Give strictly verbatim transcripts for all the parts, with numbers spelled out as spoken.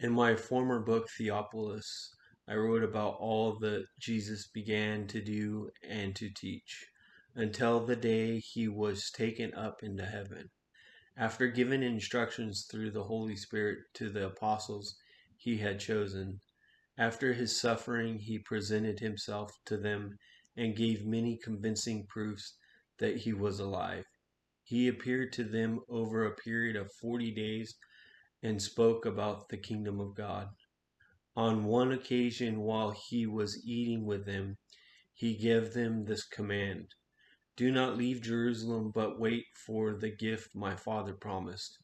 In my former book, Theophilus, I wrote about all that Jesus began to do and to teach, until the day he was taken up into heaven. After giving instructions through the Holy Spirit to the apostles he had chosen, after his suffering he presented himself to them and gave many convincing proofs that he was alive. He appeared to them over a period of forty days and spoke about the kingdom of God. On one occasion, while he was eating with them, he gave them this command: "Do not leave Jerusalem, but wait for the gift my Father promised,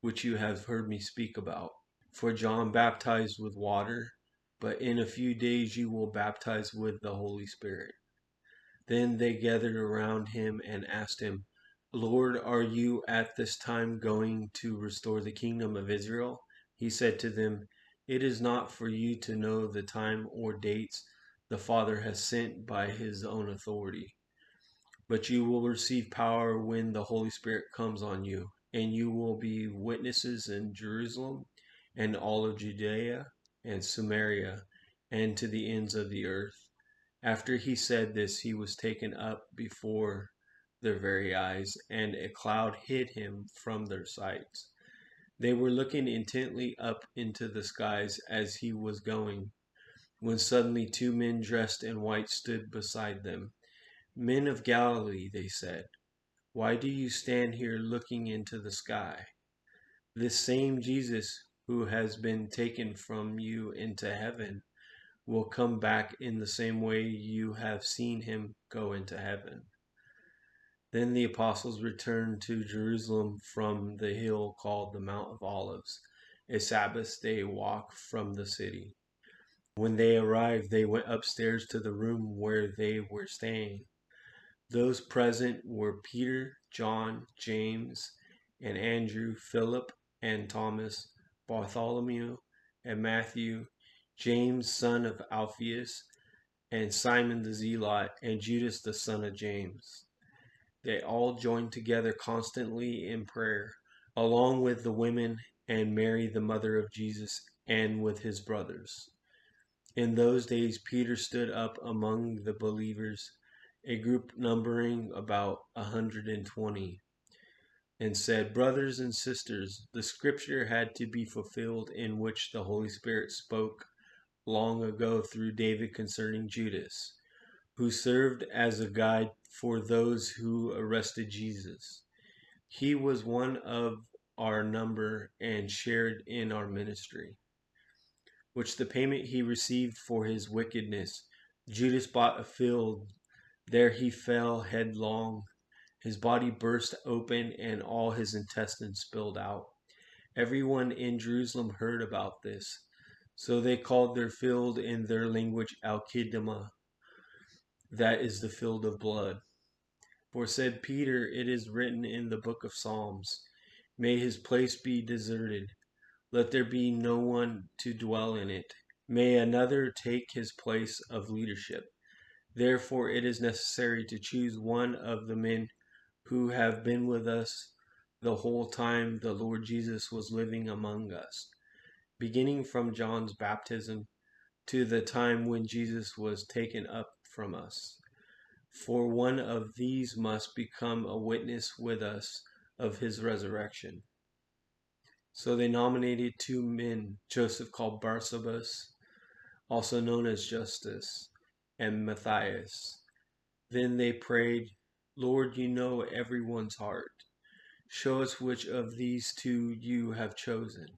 which you have heard me speak about. For John baptized with water, but in a few days you will baptize with the Holy Spirit." Then they gathered around him and asked him, "Lord, are you at this time going to restore the kingdom of Israel?" He said to them, "It is not for you to know the time or dates the Father has sent by his own authority. But you will receive power when the Holy Spirit comes on you, and you will be witnesses in Jerusalem and all of Judea and Samaria and to the ends of the earth." After he said this, he was taken up before their very eyes, and a cloud hid him from their sights. They were looking intently up into the skies as he was going, when suddenly two men dressed in white stood beside them. "Men of Galilee," they said, "why do you stand here looking into the sky? This same Jesus who has been taken from you into heaven will come back in the same way you have seen him go into heaven." Then the apostles returned to Jerusalem from the hill called the Mount of Olives, a Sabbath day walk from the city. When they arrived, they went upstairs to the room where they were staying. Those present were Peter, John, James, and Andrew, Philip, and Thomas, Bartholomew, and Matthew, James, son of Alphaeus, and Simon the Zealot, and Judas, the son of James. They all joined together constantly in prayer, along with the women and Mary, the mother of Jesus, and with his brothers. In those days, Peter stood up among the believers, a group numbering about a hundred and twenty, and said, "Brothers and sisters, the scripture had to be fulfilled in which the Holy Spirit spoke long ago through David concerning Judas, who served as a guide for those who arrested Jesus. He was one of our number and shared in our ministry, which the payment he received for his wickedness, Judas bought a field. There he fell headlong. His body burst open and all his intestines spilled out. Everyone in Jerusalem heard about this, so they called their field in their language Alkidama. That is the field of blood. For said Peter, it is written in the book of Psalms, may his place be deserted. Let there be no one to dwell in it. May another take his place of leadership. Therefore it is necessary to choose one of the men who have been with us the whole time the Lord Jesus was living among us, beginning from John's baptism to the time when Jesus was taken up from us. For one of these must become a witness with us of his resurrection." So they nominated two men, Joseph called Barsabas, also known as Justus, and Matthias. Then they prayed, "Lord, you know everyone's heart. Show us which of these two you have chosen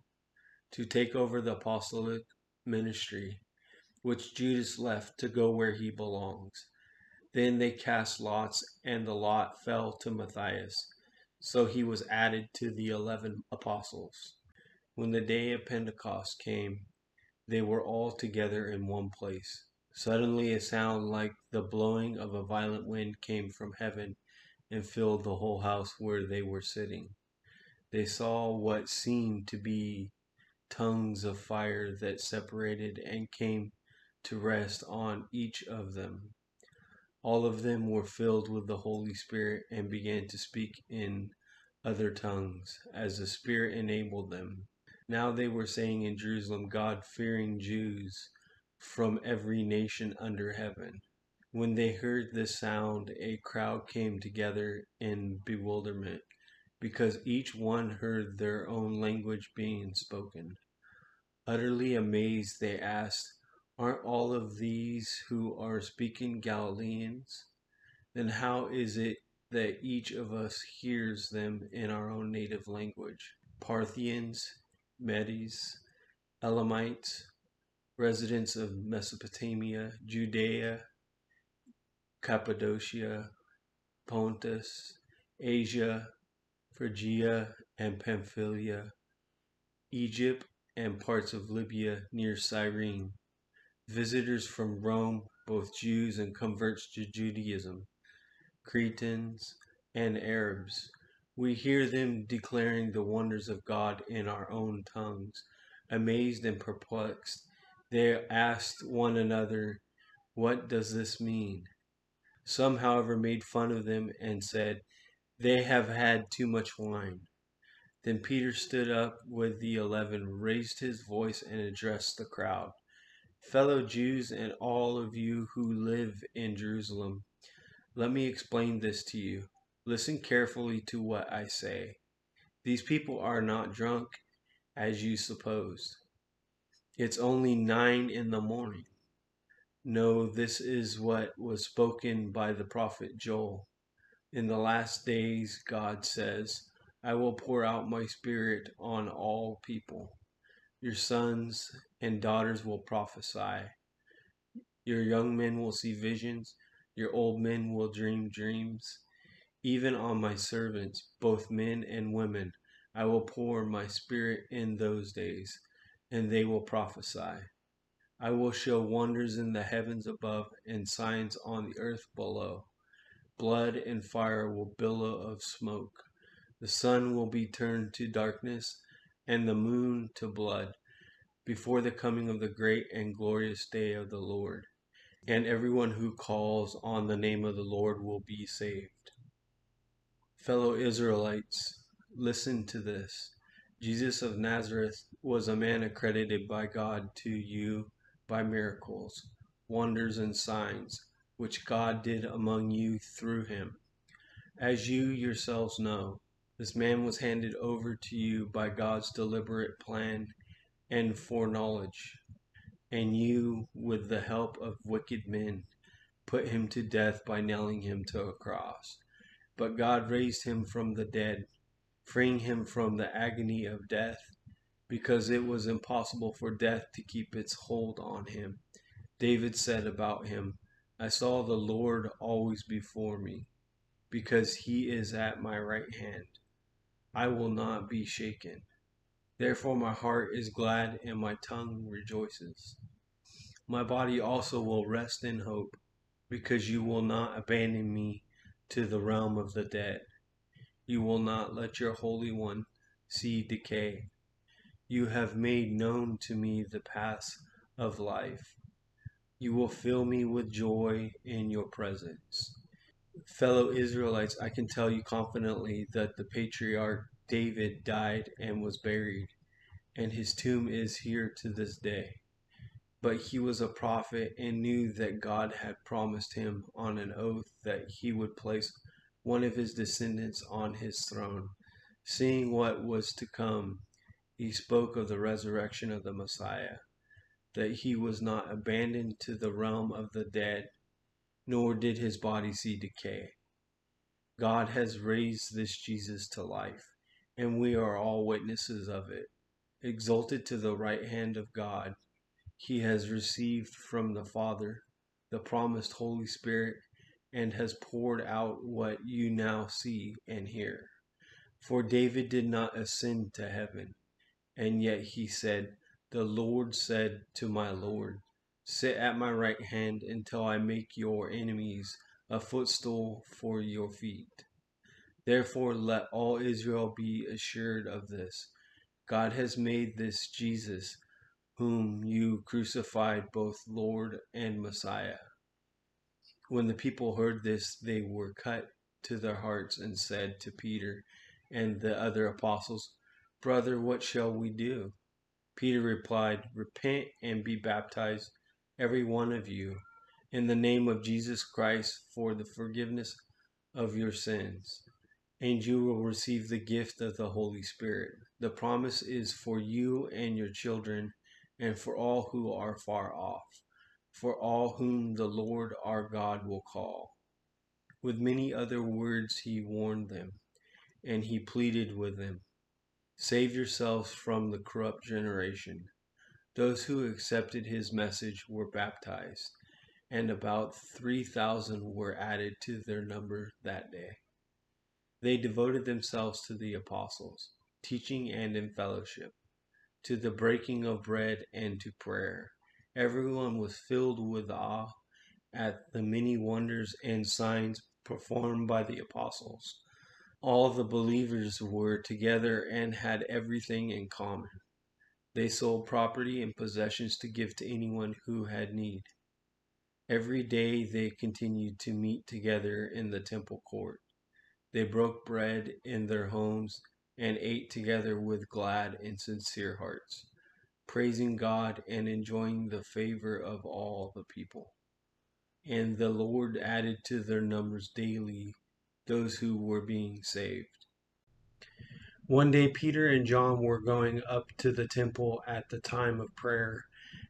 to take over the apostolic ministry, which Judas left to go where he belongs." Then they cast lots, and the lot fell to Matthias, so he was added to the eleven apostles. When the day of Pentecost came, they were all together in one place. Suddenly a sound like the blowing of a violent wind came from heaven and filled the whole house where they were sitting. They saw what seemed to be tongues of fire that separated and came to rest on each of them. All of them were filled with the Holy Spirit and began to speak in other tongues as the Spirit enabled them. Now they were saying in Jerusalem, God-fearing Jews from every nation under heaven. When they heard this sound, a crowd came together in bewilderment, because each one heard their own language being spoken. Utterly amazed, they asked, "Aren't all of these who are speaking Galileans? Then how is it that each of us hears them in our own native language? Parthians, Medes, Elamites, residents of Mesopotamia, Judea, Cappadocia, Pontus, Asia, Phrygia and Pamphylia, Egypt and parts of Libya near Cyrene, visitors from Rome, both Jews and converts to Judaism, Cretans and Arabs. We hear them declaring the wonders of God in our own tongues." Amazed and perplexed, they asked one another, "What does this mean?" Some, however, made fun of them and said, "They have had too much wine." Then Peter stood up with the eleven, raised his voice, and addressed the crowd. "Fellow Jews and all of you who live in Jerusalem, let me explain this to you. Listen carefully to what I say. These people are not drunk, as you supposed. It's only nine in the morning. No, this is what was spoken by the prophet Joel. In the last days, God says, I will pour out my spirit on all people. Your sons and daughters will prophesy. Your young men will see visions. Your old men will dream dreams. Even on my servants, both men and women, I will pour my spirit in those days, and they will prophesy. I will show wonders in the heavens above and signs on the earth below. Blood and fire will billow of smoke. The sun will be turned to darkness and the moon to blood before the coming of the great and glorious day of the Lord. And everyone who calls on the name of the Lord will be saved." Fellow Israelites, listen to this. Jesus of Nazareth was a man accredited by God to you by miracles, wonders, and signs, which God did among you through him. As you yourselves know, this man was handed over to you by God's deliberate plan and foreknowledge, and you, with the help of wicked men, put him to death by nailing him to a cross. But God raised him from the dead, freeing him from the agony of death, because it was impossible for death to keep its hold on him. David said about him, "I saw the Lord always before me, because he is at my right hand. I will not be shaken. Therefore my heart is glad and my tongue rejoices. My body also will rest in hope, because you will not abandon me to the realm of the dead. You will not let your Holy One see decay. You have made known to me the paths of life. You will fill me with joy in your presence." Fellow Israelites, I can tell you confidently that the patriarch David died and was buried, and his tomb is here to this day. But he was a prophet and knew that God had promised him on an oath that he would place one of his descendants on his throne. Seeing what was to come, he spoke of the resurrection of the Messiah, that he was not abandoned to the realm of the dead, nor did his body see decay. God has raised this Jesus to life, and we are all witnesses of it. Exalted to the right hand of God, he has received from the Father the promised Holy Spirit and has poured out what you now see and hear. For David did not ascend to heaven, and yet he said, "The Lord said to my Lord, sit at my right hand until I make your enemies a footstool for your feet." Therefore, let all Israel be assured of this. God has made this Jesus, whom you crucified, both Lord and Messiah. When the people heard this, they were cut to their hearts and said to Peter and the other apostles, "Brother, what shall we do? Peter replied, "Repent and be baptized, every one of you, in the name of Jesus Christ for the forgiveness of your sins, and you will receive the gift of the Holy Spirit. The promise is for you and your children, and for all who are far off, for all whom the Lord our God will call." With many other words he warned them, and he pleaded with them, "Save yourselves from the corrupt generation." Those who accepted his message were baptized, and about three thousand were added to their number that day. They devoted themselves to the apostles, teaching and in fellowship, to the breaking of bread and to prayer. Everyone was filled with awe at the many wonders and signs performed by the apostles. All the believers were together and had everything in common. They sold property and possessions to give to anyone who had need. Every day they continued to meet together in the temple court. They broke bread in their homes and ate together with glad and sincere hearts, praising God and enjoying the favor of all the people. And the Lord added to their numbers daily those who were being saved. One day Peter and John were going up to the temple at the time of prayer.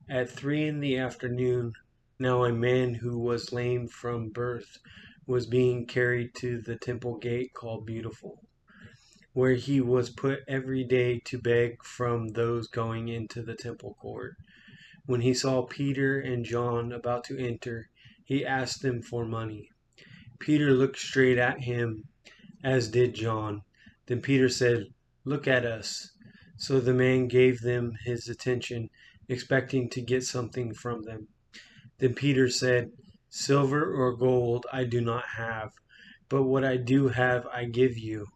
At three in the afternoon, now a man who was lame from birth was being carried to the temple gate called Beautiful, where he was put every day to beg from those going into the temple court. When he saw Peter and John about to enter, he asked them for money. Peter looked straight at him, as did John. Then Peter said, "Look at us." So the man gave them his attention, expecting to get something from them. Then Peter said, "Silver or gold I do not have, but what I do have I give you.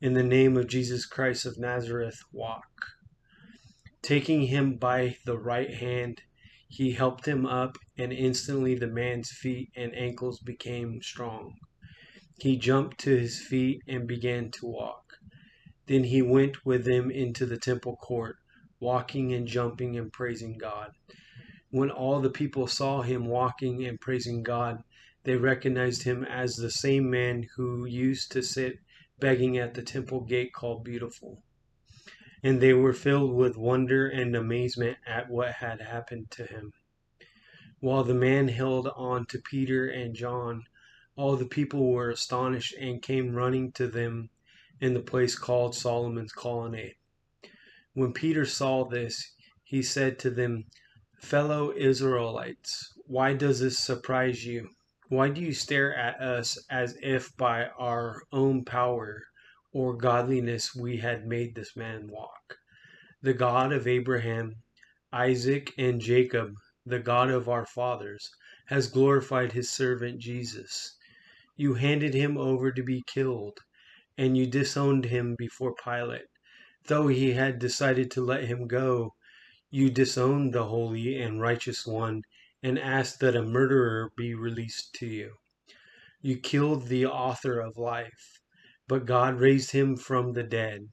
In the name of Jesus Christ of Nazareth, walk." Taking him by the right hand, he helped him up, and instantly the man's feet and ankles became strong. He jumped to his feet and began to walk. Then he went with them into the temple court, walking and jumping and praising God. When all the people saw him walking and praising God, they recognized him as the same man who used to sit begging at the temple gate called Beautiful. And they were filled with wonder and amazement at what had happened to him. While the man held on to Peter and John, all the people were astonished and came running to them in the place called Solomon's Colonnade. When Peter saw this, he said to them, "Fellow Israelites, why does this surprise you? Why do you stare at us as if by our own power or godliness we had made this man walk? The God of Abraham, Isaac, and Jacob, the God of our fathers, has glorified his servant Jesus. You handed him over to be killed, and you disowned him before Pilate. Though he had decided to let him go, you disowned the holy and righteous one and asked that a murderer be released to you. You killed the author of life, but God raised him from the dead.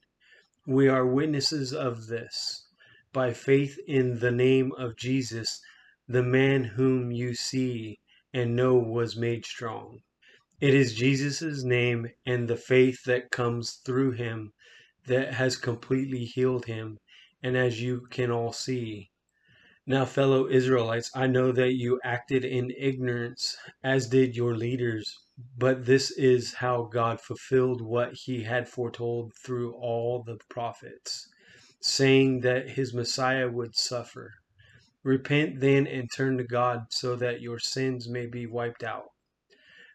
We are witnesses of this. By faith in the name of Jesus, the man whom you see and know was made strong. It is Jesus' name and the faith that comes through him that has completely healed him, and as you can all see. Now, fellow Israelites, I know that you acted in ignorance, as did your leaders. But this is how God fulfilled what he had foretold through all the prophets, saying that his Messiah would suffer. Repent then and turn to God so that your sins may be wiped out,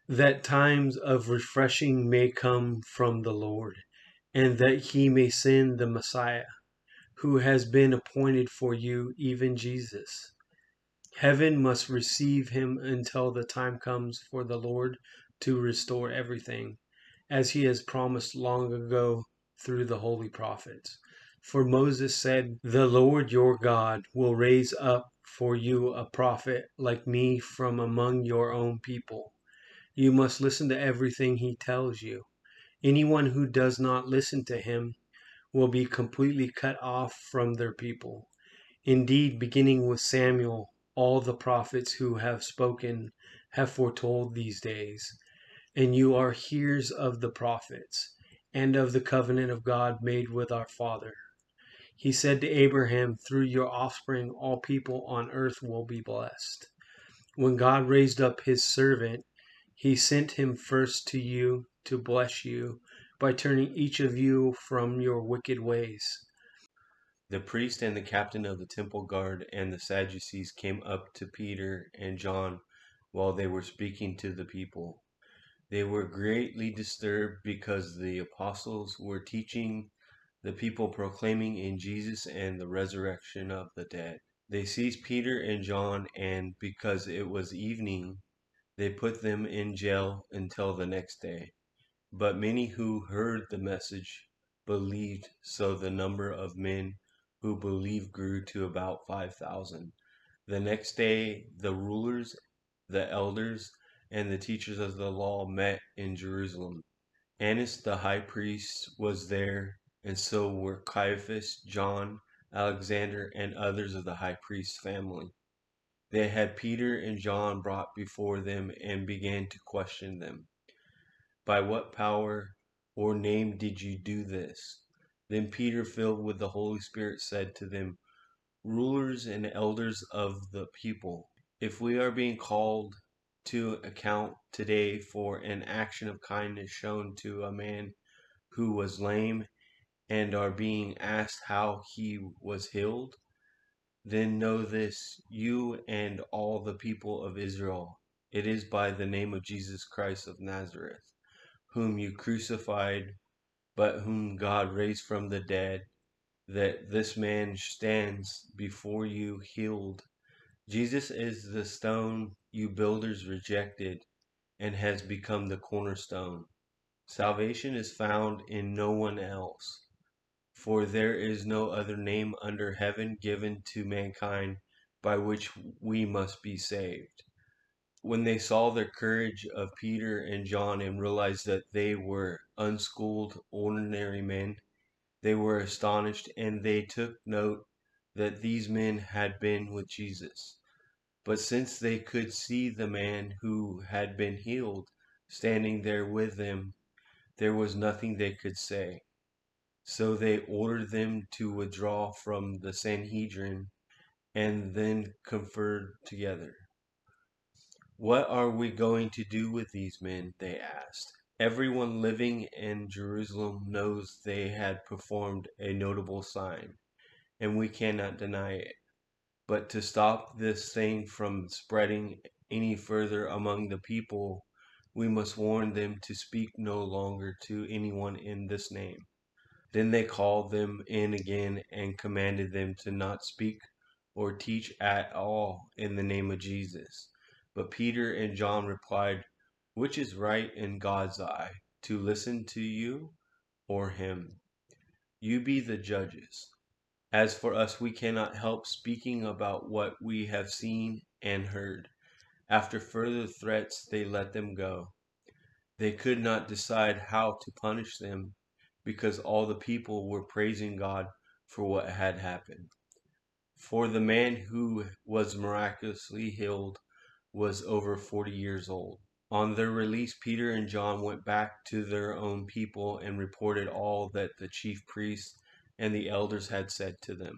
that times of refreshing may come from the Lord, and that he may send the Messiah, who has been appointed for you, even Jesus. Heaven must receive him until the time comes for the Lord to restore everything, as he has promised long ago through the holy prophets. For Moses said, 'The Lord your God will raise up for you a prophet like me from among your own people.' You must listen to everything he tells you. Anyone who does not listen to him will be completely cut off from their people. Indeed, beginning with Samuel, all the prophets who have spoken have foretold these days. And you are hearers of the prophets, and of the covenant of God made with our father. He said to Abraham, through your offspring all people on earth will be blessed. When God raised up his servant, he sent him first to you to bless you by turning each of you from your wicked ways. The priest and the captain of the temple guard and the Sadducees came up to Peter and John while they were speaking to the people. They were greatly disturbed because the apostles were teaching the people, proclaiming in Jesus and the resurrection of the dead. They seized Peter and John, and because it was evening, they put them in jail until the next day. But many who heard the message believed, so the number of men who believed grew to about five thousand. The next day, the rulers, the elders, and the teachers of the law met in Jerusalem. Annas the high priest was there, and so were Caiaphas, John, Alexander, and others of the high priest's family. They had Peter and John brought before them and began to question them. By what power or name did you do this? Then Peter, filled with the Holy Spirit, said to them, rulers and elders of the people, if we are being called to account today for an action of kindness shown to a man who was lame and are being asked how he was healed, then know this, you and all the people of Israel, it is by the name of Jesus Christ of Nazareth, whom you crucified, but whom God raised from the dead, that this man stands before you healed. Jesus is the stone you builders rejected and has become the cornerstone. Salvation is found in no one else, for there is no other name under heaven given to mankind by which we must be saved. When they saw the courage of Peter and John and realized that they were unschooled, ordinary men, they were astonished, and they took note that these men had been with Jesus. But since they could see the man who had been healed standing there with them, there was nothing they could say. So they ordered them to withdraw from the Sanhedrin, and then conferred together. What are we going to do with these men? They asked. Everyone living in Jerusalem knows they had performed a notable sign, and we cannot deny it. But to stop this thing from spreading any further among the people, we must warn them to speak no longer to anyone in this name. Then they called them in again and commanded them to not speak or teach at all in the name of Jesus. But Peter and John replied, which is right in God's eye, to listen to you or him? You be the judges. As for us, we cannot help speaking about what we have seen and heard. After further threats, they let them go. They could not decide how to punish them, because all the people were praising God for what had happened. For the man who was miraculously healed was over forty years old. On their release, Peter and John went back to their own people and reported all that the chief priests and the elders had said to them.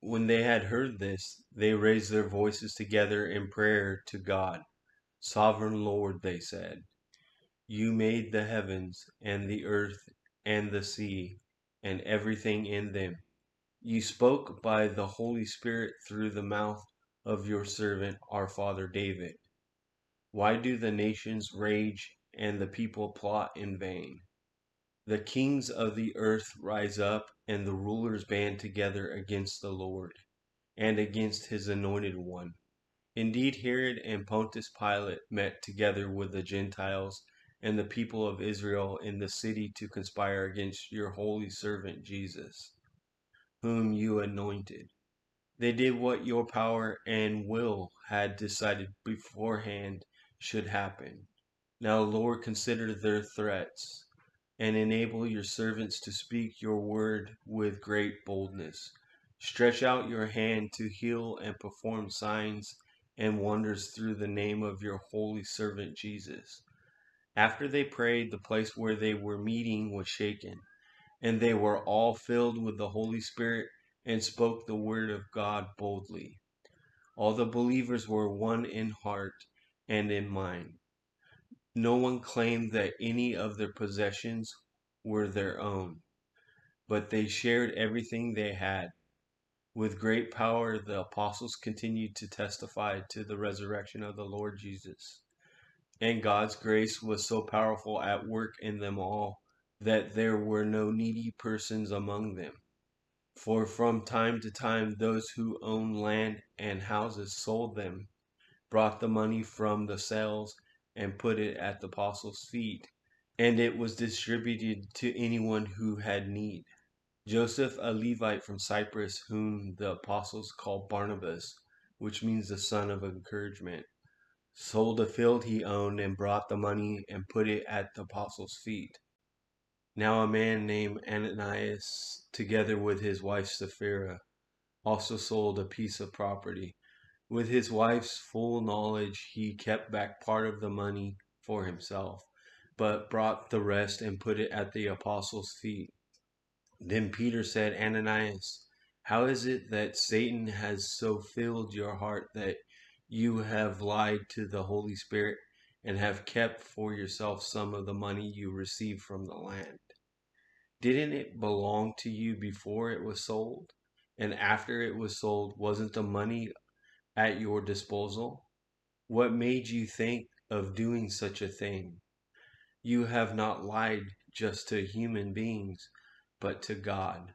When they had heard this, they raised their voices together in prayer to God. Sovereign Lord, they said, you made the heavens and the earth and the sea and everything in them. You spoke by the Holy Spirit through the mouth of your servant, our father David. Why do the nations rage and the people plot in vain? The kings of the earth rise up, and the rulers band together against the Lord, and against his anointed one. Indeed, Herod and Pontius Pilate met together with the Gentiles and the people of Israel in the city to conspire against your holy servant Jesus, whom you anointed. They did what your power and will had decided beforehand should happen. Now, Lord, consider their threats, and enable your servants to speak your word with great boldness. Stretch out your hand to heal and perform signs and wonders through the name of your holy servant Jesus." After they prayed, the place where they were meeting was shaken, and they were all filled with the Holy Spirit and spoke the word of God boldly. All the believers were one in heart and in mind. No one claimed that any of their possessions were their own, but they shared everything they had. With great power, the apostles continued to testify to the resurrection of the Lord Jesus. And God's grace was so powerful at work in them all that there were no needy persons among them. For from time to time, those who owned land and houses sold them, brought the money from the sales, and put it at the apostles' feet, and it was distributed to anyone who had need. Joseph, a Levite from Cyprus, whom the apostles called Barnabas, which means the son of encouragement, sold a field he owned and brought the money and put it at the apostles' feet. Now a man named Ananias, together with his wife Sapphira, also sold a piece of property. With his wife's full knowledge, he kept back part of the money for himself, but brought the rest and put it at the apostles' feet. Then Peter said, "Ananias, how is it that Satan has so filled your heart that you have lied to the Holy Spirit and have kept for yourself some of the money you received from the land? Didn't it belong to you before it was sold? And after it was sold, wasn't the money at your disposal? What made you think of doing such a thing? You have not lied just to human beings, but to God."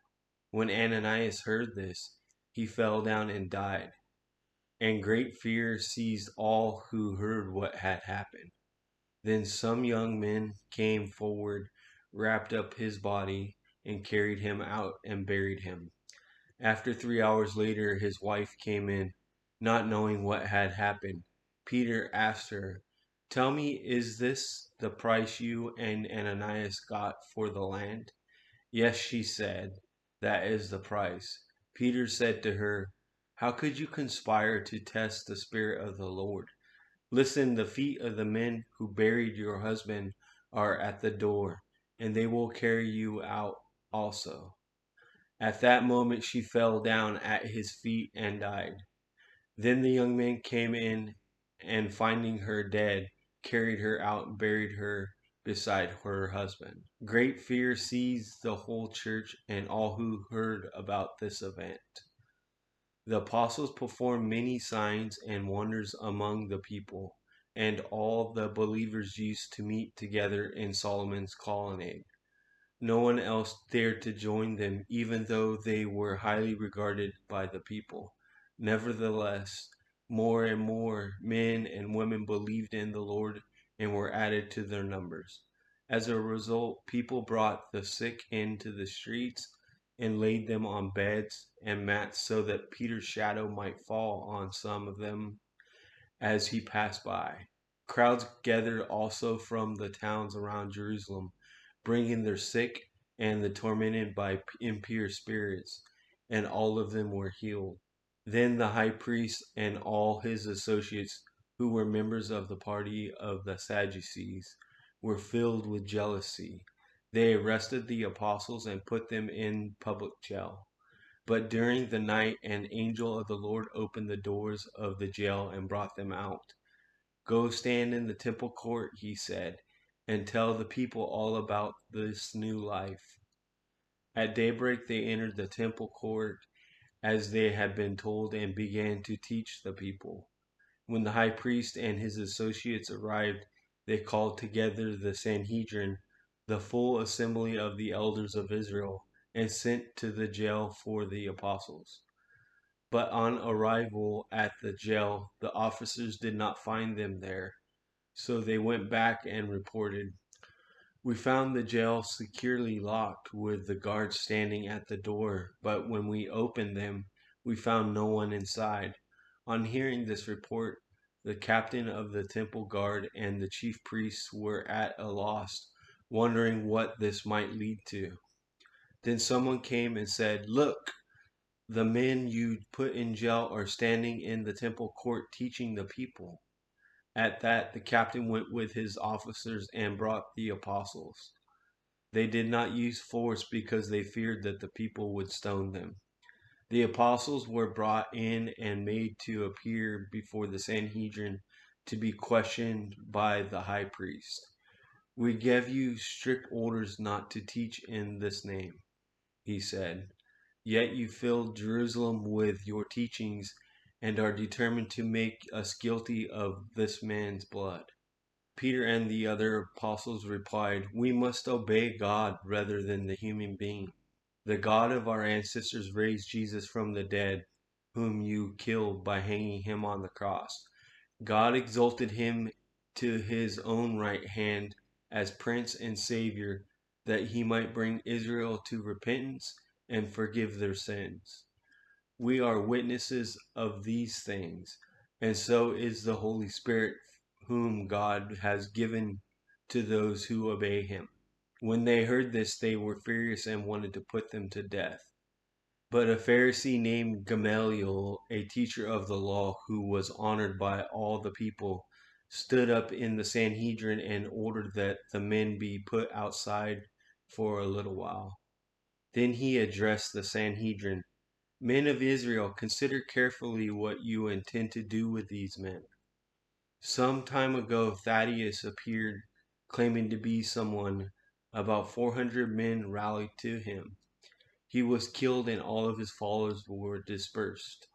When Ananias heard this, he fell down and died. And great fear seized all who heard what had happened. Then some young men came forward, wrapped up his body, and carried him out and buried him. After three hours later, his wife came in, not knowing what had happened. Peter asked her, "Tell me, is this the price you and Ananias got for the land?" "Yes," she said, "that is the price." Peter said to her, "How could you conspire to test the Spirit of the Lord? Listen, the feet of the men who buried your husband are at the door, and they will carry you out also." At that moment she fell down at his feet and died. Then the young men came in, and finding her dead, carried her out and buried her beside her husband. Great fear seized the whole church and all who heard about this event. The apostles performed many signs and wonders among the people, and all the believers used to meet together in Solomon's colonnade. No one else dared to join them, even though they were highly regarded by the people. Nevertheless, more and more men and women believed in the Lord and were added to their numbers. As a result, people brought the sick into the streets and laid them on beds and mats so that Peter's shadow might fall on some of them as he passed by. Crowds gathered also from the towns around Jerusalem, bringing their sick and the tormented by impure spirits, and all of them were healed. Then the high priest and all his associates, who were members of the party of the Sadducees, were filled with jealousy. They arrested the apostles and put them in public jail. But during the night, an angel of the Lord opened the doors of the jail and brought them out. "Go stand in the temple court," he said, "and tell the people all about this new life." At daybreak, they entered the temple court as they had been told and began to teach the people. When the high priest and his associates arrived, they called together the Sanhedrin, the full assembly of the elders of Israel, and sent to the jail for the apostles. But on arrival at the jail, the officers did not find them there, so they went back and reported, "We found the jail securely locked with the guards standing at the door, but when we opened them, we found no one inside." On hearing this report, the captain of the temple guard and the chief priests were at a loss, wondering what this might lead to. Then someone came and said, "Look, The men you put in jail are standing in the temple court teaching the people. At that, the captain went with his officers and brought the apostles. They did not use force because they feared that the people would stone them. The apostles were brought in and made to appear before the Sanhedrin to be questioned by the high priest. We gave you strict orders not to teach in this name, he said. Yet you filled Jerusalem with your teachings and are determined to make us guilty of this man's blood. Peter and the other apostles replied, we must obey God rather than the human being. The God of our ancestors raised Jesus from the dead, whom you killed by hanging him on the cross. God exalted him to his own right hand as Prince and Savior, that he might bring Israel to repentance and forgive their sins. We are witnesses of these things, and so is the Holy Spirit, whom God has given to those who obey him. When they heard this, they were furious and wanted to put them to death. But a Pharisee named Gamaliel, a teacher of the law who was honored by all the people, stood up in the Sanhedrin and ordered that the men be put outside for a little while. Then he addressed the Sanhedrin. Men of Israel, consider carefully what you intend to do with these men. Some time ago, Thaddeus appeared, claiming to be someone. About four hundred men rallied to him. He was killed and all of his followers were dispersed,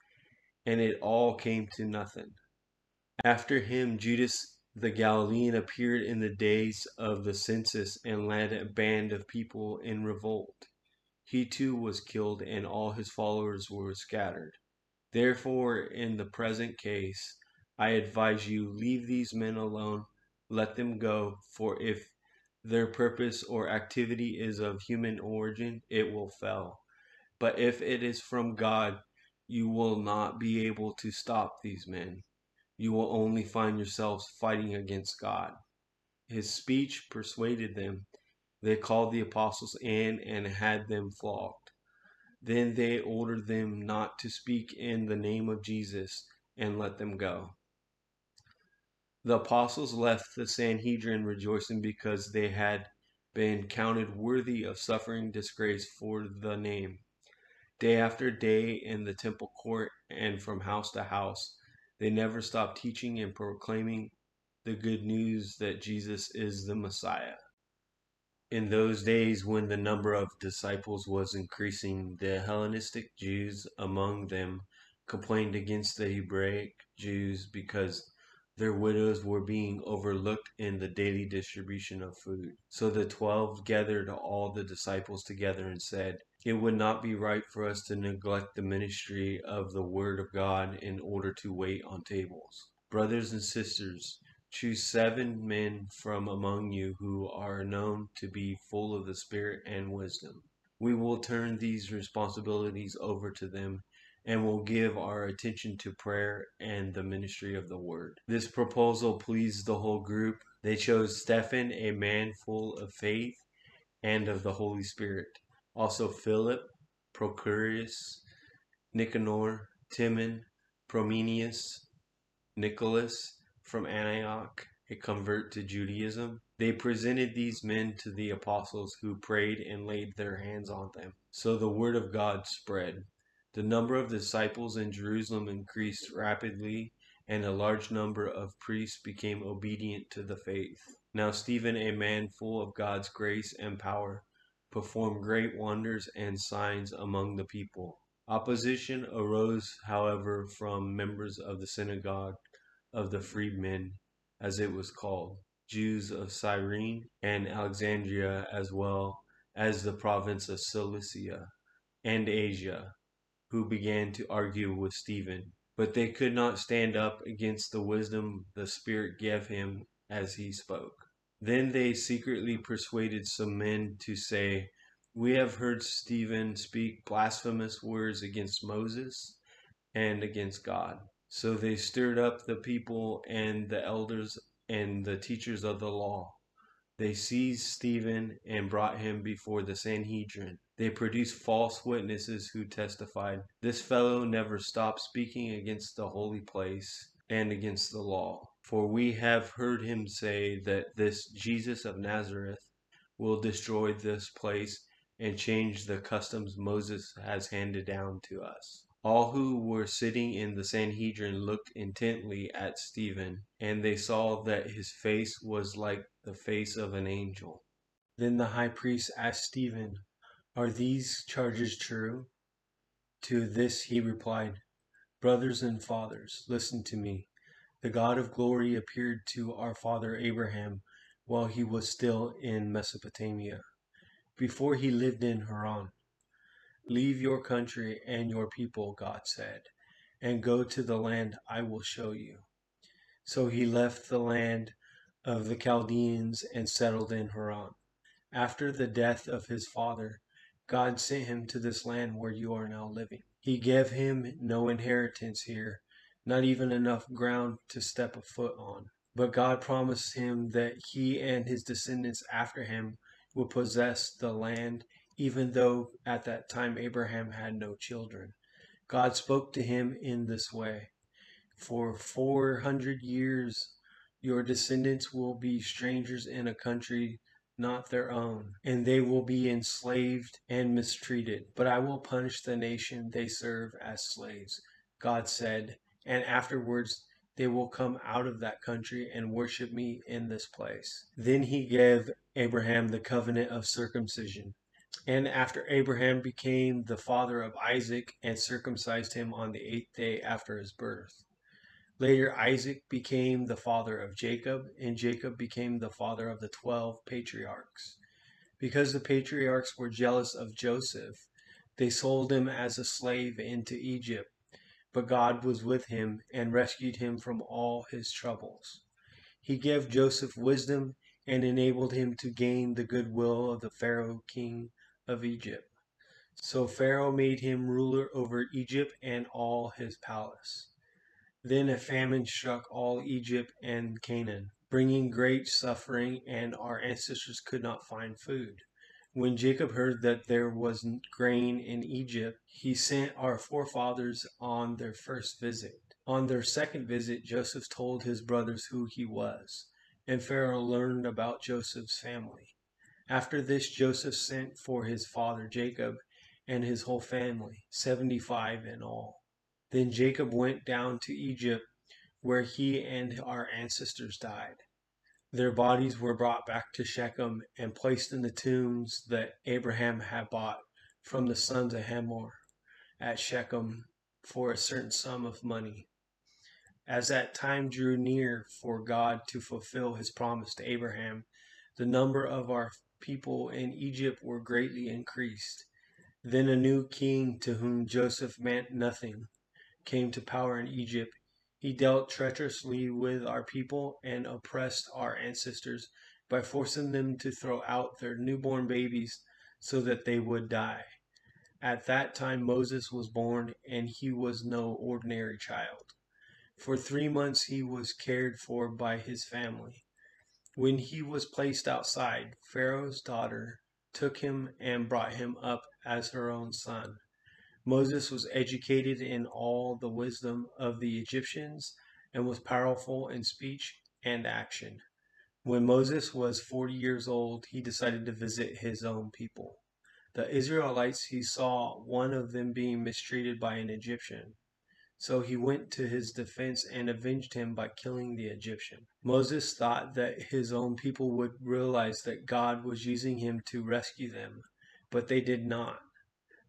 and it all came to nothing. After him, Judas the Galilean appeared in the days of the census and led a band of people in revolt. He too was killed, and all his followers were scattered. Therefore, in the present case, I advise you, leave these men alone, let them go, for if their purpose or activity is of human origin, it will fail. But if it is from God, you will not be able to stop these men. You will only find yourselves fighting against God. His speech persuaded them. They called the apostles in and had them flogged. Then they ordered them not to speak in the name of Jesus and let them go. The apostles left the Sanhedrin rejoicing because they had been counted worthy of suffering disgrace for the name. Day after day in the temple court and from house to house, they never stopped teaching and proclaiming the good news that Jesus is the Messiah. In those days, when the number of disciples was increasing, the Hellenistic Jews among them complained against the Hebraic Jews because their widows were being overlooked in the daily distribution of food. So the twelve gathered all the disciples together and said, it would not be right for us to neglect the ministry of the Word of God in order to wait on tables. Brothers and sisters, choose seven men from among you who are known to be full of the Spirit and wisdom. We will turn these responsibilities over to them and will give our attention to prayer and the ministry of the Word. This proposal pleased the whole group. They chose Stephen, a man full of faith and of the Holy Spirit. Also Philip, Prochorus, Nicanor, Timon, Parmenius, Nicholas, from Antioch, a convert to Judaism. They presented these men to the apostles, who prayed and laid their hands on them. So the word of God spread. The number of disciples in Jerusalem increased rapidly, and a large number of priests became obedient to the faith. Now Stephen, a man full of God's grace and power, performed great wonders and signs among the people. Opposition arose, however, from members of the synagogue of the freedmen, as it was called, Jews of Cyrene and Alexandria, as well as the province of Cilicia and Asia, who began to argue with Stephen. But they could not stand up against the wisdom the Spirit gave him as he spoke. Then they secretly persuaded some men to say, we have heard Stephen speak blasphemous words against Moses and against God. So they stirred up the people and the elders and the teachers of the law. They seized Stephen and brought him before the Sanhedrin. They produced false witnesses who testified, "This fellow never stopped speaking against the holy place and against the law. For we have heard him say that this Jesus of Nazareth will destroy this place and change the customs Moses has handed down to us." All who were sitting in the Sanhedrin looked intently at Stephen, and they saw that his face was like the face of an angel. Then the high priest asked Stephen, "Are these charges true?" To this he replied, "Brothers and fathers, listen to me. The God of glory appeared to our father Abraham while he was still in Mesopotamia, before he lived in Haran. 'Leave your country and your people,' God said, 'and go to the land I will show you.' So he left the land of the Chaldeans and settled in Haran. After the death of his father, God sent him to this land where you are now living. He gave him no inheritance here, not even enough ground to step a foot on. But God promised him that he and his descendants after him would possess the land, even though at that time Abraham had no children. God spoke to him in this way, 'For four hundred years your descendants will be strangers in a country not their own, and they will be enslaved and mistreated. But I will punish the nation they serve as slaves,' God said, 'and afterwards they will come out of that country and worship me in this place.' Then he gave Abraham the covenant of circumcision. And after Abraham became the father of Isaac and circumcised him on the eighth day after his birth. Later Isaac became the father of Jacob, and Jacob became the father of the twelve patriarchs. Because the patriarchs were jealous of Joseph, they sold him as a slave into Egypt, but God was with him and rescued him from all his troubles. He gave Joseph wisdom and enabled him to gain the goodwill of the Pharaoh king of Egypt. So Pharaoh made him ruler over Egypt and all his palace. Then a famine struck all Egypt and Canaan, bringing great suffering, and our ancestors could not find food. When Jacob heard that there was grain in Egypt, he sent our forefathers on their first visit. On their second visit, Joseph told his brothers who he was, and Pharaoh learned about Joseph's family. After this, Joseph sent for his father Jacob and his whole family, seventy-five in all. Then Jacob went down to Egypt, where he and our ancestors died. Their bodies were brought back to Shechem and placed in the tombs that Abraham had bought from the sons of Hamor at Shechem for a certain sum of money. As that time drew near for God to fulfill his promise to Abraham, the number of our people in Egypt were greatly increased. Then a new king, to whom Joseph meant nothing, came to power in Egypt. He dealt treacherously with our people and oppressed our ancestors by forcing them to throw out their newborn babies so that they would die. At that time Moses was born, and he was no ordinary child. For three months he was cared for by his family. When he was placed outside, Pharaoh's daughter took him and brought him up as her own son. Moses was educated in all the wisdom of the Egyptians and was powerful in speech and action. When Moses was forty years old, he decided to visit his own people, the Israelites. He saw one of them being mistreated by an Egyptian. So he went to his defense and avenged him by killing the Egyptian. Moses thought that his own people would realize that God was using him to rescue them, but they did not.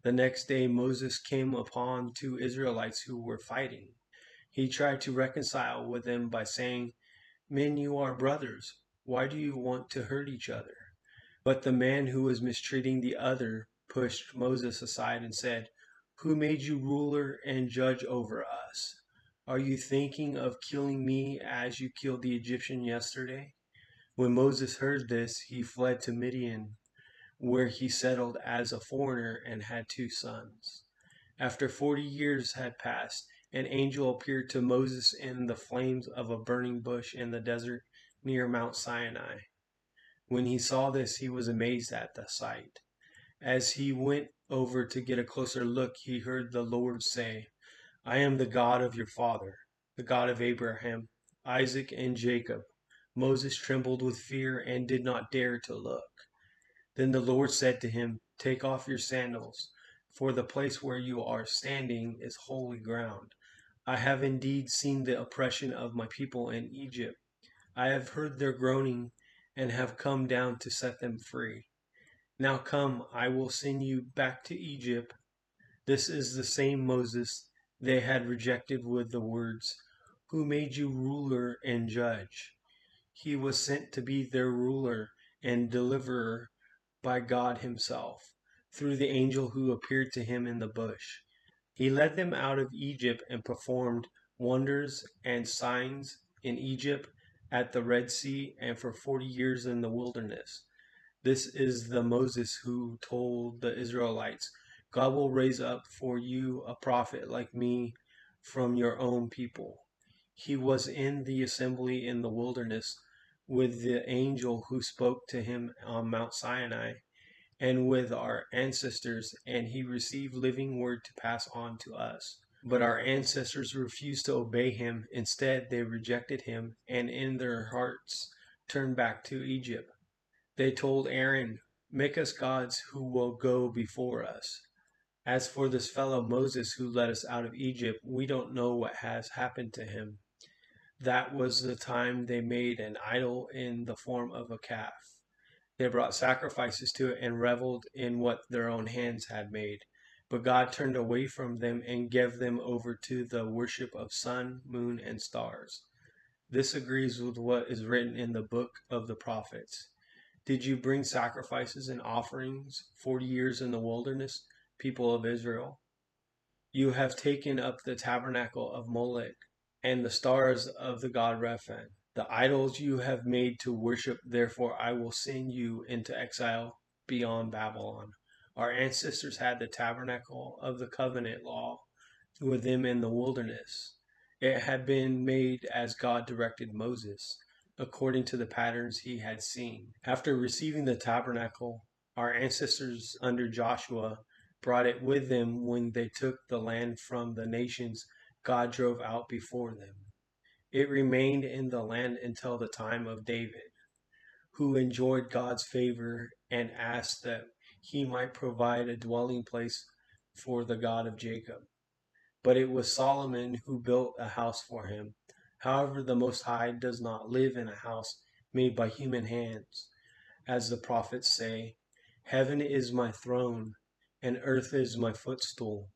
The next day Moses came upon two Israelites who were fighting. He tried to reconcile with them by saying, "Men, you are brothers. Why do you want to hurt each other?" But the man who was mistreating the other pushed Moses aside and said, "Who made you ruler and judge over us? Are you thinking of killing me as you killed the Egyptian yesterday?" When Moses heard this, he fled to Midian, where he settled as a foreigner and had two sons. After forty years had passed, an angel appeared to Moses in the flames of a burning bush in the desert near Mount Sinai. When he saw this, he was amazed at the sight. As he went over to get a closer look, he heard the Lord say, I am the God of your father, the God of Abraham, Isaac, and Jacob. Moses trembled with fear and did not dare to look. Then the Lord said to him, Take off your sandals, for the place where you are standing is holy ground. I have indeed seen the oppression of my people in Egypt. I have heard their groaning and have come down to set them free. Now come, I will send you back to Egypt. This is the same Moses they had rejected with the words, Who made you ruler and judge? He was sent to be their ruler and deliverer by God himself, through the angel who appeared to him in the bush. He led them out of Egypt and performed wonders and signs in Egypt, at the Red Sea, and for forty years in the wilderness. This is the Moses who told the Israelites, God will raise up for you a prophet like me from your own people. He was in the assembly in the wilderness with the angel who spoke to him on Mount Sinai and with our ancestors, and he received living word to pass on to us. But our ancestors refused to obey him. Instead, they rejected him and in their hearts turned back to Egypt. They told Aaron, Make us gods who will go before us. As for this fellow Moses who led us out of Egypt, we don't know what has happened to him. That was the time they made an idol in the form of a calf. They brought sacrifices to it and reveled in what their own hands had made. But God turned away from them and gave them over to the worship of sun, moon, and stars. This agrees with what is written in the book of the prophets. Did you bring sacrifices and offerings forty years in the wilderness, people of Israel? You have taken up the tabernacle of Molech and the stars of the god Rephan, the idols you have made to worship. Therefore I will send you into exile beyond Babylon. Our ancestors had the tabernacle of the covenant law with them in the wilderness. It had been made as God directed Moses, according to the patterns he had seen. After receiving the tabernacle, our ancestors under Joshua brought it with them when they took the land from the nations God drove out before them. It remained in the land until the time of David, who enjoyed God's favor and asked that he might provide a dwelling place for the God of Jacob. But it was Solomon who built a house for him. However, the Most High does not live in a house made by human hands. As the prophets say, Heaven is my throne, and earth is my footstool.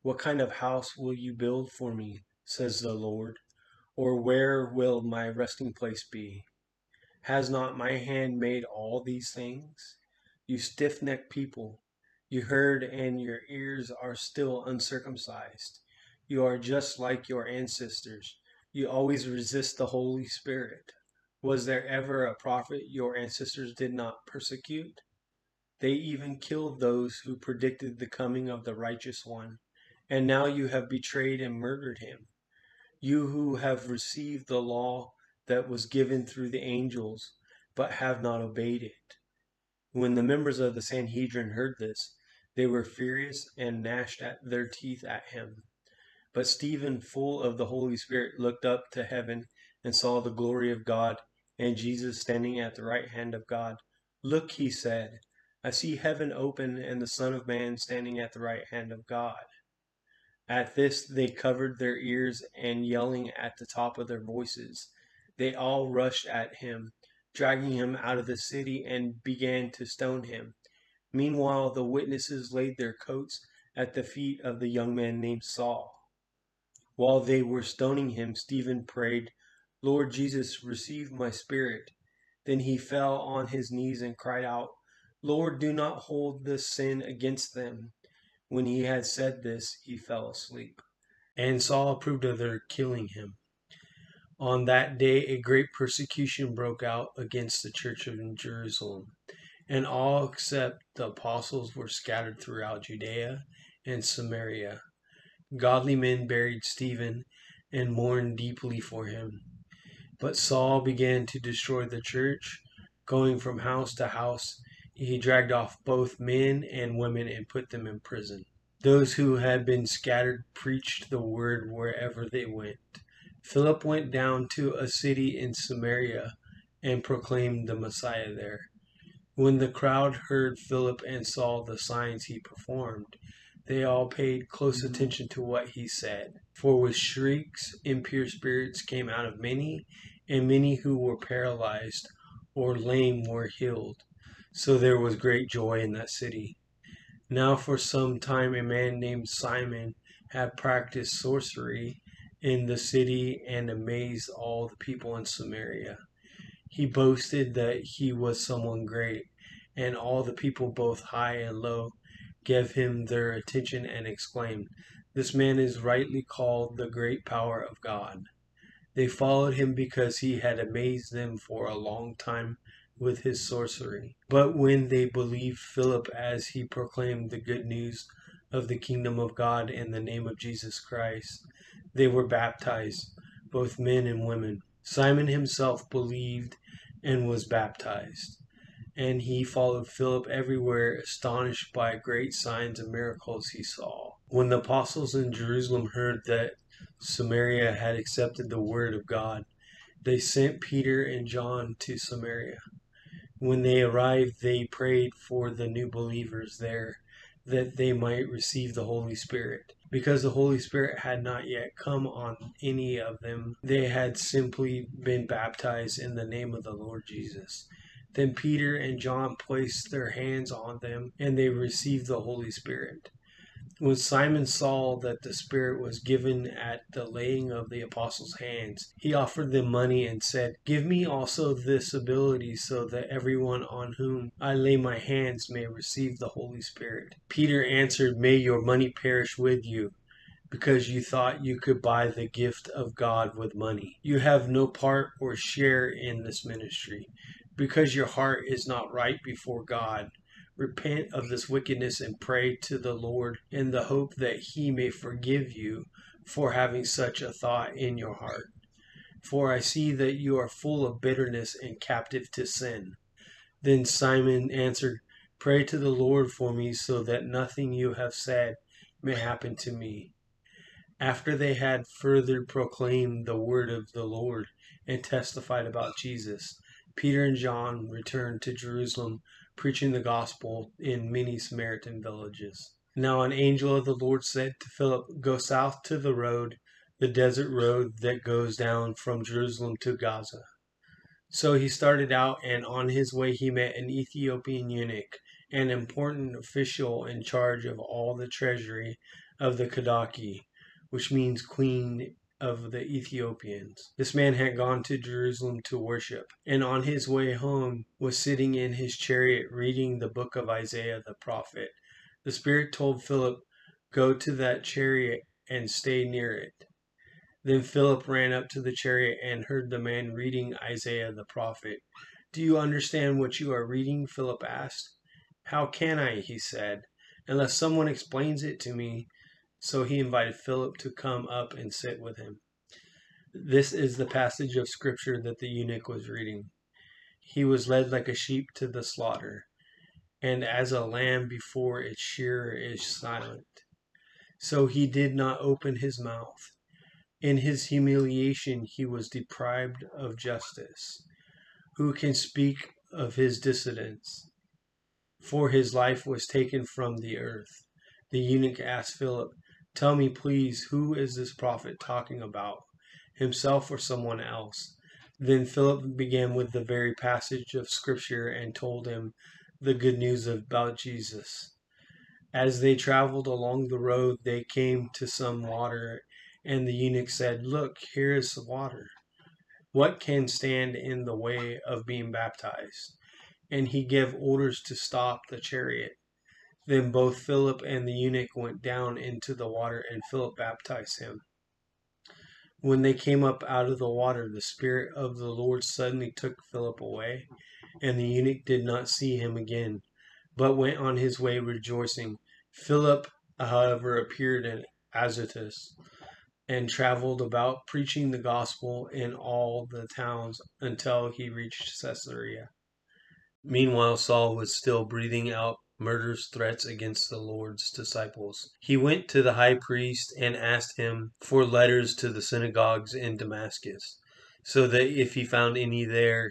What kind of house will you build for me, says the Lord? Or where will my resting place be? Has not my hand made all these things? You stiff-necked people, you heard and your ears are still uncircumcised. You are just like your ancestors. You always resist the Holy Spirit. Was there ever a prophet your ancestors did not persecute? They even killed those who predicted the coming of the righteous one, and now you have betrayed and murdered him. You who have received the law that was given through the angels, but have not obeyed it. When the members of the Sanhedrin heard this, they were furious and gnashed at their teeth at him. But Stephen, full of the Holy Spirit, looked up to heaven and saw the glory of God and Jesus standing at the right hand of God. Look, he said, I see heaven open and the Son of Man standing at the right hand of God. At this they covered their ears and yelling at the top of their voices, they all rushed at him, dragging him out of the city, and began to stone him. Meanwhile, the witnesses laid their coats at the feet of the young man named Saul. While they were stoning him, Stephen prayed, Lord Jesus, receive my spirit. Then he fell on his knees and cried out, Lord, do not hold this sin against them. When he had said this, he fell asleep. And Saul approved of their killing him. On that day a great persecution broke out against the church of Jerusalem, and all except the apostles were scattered throughout Judea and Samaria. Godly men buried Stephen and mourned deeply for him. But Saul began to destroy the church, Going from house to house, he dragged off both men and women and put them in prison. Those who had been scattered preached the word wherever they went. Philip went down to a city in Samaria and proclaimed the Messiah there. When the crowd heard Philip and saw the signs he performed, they all paid close attention to what he said. For with shrieks, impure spirits came out of many, and many who were paralyzed or lame were healed. So there was great joy in that city. Now for some time a man named Simon had practiced sorcery in the city and amazed all the people in Samaria. He boasted that he was someone great, and all the people, both high and low, gave him their attention and exclaimed, "This man is rightly called the great power of God." They followed him because he had amazed them for a long time with his sorcery. But when they believed Philip as he proclaimed the good news of the kingdom of God in the name of Jesus Christ, they were baptized, both men and women. Simon himself believed and was baptized, and he followed Philip everywhere, astonished by great signs and miracles he saw. When the apostles in Jerusalem heard that Samaria had accepted the word of God, they sent Peter and John to Samaria. When they arrived, they prayed for the new believers there, that they might receive the Holy Spirit. Because the Holy Spirit had not yet come on any of them, they had simply been baptized in the name of the Lord Jesus. Then Peter and John placed their hands on them, and they received the Holy Spirit. When Simon saw that the Spirit was given at the laying of the apostles' hands, he offered them money and said, "Give me also this ability, so that everyone on whom I lay my hands may receive the Holy Spirit." Peter answered, "May your money perish with you, because you thought you could buy the gift of God with money. You have no part or share in this ministry, because your heart is not right before God. Repent of this wickedness and pray to the Lord in the hope that he may forgive you for having such a thought in your heart. For I see that you are full of bitterness and captive to sin." Then Simon answered, "Pray to the Lord for me, so that nothing you have said may happen to me." After they had further proclaimed the word of the Lord and testified about Jesus, Peter and John returned to Jerusalem, preaching the gospel in many Samaritan villages. Now an angel of the Lord said to Philip, "Go south to the road, the desert road that goes down from Jerusalem to Gaza." So he started out, and on his way he met an Ethiopian eunuch, an important official in charge of all the treasury of the Kadaki, which means queen of the Ethiopians. This man had gone to Jerusalem to worship, and on his way home was sitting in his chariot reading the book of Isaiah the prophet. The Spirit told Philip, "Go to that chariot and stay near it." Then Philip ran up to the chariot and heard the man reading Isaiah the prophet. "Do you understand what you are reading?" Philip asked. "How can I," he said, "unless someone explains it to me?" So he invited Philip to come up and sit with him. This is the passage of scripture that the eunuch was reading. "He was led like a sheep to the slaughter, and as a lamb before its shearer is silent, so he did not open his mouth. In his humiliation he was deprived of justice. Who can speak of his dissidence? For his life was taken from the earth." The eunuch asked Philip, "Tell me, please, who is this prophet talking about, himself or someone else?" Then Philip began with the very passage of Scripture and told him the good news about Jesus. As they traveled along the road, they came to some water, and the eunuch said, "Look, here is the water. What can stand in the way of being baptized?" And he gave orders to stop the chariot. Then both Philip and the eunuch went down into the water, and Philip baptized him. When they came up out of the water, the Spirit of the Lord suddenly took Philip away, and the eunuch did not see him again, but went on his way rejoicing. Philip, however, appeared in Azotus, and traveled about preaching the gospel in all the towns until he reached Caesarea. Meanwhile, Saul was still breathing out murderous threats against the Lord's disciples. He went to the high priest and asked him for letters to the synagogues in Damascus, so that if he found any there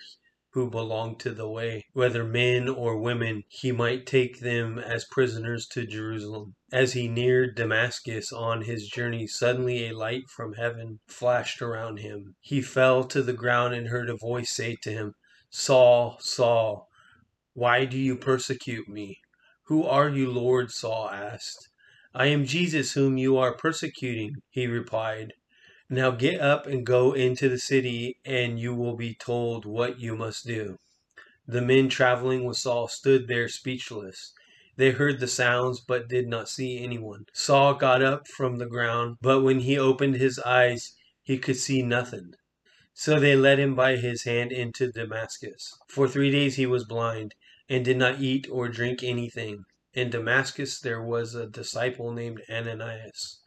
who belonged to the way, whether men or women, he might take them as prisoners to Jerusalem. As he neared Damascus on his journey, suddenly a light from heaven flashed around him. He fell to the ground and heard a voice say to him, "Saul, Saul, why do you persecute me?" "Who are you, Lord?" Saul asked. "I am Jesus whom you are persecuting," he replied. "Now get up and go into the city, and you will be told what you must do." The men traveling with Saul stood there speechless. They heard the sounds, but did not see anyone. Saul got up from the ground, but when he opened his eyes, he could see nothing. So they led him by his hand into Damascus. For three days he was blind, and did not eat or drink anything. In Damascus there was a disciple named Ananias.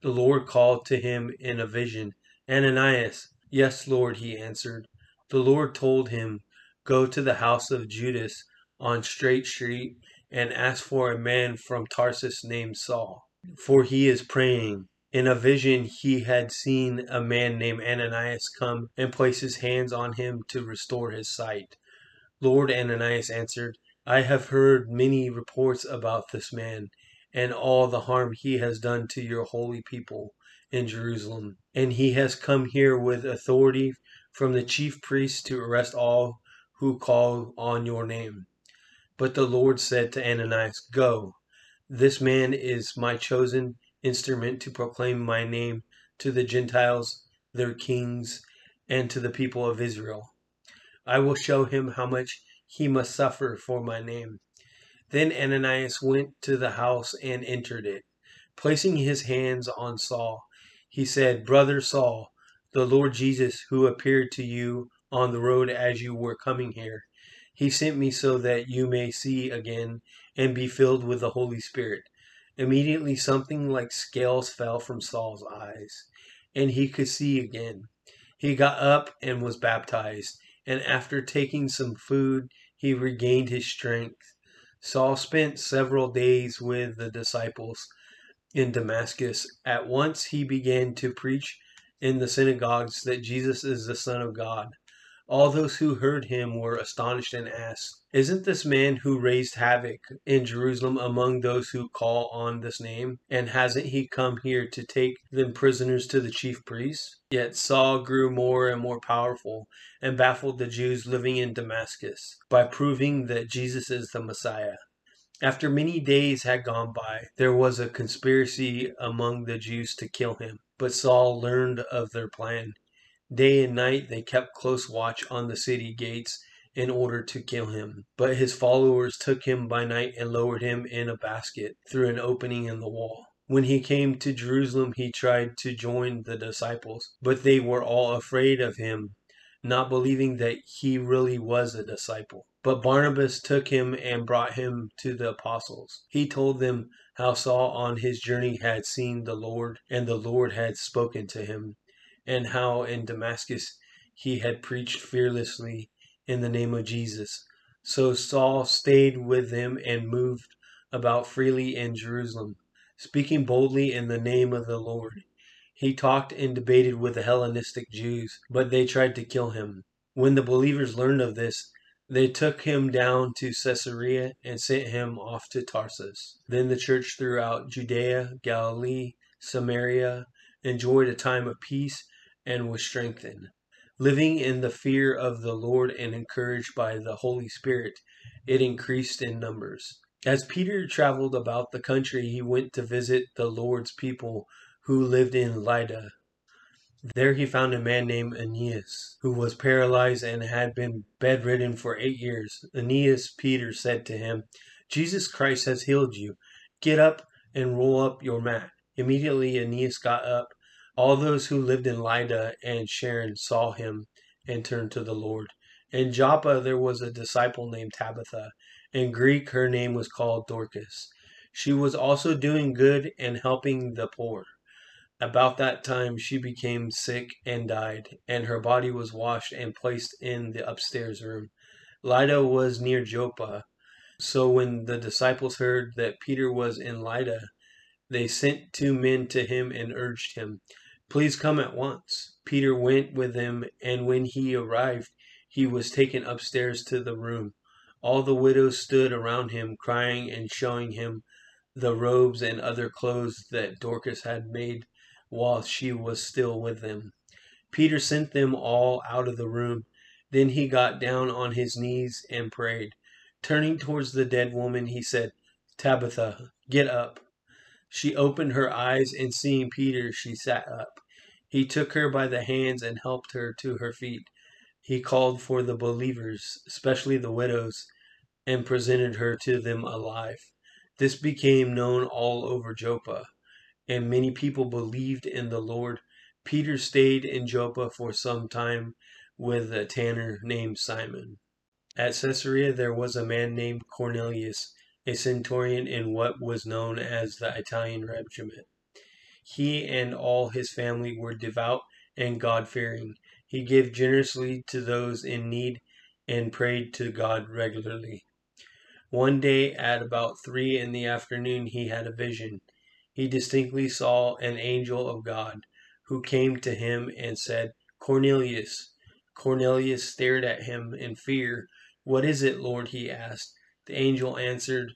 The Lord called to him in a vision, "Ananias." "Yes, Lord," he answered. The Lord told him, "Go to the house of Judas on Straight Street and ask for a man from Tarsus named Saul, for he is praying." In a vision he had seen a man named Ananias come and place his hands on him to restore his sight. "Lord," Ananias answered, "I have heard many reports about this man, and all the harm he has done to your holy people in Jerusalem. And he has come here with authority from the chief priests to arrest all who call on your name." But the Lord said to Ananias, "Go. This man is my chosen instrument to proclaim my name to the Gentiles, their kings, and to the people of Israel. I will show him how much he must suffer for my name." Then Ananias went to the house and entered it. Placing his hands on Saul, he said, "Brother Saul, the Lord Jesus, who appeared to you on the road as you were coming here, he sent me so that you may see again and be filled with the Holy Spirit." Immediately something like scales fell from Saul's eyes, and he could see again. He got up and was baptized, and after taking some food, he regained his strength. Saul spent several days with the disciples in Damascus. At once he began to preach in the synagogues that Jesus is the Son of God. All those who heard him were astonished and asked, "Isn't this man who raised havoc in Jerusalem among those who call on this name? And hasn't he come here to take them prisoners to the chief priests?" Yet Saul grew more and more powerful and baffled the Jews living in Damascus by proving that Jesus is the Messiah. After many days had gone by, there was a conspiracy among the Jews to kill him, but Saul learned of their plan. Day and night they kept close watch on the city gates in order to kill him. But his followers took him by night and lowered him in a basket through an opening in the wall. When he came to Jerusalem, he tried to join the disciples, but they were all afraid of him, not believing that he really was a disciple. But Barnabas took him and brought him to the apostles. He told them how Saul on his journey had seen the Lord, and the Lord had spoken to him, and how in Damascus he had preached fearlessly in the name of Jesus. So Saul stayed with them and moved about freely in Jerusalem, speaking boldly in the name of the Lord. He talked and debated with the Hellenistic Jews, but they tried to kill him. When the believers learned of this, they took him down to Caesarea and sent him off to Tarsus. Then the church throughout Judea, Galilee, Samaria enjoyed a time of peace and was strengthened, living in the fear of the Lord and encouraged by the Holy Spirit. It increased in numbers. As Peter traveled about the country, he went to visit the Lord's people who lived in Lydda. There he found a man named Aeneas, who was paralyzed and had been bedridden for eight years. "Aeneas," Peter said to him, "Jesus Christ has healed you. Get up and roll up your mat." Immediately Aeneas got up. All those who lived in Lydda and Sharon saw him and turned to the Lord. In Joppa there was a disciple named Tabitha. In Greek her name was called Dorcas. She was also doing good and helping the poor. About that time she became sick and died, and her body was washed and placed in the upstairs room. Lydda was near Joppa. So when the disciples heard that Peter was in Lydda, they sent two men to him and urged him, "Please come at once." Peter went with them, and when he arrived, he was taken upstairs to the room. All the widows stood around him, crying and showing him the robes and other clothes that Dorcas had made while she was still with them. Peter sent them all out of the room. Then he got down on his knees and prayed. Turning towards the dead woman, he said, "Tabitha, get up." She opened her eyes, and seeing Peter, she sat up. He took her by the hands and helped her to her feet. He called for the believers, especially the widows, and presented her to them alive. This became known all over Joppa, and many people believed in the Lord. Peter stayed in Joppa for some time with a tanner named Simon. At Caesarea there was a man named Cornelius, a centurion in what was known as the Italian regiment. He and all his family were devout and God-fearing. He gave generously to those in need and prayed to God regularly. One day at about three in the afternoon he had a vision. He distinctly saw an angel of God, who came to him and said, "Cornelius." Cornelius stared at him in fear. "What is it, Lord?" he asked. The angel answered,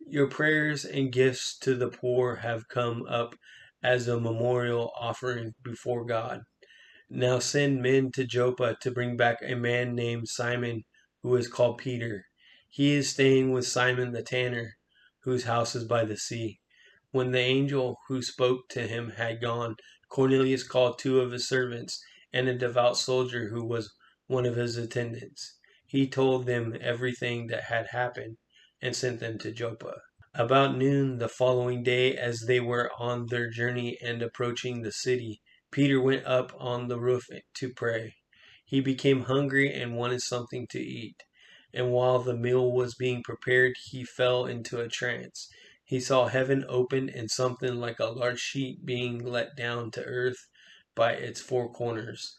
"Your prayers and gifts to the poor have come up as a memorial offering before God. Now send men to Joppa to bring back a man named Simon, who is called Peter. He is staying with Simon the tanner, whose house is by the sea." When the angel who spoke to him had gone, Cornelius called two of his servants and a devout soldier who was one of his attendants. He told them everything that had happened and sent them to Joppa. About noon the following day, as they were on their journey and approaching the city, Peter went up on the roof to pray. He became hungry and wanted something to eat, and while the meal was being prepared, he fell into a trance. He saw heaven open and something like a large sheet being let down to earth by its four corners.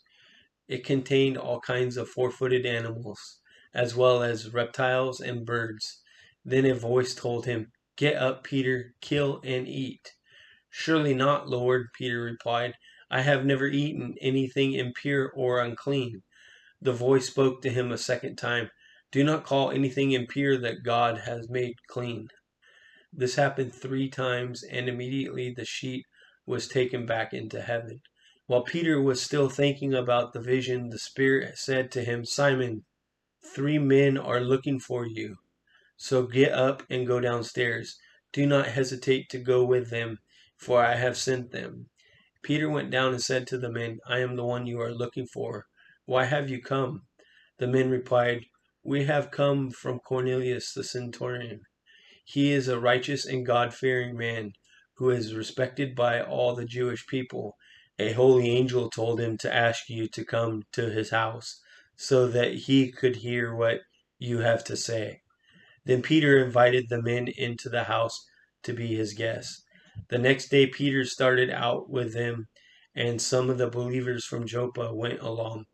It contained all kinds of four-footed animals, as well as reptiles and birds. Then a voice told him, "Get up, Peter, kill and eat." "Surely not, Lord," Peter replied. "I have never eaten anything impure or unclean." The voice spoke to him a second time, "Do not call anything impure that God has made clean." This happened three times, and immediately the sheet was taken back into heaven. While Peter was still thinking about the vision, the Spirit said to him, "Simon, three men are looking for you. So get up and go downstairs. Do not hesitate to go with them, for I have sent them." Peter went down and said to the men, "I am the one you are looking for. Why have you come?" The men replied, "We have come from Cornelius the centurion. He is a righteous and God-fearing man who is respected by all the Jewish people. A holy angel told him to ask you to come to his house so that he could hear what you have to say." Then Peter invited the men into the house to be his guests. The next day Peter started out with them, and some of the believers from Joppa went along.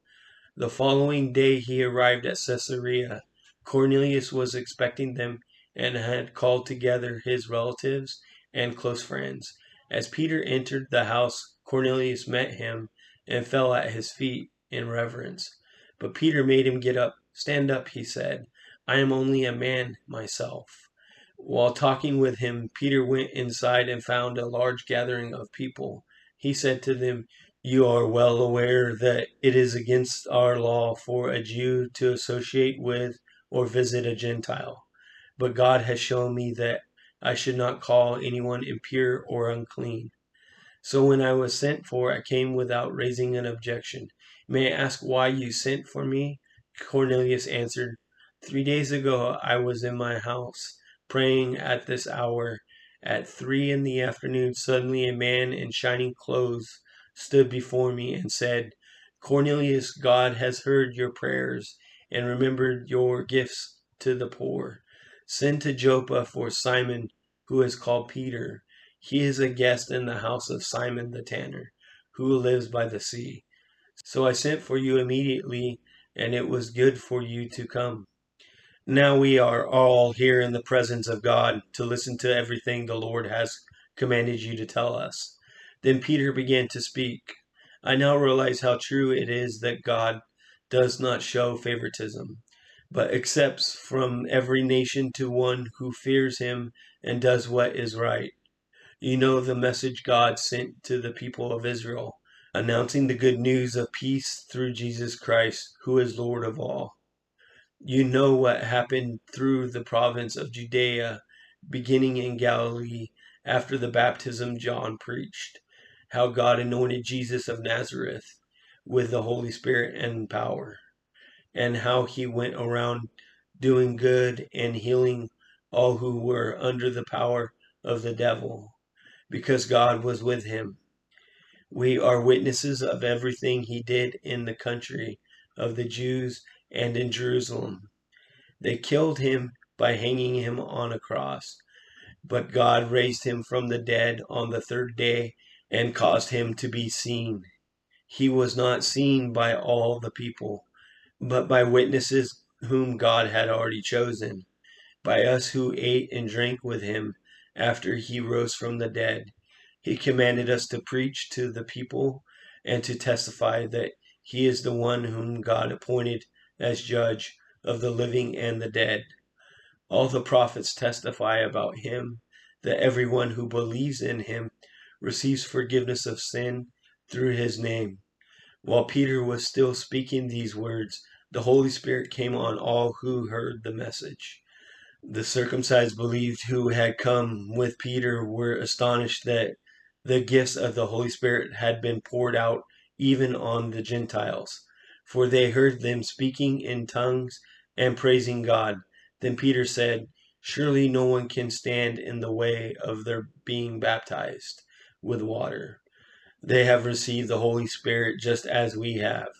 The following day he arrived at Caesarea. Cornelius was expecting them and had called together his relatives and close friends. As Peter entered the house, Cornelius met him and fell at his feet in reverence. But Peter made him get up. "Stand up," he said. "I am only a man myself." While talking with him, Peter went inside and found a large gathering of people. He said to them, "You are well aware that it is against our law for a Jew to associate with or visit a Gentile. But God has shown me that I should not call anyone impure or unclean. So when I was sent for, I came without raising an objection. May I ask why you sent for me?" Cornelius answered, "Three days ago I was in my house, praying at this hour. At three in the afternoon, suddenly a man in shining clothes stood before me and said, 'Cornelius, God has heard your prayers and remembered your gifts to the poor. Send to Joppa for Simon, who is called Peter. He is a guest in the house of Simon the tanner, who lives by the sea. So I sent for you immediately, and it was good for you to come. Now we are all here in the presence of God to listen to everything the Lord has commanded you to tell us. Then Peter began to speak. I now realize how true it is that God does not show favoritism, but accepts from every nation to one who fears him and does what is right. You know the message God sent to the people of Israel, announcing the good news of peace through Jesus Christ, who is Lord of all. You know what happened through the province of Judea, beginning in Galilee, after the baptism John preached, how God anointed Jesus of Nazareth with the Holy Spirit and power, and how he went around doing good and healing all who were under the power of the devil, because God was with him. We are witnesses of everything he did in the country of the Jews and in Jerusalem. They killed him by hanging him on a cross, but God raised him from the dead on the third day and caused him to be seen. He was not seen by all the people, but by witnesses whom God had already chosen, by us who ate and drank with him after he rose from the dead. He commanded us to preach to the people and to testify that he is the one whom God appointed as judge of the living and the dead. All the prophets testify about him, that everyone who believes in him receives forgiveness of sin through his name. While Peter was still speaking these words, the Holy Spirit came on all who heard the message. The circumcised believed who had come with Peter were astonished that the gifts of the Holy Spirit had been poured out even on the Gentiles, for they heard them speaking in tongues and praising God. Then Peter said, "Surely no one can stand in the way of their being baptized with water. They have received the Holy Spirit just as we have."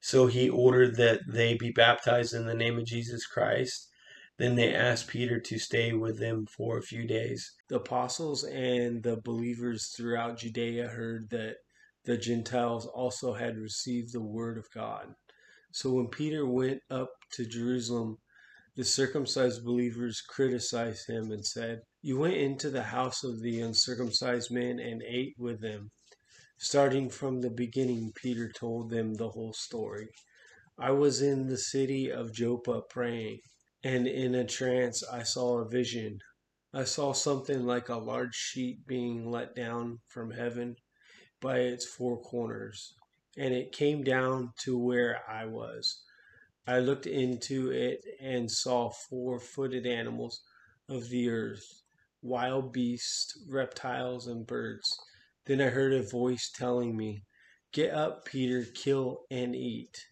So he ordered that they be baptized in the name of Jesus Christ. Then they asked Peter to stay with them for a few days. The apostles and the believers throughout Judea heard that the Gentiles also had received the word of God. So when Peter went up to Jerusalem, the circumcised believers criticized him and said, "You went into the house of the uncircumcised men and ate with them." Starting from the beginning, Peter told them the whole story. "I was in the city of Joppa praying, and in a trance I saw a vision. I saw something like a large sheet being let down from heaven by its four corners, and it came down to where I was. I looked into it and saw four-footed animals of the earth, wild beasts, reptiles, and birds. Then I heard a voice telling me, 'Get up, Peter, kill and eat.'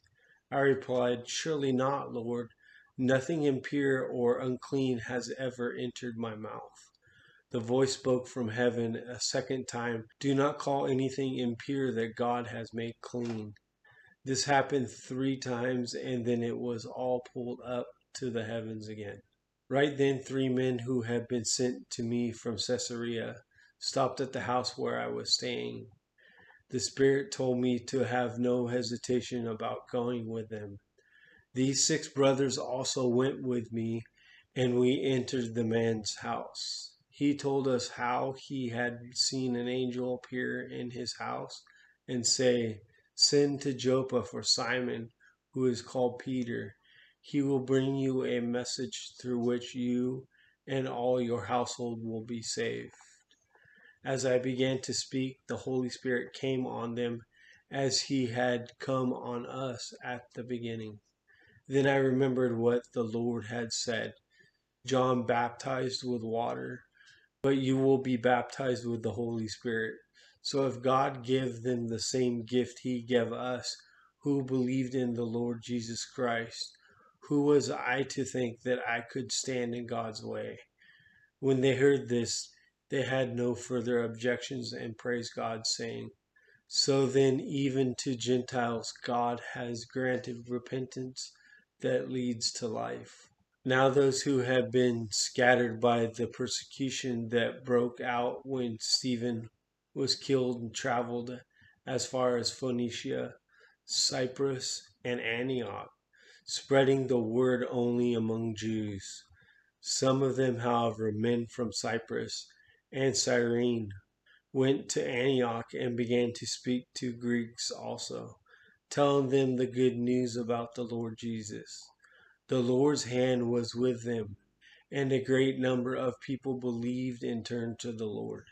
I replied, 'Surely not, Lord. Nothing impure or unclean has ever entered my mouth.' The voice spoke from heaven a second time, 'Do not call anything impure that God has made clean.' This happened three times, and then it was all pulled up to the heavens again. Right then, three men who had been sent to me from Caesarea stopped at the house where I was staying. The Spirit told me to have no hesitation about going with them. These six brothers also went with me, and we entered the man's house. He told us how he had seen an angel appear in his house and say, 'Send to Joppa for Simon, who is called Peter. He will bring you a message through which you and all your household will be saved.' As I began to speak, the Holy Spirit came on them as he had come on us at the beginning. Then I remembered what the Lord had said, 'John baptized with water, but you will be baptized with the Holy Spirit.' So if God gave them the same gift he gave us who believed in the Lord Jesus Christ, who was I to think that I could stand in God's way?" When they heard this, they had no further objections and praised God, saying, "So then even to Gentiles God has granted repentance that leads to life." Now those who had been scattered by the persecution that broke out when Stephen was killed and traveled as far as Phoenicia, Cyprus, and Antioch, spreading the word only among Jews. Some of them, however, men from Cyprus and Cyrene, went to Antioch and began to speak to Greeks also, telling them the good news about the Lord Jesus. The Lord's hand was with them, and a great number of people believed and turned to the Lord.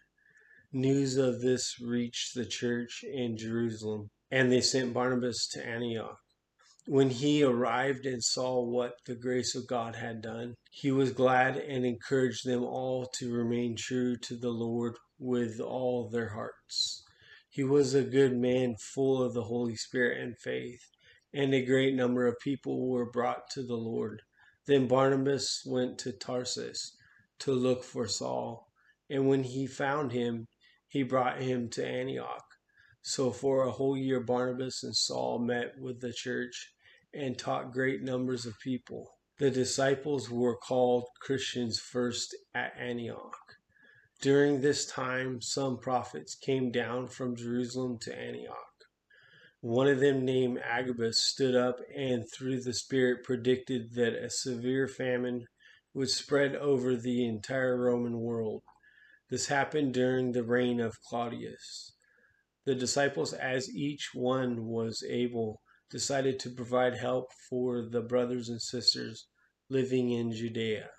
News of this reached the church in Jerusalem, and they sent Barnabas to Antioch. When he arrived and saw what the grace of God had done, he was glad and encouraged them all to remain true to the Lord with all their hearts. He was a good man, full of the Holy Spirit and faith, and a great number of people were brought to the Lord. Then Barnabas went to Tarsus to look for Saul, and when he found him, he brought him to Antioch. So for a whole year Barnabas and Saul met with the church and taught great numbers of people. The disciples were called Christians first at Antioch. During this time, some prophets came down from Jerusalem to Antioch. One of them, named Agabus, stood up and through the Spirit predicted that a severe famine would spread over the entire Roman world. This happened during the reign of Claudius. The disciples, as each one was able, decided to provide help for the brothers and sisters living in Judea.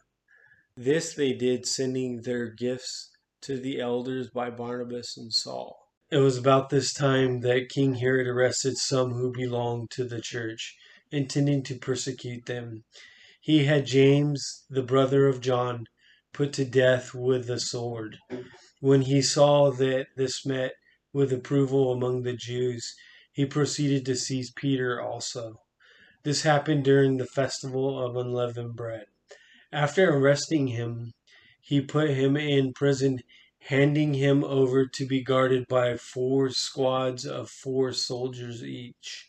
This they did, sending their gifts to the elders by Barnabas and Saul. It was about this time that King Herod arrested some who belonged to the church, intending to persecute them. He had James, the brother of John, put to death with the sword. When he saw that this met with approval among the Jews, he proceeded to seize Peter also. This happened during the festival of unleavened bread. After arresting him, he put him in prison, handing him over to be guarded by four squads of four soldiers each.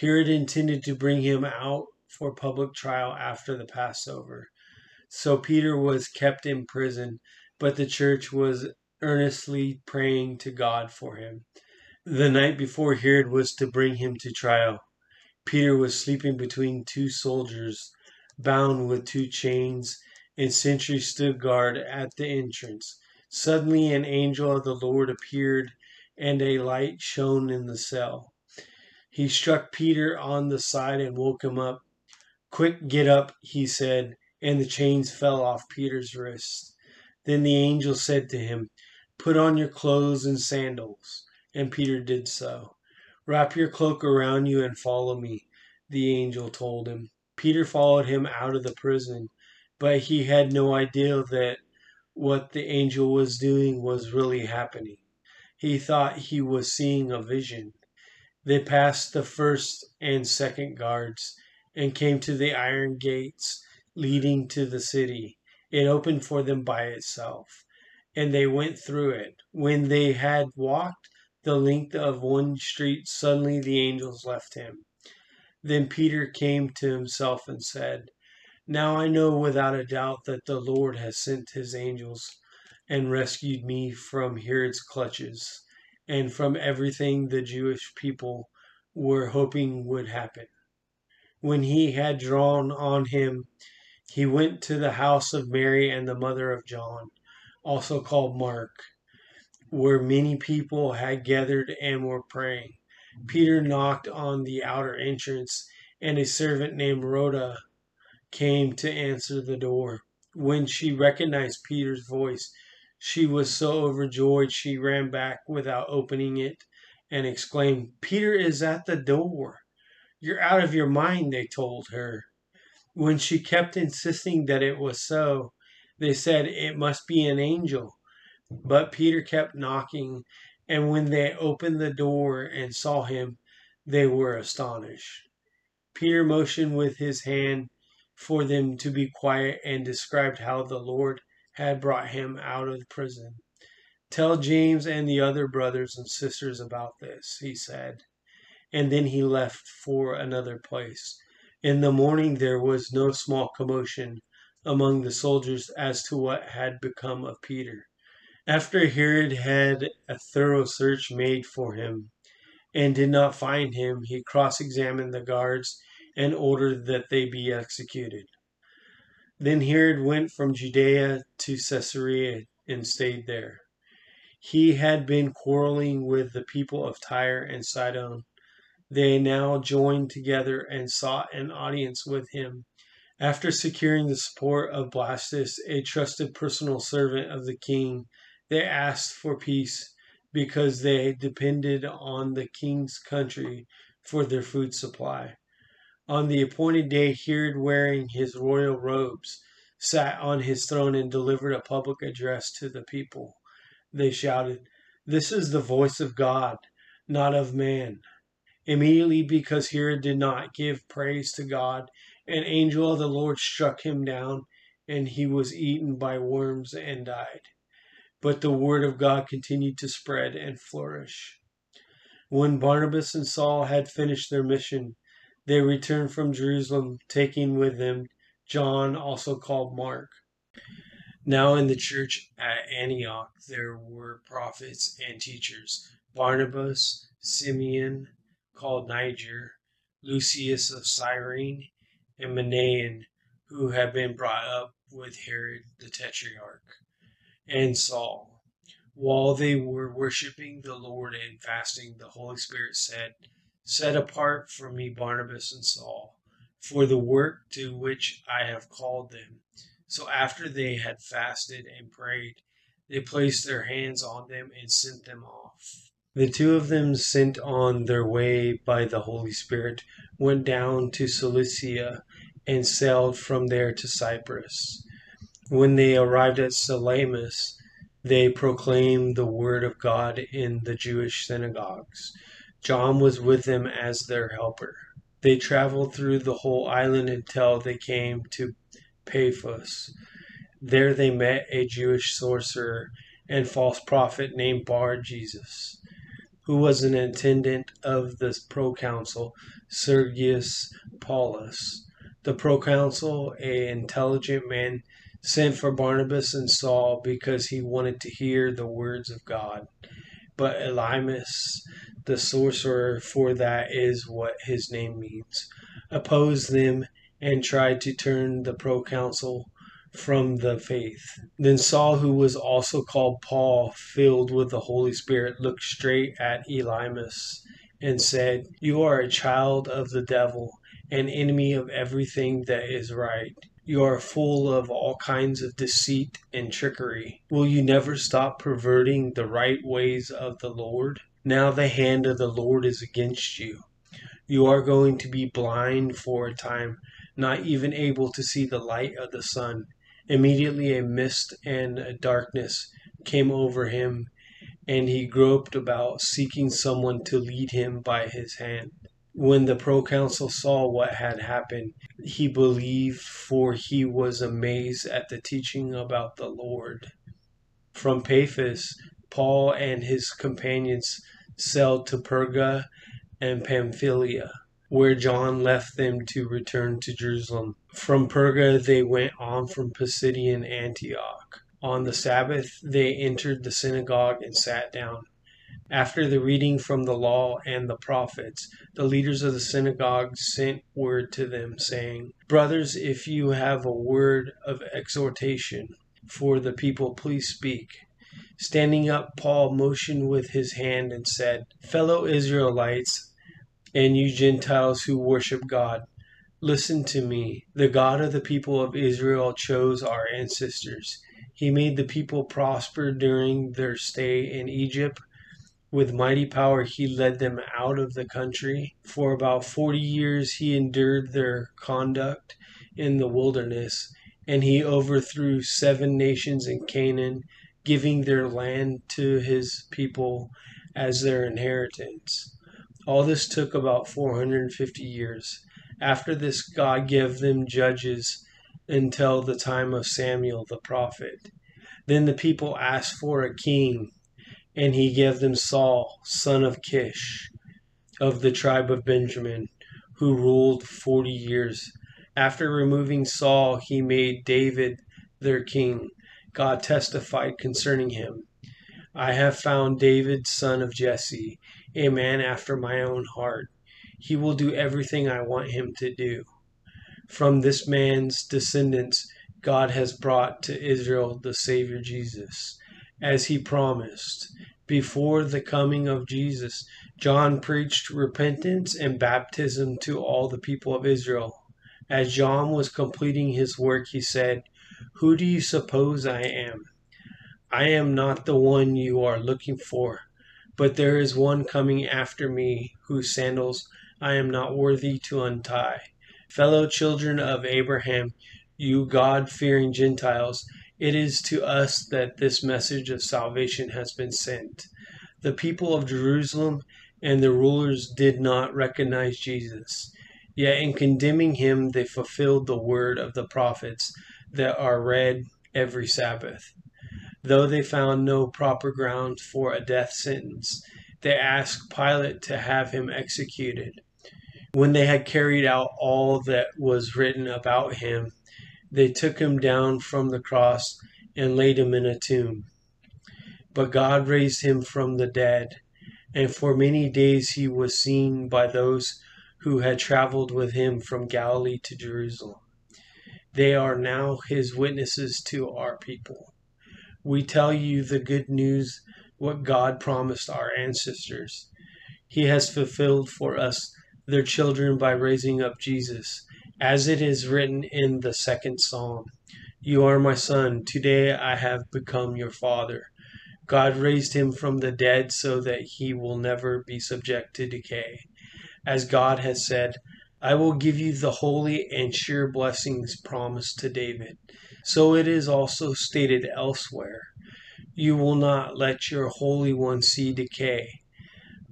Herod intended to bring him out for public trial after the Passover. So Peter was kept in prison, but the church was earnestly praying to God for him. The night before Herod was to bring him to trial, Peter was sleeping between two soldiers, bound with two chains, and sentries stood guard at the entrance. Suddenly an angel of the Lord appeared, and a light shone in the cell. He struck Peter on the side and woke him up. "Quick, get up," he said, and the chains fell off Peter's wrists. Then the angel said to him, "Put on your clothes and sandals," and Peter did so. "Wrap your cloak around you and follow me," the angel told him. Peter followed him out of the prison, but he had no idea that what the angel was doing was really happening. He thought he was seeing a vision. They passed the first and second guards and came to the iron gates leading to the city. It opened for them by itself, and they went through it. When they had walked the length of one street, suddenly the angels left him. Then Peter came to himself and said, "Now I know without a doubt that the Lord has sent his angels and rescued me from Herod's clutches and from everything the Jewish people were hoping would happen." When he had drawn on him, he went to the house of Mary and the mother of John, also called Mark, where many people had gathered and were praying. Peter knocked on the outer entrance, and a servant named Rhoda came to answer the door. When she recognized Peter's voice, she was so overjoyed she ran back without opening it and exclaimed, "Peter is at the door." "You're out of your mind," they told her. When she kept insisting that it was so, they said, "It must be an angel." But Peter kept knocking, and when they opened the door and saw him, they were astonished. Peter motioned with his hand for them to be quiet and described how the Lord had brought him out of prison. "Tell James and the other brothers and sisters about this," he said. And then he left for another place. In the morning there was no small commotion among the soldiers as to what had become of Peter. After Herod had a thorough search made for him and did not find him, he cross-examined the guards and ordered that they be executed. Then Herod went from Judea to Caesarea and stayed there. He had been quarreling with the people of Tyre and Sidon. They now joined together and sought an audience with him. After securing the support of Blastus, a trusted personal servant of the king, they asked for peace because they depended on the king's country for their food supply. On the appointed day, Herod, wearing his royal robes, sat on his throne and delivered a public address to the people. They shouted, "This is the voice of God, not of man." Immediately, because Herod did not give praise to God, an angel of the Lord struck him down, and he was eaten by worms and died. But the word of God continued to spread and flourish. When Barnabas and Saul had finished their mission, they returned from Jerusalem, taking with them John, also called Mark. Now in the church at Antioch there were prophets and teachers: Barnabas, Simeon, called Niger, Lucius of Cyrene, and Manaen, who had been brought up with Herod the Tetrarch, and Saul. While they were worshipping the Lord and fasting, the Holy Spirit said, "Set apart for me Barnabas and Saul, for the work to which I have called them." So after they had fasted and prayed, they placed their hands on them and sent them off. The two of them, sent on their way by the Holy Spirit, went down to Cilicia and sailed from there to Cyprus. When they arrived at Salamis, they proclaimed the word of God in the Jewish synagogues. John was with them as their helper. They traveled through the whole island until they came to Paphos. There they met a Jewish sorcerer and false prophet named Bar-Jesus, who was an attendant of the proconsul Sergius Paulus. The proconsul, an intelligent man, sent for Barnabas and Saul because he wanted to hear the words of God. But Elymas, the sorcerer, for that is what his name means, opposed them and tried to turn the proconsul from the faith. Then Saul, who was also called Paul, filled with the Holy Spirit, looked straight at Elymas and said, "You are a child of the devil, an enemy of everything that is right. You are full of all kinds of deceit and trickery. Will you never stop perverting the right ways of the Lord? Now the hand of the Lord is against you. You are going to be blind for a time, not even able to see the light of the sun." Immediately a mist and a darkness came over him, and he groped about, seeking someone to lead him by his hand. When the proconsul saw what had happened, he believed, for he was amazed at the teaching about the Lord. From Paphos, Paul and his companions sailed to Perga and Pamphylia, where John left them to return to Jerusalem. From Perga they went on from Pisidian Antioch. On the Sabbath they entered the synagogue and sat down. After the reading from the law and the prophets, the leaders of the synagogue sent word to them, saying, "Brothers, if you have a word of exhortation for the people, please speak." Standing up, Paul motioned with his hand and said, "Fellow Israelites, and you Gentiles who worship God, listen to me. The God of the people of Israel chose our ancestors. He made the people prosper during their stay in Egypt. With mighty power he led them out of the country. For about forty years he endured their conduct in the wilderness, and he overthrew seven nations in Canaan, giving their land to his people as their inheritance. All this took about four hundred fifty years. After this, God gave them judges until the time of Samuel the prophet. Then the people asked for a king, and he gave them Saul, son of Kish, of the tribe of Benjamin, who ruled forty years. After removing Saul, he made David their king. God testified concerning him, 'I have found David, son of Jesse, a man after my own heart. He will do everything I want him to do. From this man's descendants, God has brought to Israel the Savior Jesus, as he promised. Before the coming of Jesus, John preached repentance and baptism to all the people of Israel. As John was completing his work, he said, "Who do you suppose I am? I am not the one you are looking for, but there is one coming after me whose sandals I am not worthy to untie." Fellow children of Abraham, you God-fearing Gentiles, it is to us that this message of salvation has been sent. The people of Jerusalem and the rulers did not recognize Jesus. Yet in condemning him, they fulfilled the word of the prophets that are read every Sabbath. Though they found no proper ground for a death sentence, they asked Pilate to have him executed. When they had carried out all that was written about him, they took him down from the cross and laid him in a tomb. But God raised him from the dead, and for many days he was seen by those who had traveled with him from Galilee to Jerusalem. They are now his witnesses to our people. We tell you the good news, what God promised our ancestors. He has fulfilled for us, their children, by raising up Jesus. As it is written in the second psalm, "You are my son, today I have become your father." God raised him from the dead so that he will never be subject to decay. As God has said, "I will give you the holy and sure blessings promised to David." So it is also stated elsewhere, "You will not let your Holy One see decay."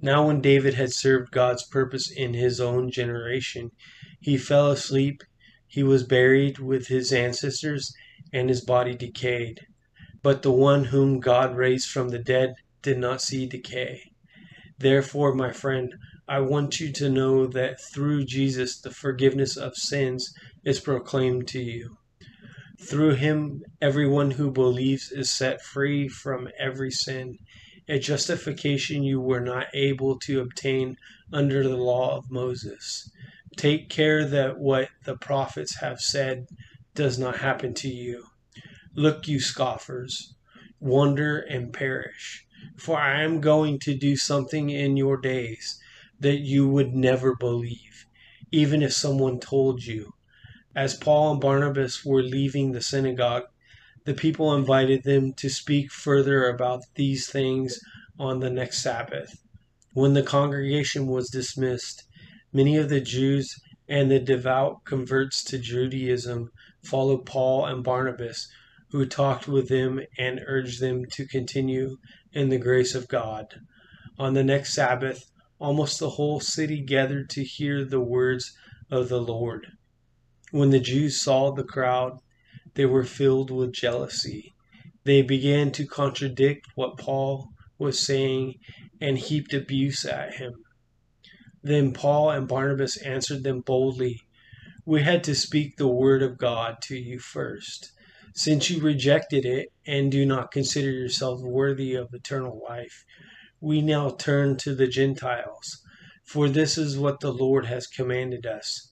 Now when David had served God's purpose in his own generation, he fell asleep, he was buried with his ancestors, and his body decayed. But the one whom God raised from the dead did not see decay. Therefore, my friend, I want you to know that through Jesus the forgiveness of sins is proclaimed to you. Through him, everyone who believes is set free from every sin, a justification you were not able to obtain under the law of Moses. Take care that what the prophets have said does not happen to you. Look, you scoffers, wonder and perish, for I am going to do something in your days that you would never believe, even if someone told you. As Paul and Barnabas were leaving the synagogue, the people invited them to speak further about these things on the next Sabbath. When the congregation was dismissed, many of the Jews and the devout converts to Judaism followed Paul and Barnabas, who talked with them and urged them to continue in the grace of God. On the next Sabbath, almost the whole city gathered to hear the words of the Lord. When the Jews saw the crowd, they were filled with jealousy. They began to contradict what Paul was saying and heaped abuse at him. Then Paul and Barnabas answered them boldly, "We had to speak the word of God to you first. Since you rejected it and do not consider yourselves worthy of eternal life, we now turn to the Gentiles, for this is what the Lord has commanded us.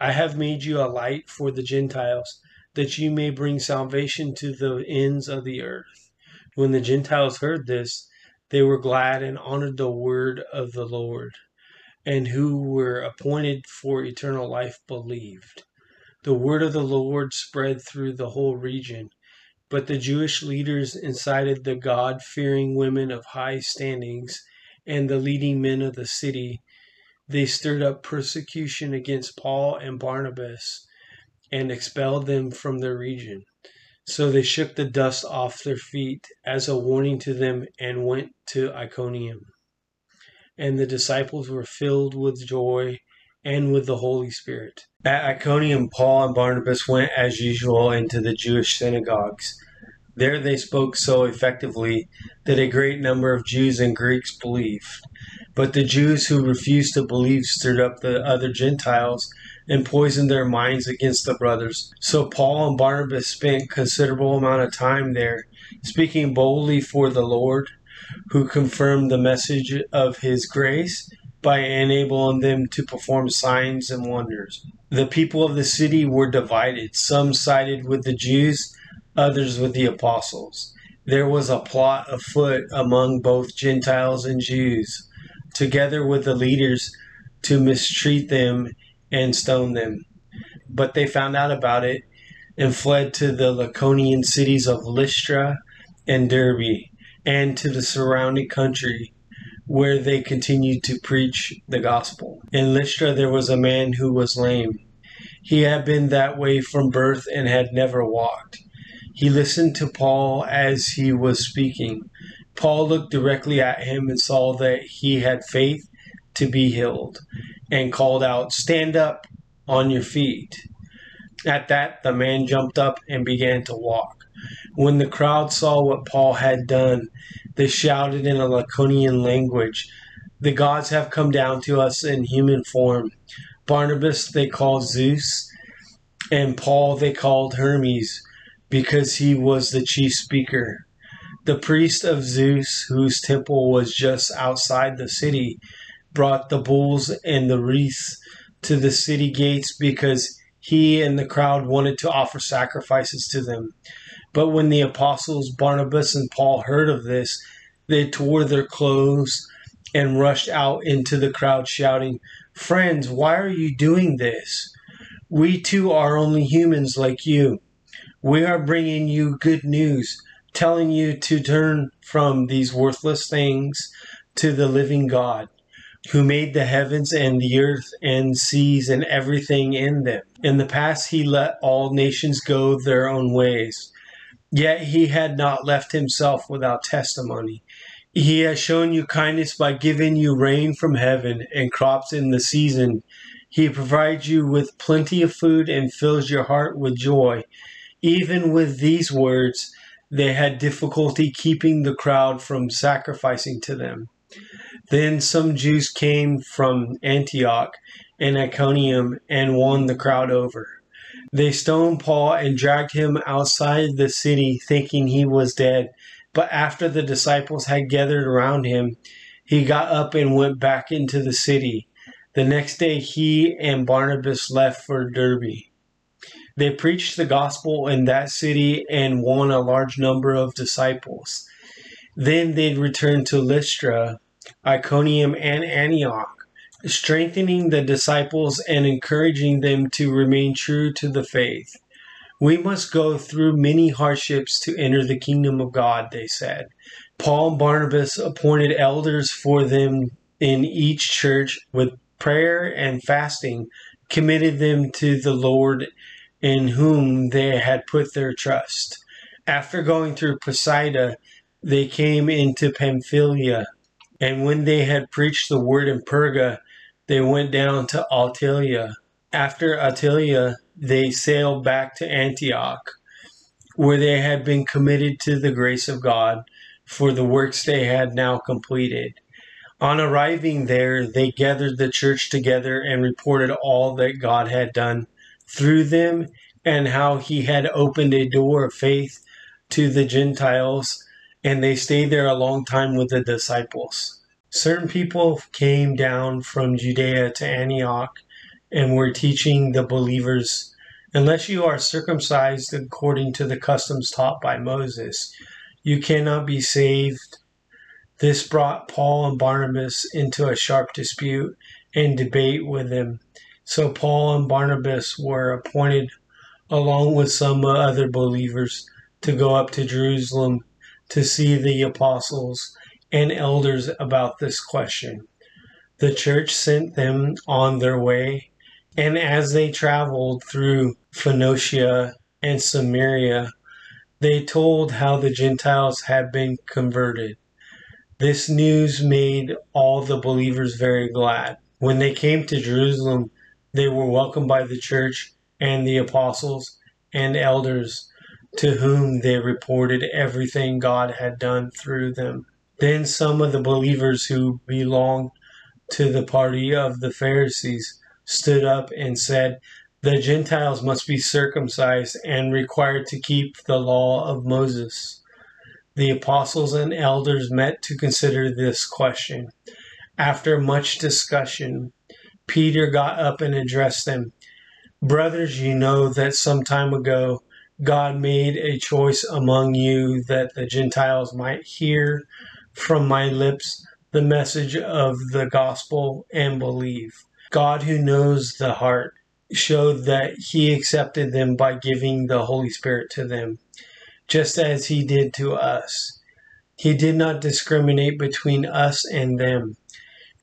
I have made you a light for the Gentiles, that you may bring salvation to the ends of the earth." When the Gentiles heard this, they were glad and honored the word of the Lord. And who were appointed for eternal life believed. The word of the Lord spread through the whole region, but the Jewish leaders incited the God-fearing women of high standings and the leading men of the city. They stirred up persecution against Paul and Barnabas and expelled them from their region. So they shook the dust off their feet as a warning to them and went to Iconium. And the disciples were filled with joy and with the Holy Spirit. At Iconium, Paul and Barnabas went as usual into the Jewish synagogues. There they spoke so effectively that a great number of Jews and Greeks believed. But the Jews who refused to believe stirred up the other Gentiles and poisoned their minds against the brothers. So Paul and Barnabas spent considerable amount of time there, speaking boldly for the Lord, who confirmed the message of his grace by enabling them to perform signs and wonders. The people of the city were divided. Some sided with the Jews, others with the apostles. There was a plot afoot among both Gentiles and Jews, together with the leaders, to mistreat them and stone them. But they found out about it and fled to the Lycaonian cities of Lystra and Derbe, and to the surrounding country, where they continued to preach the gospel. In Lystra there was a man who was lame. He had been that way from birth and had never walked. He listened to Paul as he was speaking. Paul looked directly at him and saw that he had faith to be healed, and called out, "Stand up on your feet." At that, the man jumped up and began to walk. When the crowd saw what Paul had done, they shouted in a Lycaonian language, "The gods have come down to us in human form." Barnabas they called Zeus, and Paul they called Hermes, because he was the chief speaker. The priest of Zeus, whose temple was just outside the city, brought the bulls and the wreaths to the city gates, because he and the crowd wanted to offer sacrifices to them. But when the apostles Barnabas and Paul heard of this, they tore their clothes and rushed out into the crowd, shouting, "Friends, why are you doing this? We too are only humans like you. We are bringing you good news, telling you to turn from these worthless things to the living God, who made the heavens and the earth and seas and everything in them. In the past he let all nations go their own ways, yet he had not left himself without testimony. He has shown you kindness by giving you rain from heaven and crops in the season. He provides you with plenty of food and fills your heart with joy." Even with these words, they had difficulty keeping the crowd from sacrificing to them. Then some Jews came from Antioch and Iconium and won the crowd over. They stoned Paul and dragged him outside the city, thinking he was dead. But after the disciples had gathered around him, he got up and went back into the city. The next day he and Barnabas left for Derbe. They preached the gospel in that city and won a large number of disciples. Then they returned to Lystra, Iconium, and Antioch, strengthening the disciples and encouraging them to remain true to the faith. "We must go through many hardships to enter the kingdom of God," they said. Paul and Barnabas appointed elders for them in each church, with prayer and fasting, committed them to the Lord in whom they had put their trust. After going through Pisidia, they came into Pamphylia, and when they had preached the word in Perga, they went down to Attalia. After Attalia, they sailed back to Antioch, where they had been committed to the grace of God for the works they had now completed. On arriving there, they gathered the church together and reported all that God had done through them, and how he had opened a door of faith to the Gentiles, and they stayed there a long time with the disciples. Certain people came down from Judea to Antioch and were teaching the believers, "Unless you are circumcised according to the customs taught by Moses, you cannot be saved." This brought Paul and Barnabas into a sharp dispute and debate with them. So Paul and Barnabas were appointed, along with some other believers, to go up to Jerusalem to see the apostles and elders about this question. The church sent them on their way, and as they traveled through Phoenicia and Samaria, they told how the Gentiles had been converted. This news made all the believers very glad. When they came to Jerusalem, they were welcomed by the church and the apostles and elders, to whom they reported everything God had done through them. Then some of the believers who belonged to the party of the Pharisees stood up and said, "The Gentiles must be circumcised and required to keep the law of Moses." The apostles and elders met to consider this question. After much discussion, Peter got up and addressed them. Brothers, you know that some time ago God made a choice among you that the Gentiles might hear from my lips the message of the gospel and believe. God, who knows the heart, showed that he accepted them by giving the Holy Spirit to them, just as he did to us. He did not discriminate between us and them,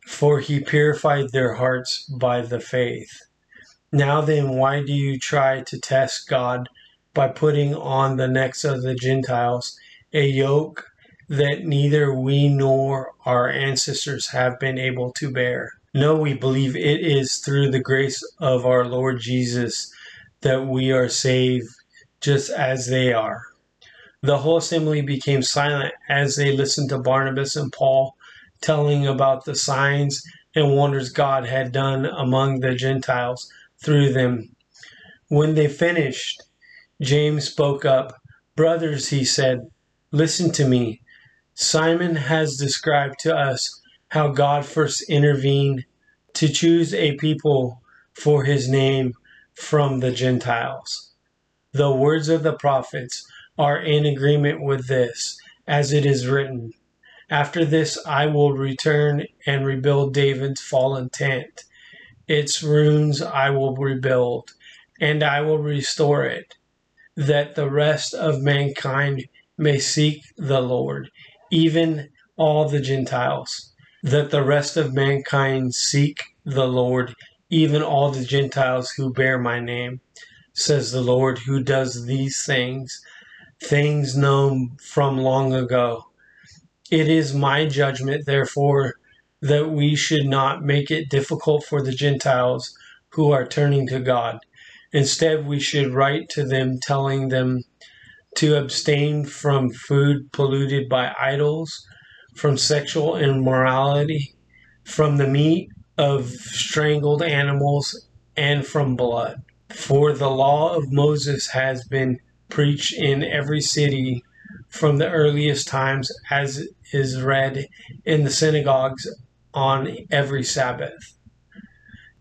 for he purified their hearts by the faith. Now then, why do you try to test God by putting on the necks of the Gentiles a yoke that neither we nor our ancestors have been able to bear? No, we believe it is through the grace of our Lord Jesus that we are saved, just as they are. The whole assembly became silent as they listened to Barnabas and Paul telling about the signs and wonders God had done among the Gentiles through them. When they finished, James spoke up. Brothers, he said, listen to me. Simon has described to us how God first intervened to choose a people for his name from the Gentiles. The words of the prophets are in agreement with this, as it is written, after this I will return and rebuild David's fallen tent. Its ruins I will rebuild, and I will restore it, that the rest of mankind may seek the Lord, even all the Gentiles. That the rest of mankind seek the Lord, even all the Gentiles who bear my name, says the Lord, who does these things, things known from long ago. It is my judgment, therefore, that we should not make it difficult for the Gentiles who are turning to God. Instead, we should write to them, telling them to abstain from food polluted by idols, from sexual immorality, from the meat of strangled animals, and from blood. For the law of Moses has been preached in every city from the earliest times, as is read in the synagogues on every Sabbath.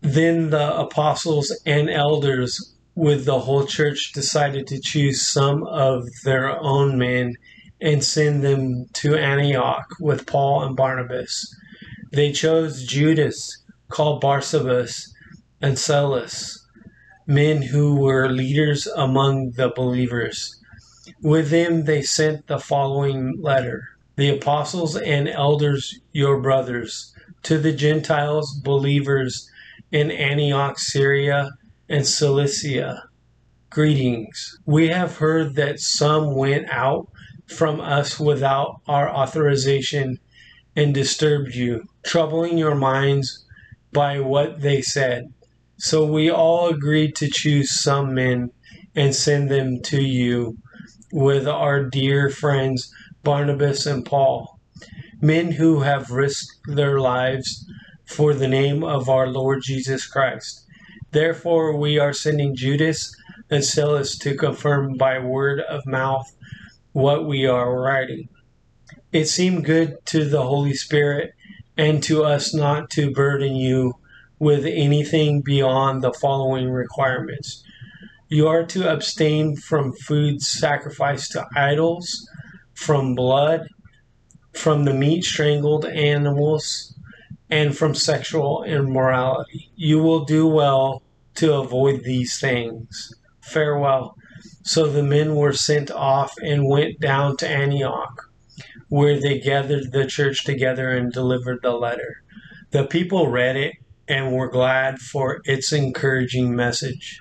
Then the apostles and elders with the whole church decided to choose some of their own men and send them to Antioch with Paul and Barnabas. They chose Judas, called Barsabas, and Silas, men who were leaders among the believers. With them they sent the following letter. The apostles and elders, your brothers, to the Gentiles believers in Antioch, Syria, and Cilicia. Greetings. We have heard that some went out from us without our authorization and disturbed you, troubling your minds by what they said. So we all agreed to choose some men and send them to you with our dear friends Barnabas and Paul, men who have risked their lives for the name of our Lord Jesus Christ. Therefore, we are sending Judas and Silas to confirm by word of mouth what we are writing. It seemed good to the Holy Spirit and to us not to burden you with anything beyond the following requirements. You are to abstain from food sacrificed to idols, from blood, from the meat strangled animals, and from sexual immorality. You will do well to avoid these things. Farewell. So the men were sent off and went down to Antioch, where they gathered the church together and delivered the letter. The people read it and were glad for its encouraging message.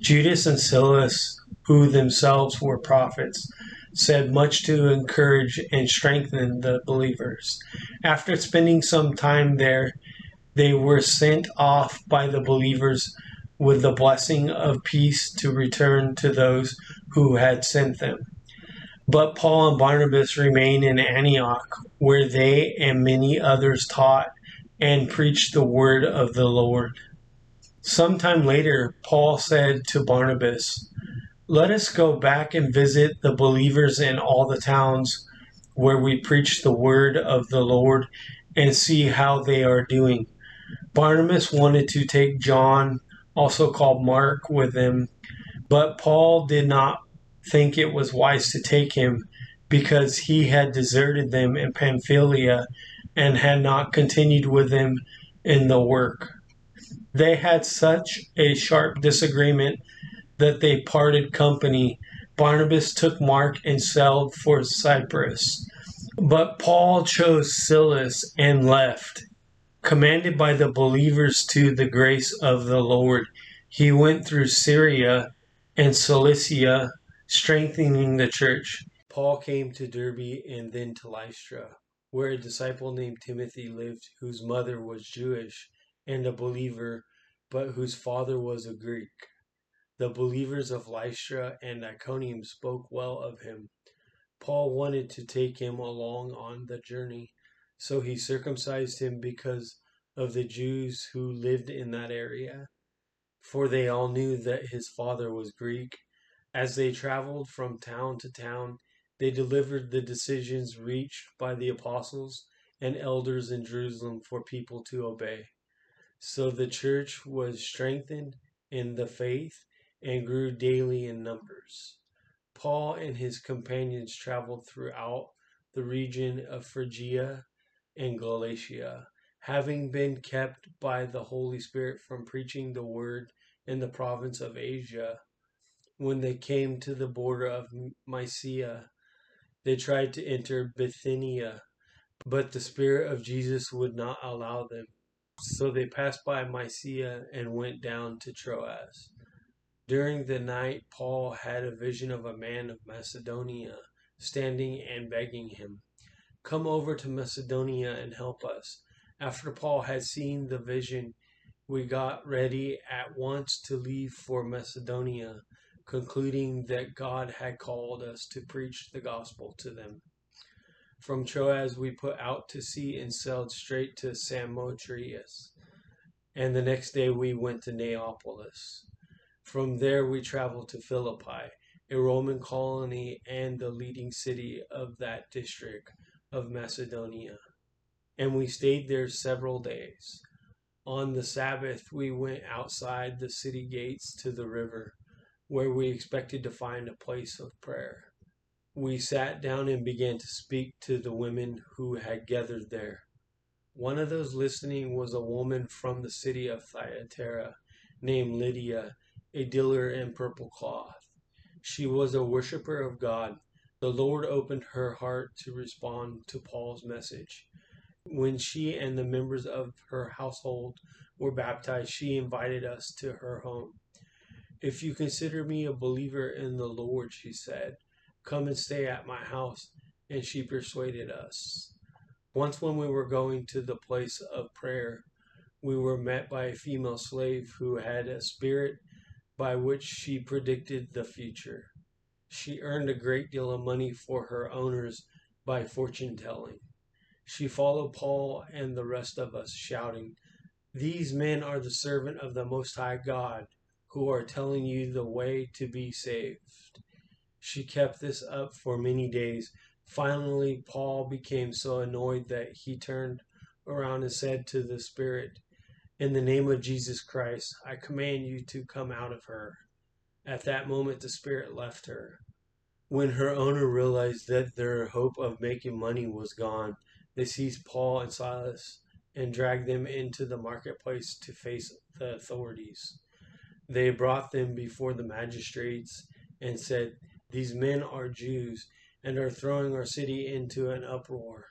Judas and Silas, who themselves were prophets, said much to encourage and strengthen the believers. After spending some time there, they were sent off by the believers with the blessing of peace to return to those who had sent them. But Paul and Barnabas remained in Antioch, where they and many others taught and preached the word of the Lord. Sometime later, Paul said to Barnabas, let us go back and visit the believers in all the towns where we preach the word of the Lord and see how they are doing. Barnabas wanted to take John, also called Mark, with him, but Paul did not think it was wise to take him, because he had deserted them in Pamphylia and had not continued with them in the work. They had such a sharp disagreement that they parted company. Barnabas took Mark and sailed for Cyprus. But Paul chose Silas and left. Commanded by the believers to the grace of the Lord, he went through Syria and Cilicia, strengthening the church. Paul came to Derbe and then to Lystra, where a disciple named Timothy lived, whose mother was Jewish and a believer, but whose father was a Greek. The believers of Lystra and Iconium spoke well of him. Paul wanted to take him along on the journey, so he circumcised him because of the Jews who lived in that area, for they all knew that his father was Greek. As they traveled from town to town, they delivered the decisions reached by the apostles and elders in Jerusalem for people to obey. So the church was strengthened in the faith and grew daily in numbers. Paul and his companions traveled throughout the region of Phrygia and Galatia, having been kept by the Holy Spirit from preaching the word in the province of Asia. When they came to the border of Mysia, they tried to enter Bithynia, but the Spirit of Jesus would not allow them. So they passed by Mysia and went down to Troas. During the night, Paul had a vision of a man of Macedonia standing and begging him, "Come over to Macedonia and help us." After Paul had seen the vision, we got ready at once to leave for Macedonia, concluding that God had called us to preach the gospel to them. From Troas, we put out to sea and sailed straight to Samothrace, and the next day we went to Neapolis. From there, we traveled to Philippi, a Roman colony and the leading city of that district of Macedonia, and we stayed there several days. On the Sabbath, we went outside the city gates to the river, where we expected to find a place of prayer. We sat down and began to speak to the women who had gathered there. One of those listening was a woman from the city of Thyatira named Lydia, a dealer in purple cloth. She was a worshiper of God. The Lord opened her heart to respond to Paul's message. When she and the members of her household were baptized, she invited us to her home. "If you consider me a believer in the Lord," she said, "come and stay at my house," and she persuaded us. Once when we were going to the place of prayer, we were met by a female slave who had a spirit by which she predicted the future. She earned a great deal of money for her owners by fortune-telling. She followed Paul and the rest of us, shouting, "These men are the servant of the Most High God, who are telling you the way to be saved." She kept this up for many days. Finally, Paul became so annoyed that he turned around and said to the spirit, "In the name of Jesus Christ, I command you to come out of her." At that moment, the spirit left her. When her owner realized that their hope of making money was gone, they seized Paul and Silas and dragged them into the marketplace to face the authorities. They brought them before the magistrates and said, "These men are Jews and are throwing our city into an uproar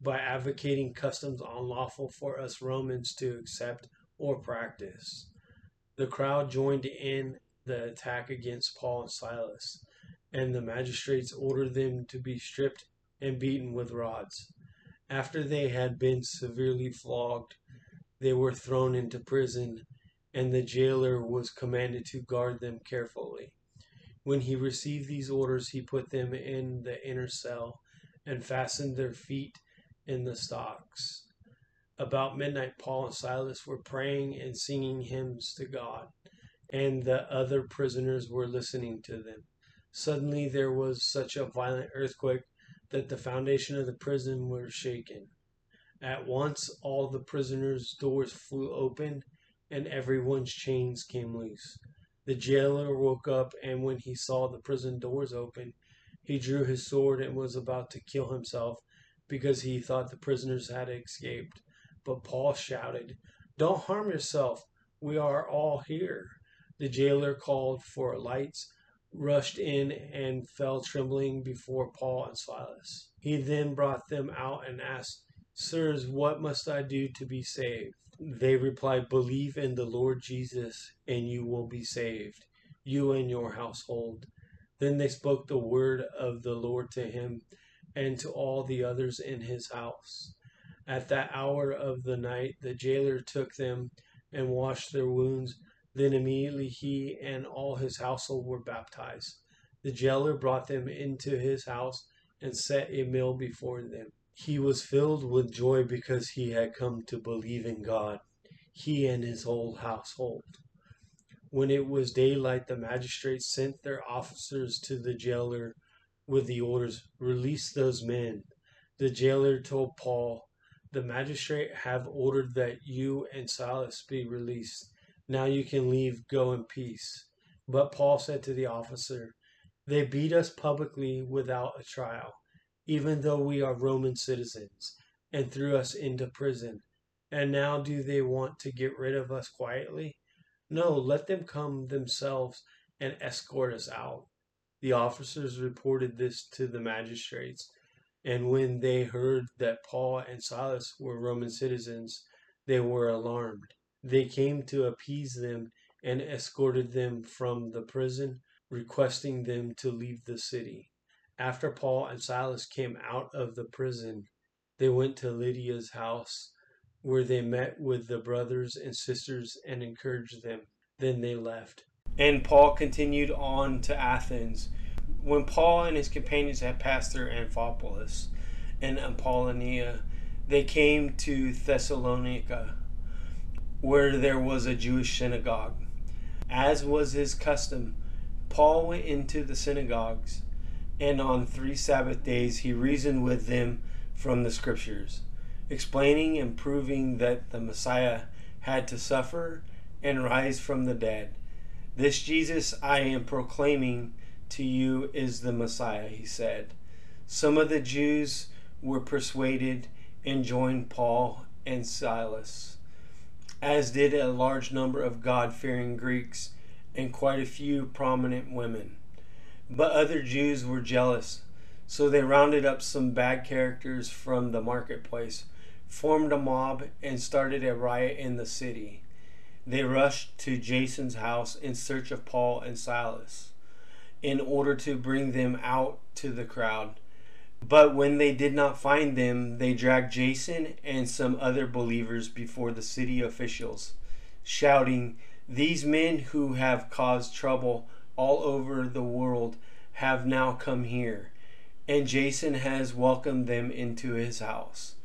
by advocating customs unlawful for us Romans to accept or practice." The crowd joined in the attack against Paul and Silas, and the magistrates ordered them to be stripped and beaten with rods. After they had been severely flogged, they were thrown into prison, and the jailer was commanded to guard them carefully. When he received these orders, he put them in the inner cell and fastened their feet in the stocks. About midnight, Paul and Silas were praying and singing hymns to God, and the other prisoners were listening to them. Suddenly there was such a violent earthquake that the foundation of the prison was shaken. At once all the prisoners' doors flew open, and everyone's chains came loose. The jailer woke up, and when he saw the prison doors open, he drew his sword and was about to kill himself, because he thought the prisoners had escaped. But Paul shouted, "Don't harm yourself. We are all here." The jailer called for lights, rushed in, and fell trembling before Paul and Silas. He then brought them out and asked, "Sirs, what must I do to be saved?" They replied, "Believe in the Lord Jesus, and you will be saved, you and your household." Then they spoke the word of the Lord to him and to all the others in his house. At that hour of the night, the jailer took them and washed their wounds. Then immediately he and all his household were baptized. The jailer brought them into his house and set a meal before them. He was filled with joy because he had come to believe in God, he and his whole household. When it was daylight, the magistrates sent their officers to the jailer with the orders, "Release those men." The jailer told Paul, "The magistrate have ordered that you and Silas be released. Now you can leave, go in peace." But Paul said to the officer, "They beat us publicly without a trial, even though we are Roman citizens, and threw us into prison. And now do they want to get rid of us quietly? No, let them come themselves and escort us out." The officers reported this to the magistrates, and when they heard that Paul and Silas were Roman citizens, they were alarmed. They came to appease them and escorted them from the prison, requesting them to leave the city. After Paul and Silas came out of the prison, they went to Lydia's house, where they met with the brothers and sisters and encouraged them. Then they left. And Paul continued on to Athens. When Paul and his companions had passed through Amphipolis and Apollonia, they came to Thessalonica, where there was a Jewish synagogue. As was his custom, Paul went into the synagogues, and on three Sabbath days he reasoned with them from the Scriptures, explaining and proving that the Messiah had to suffer and rise from the dead. "This Jesus I am proclaiming to you is the Messiah," he said. Some of the Jews were persuaded and joined Paul and Silas, as did a large number of God-fearing Greeks and quite a few prominent women. But other Jews were jealous, so they rounded up some bad characters from the marketplace, formed a mob, and started a riot in the city. They rushed to Jason's house in search of Paul and Silas, in order to bring them out to the crowd. But when they did not find them, they dragged Jason and some other believers before the city officials, shouting, "These men who have caused trouble all over the world have now come here, and Jason has welcomed them into his house.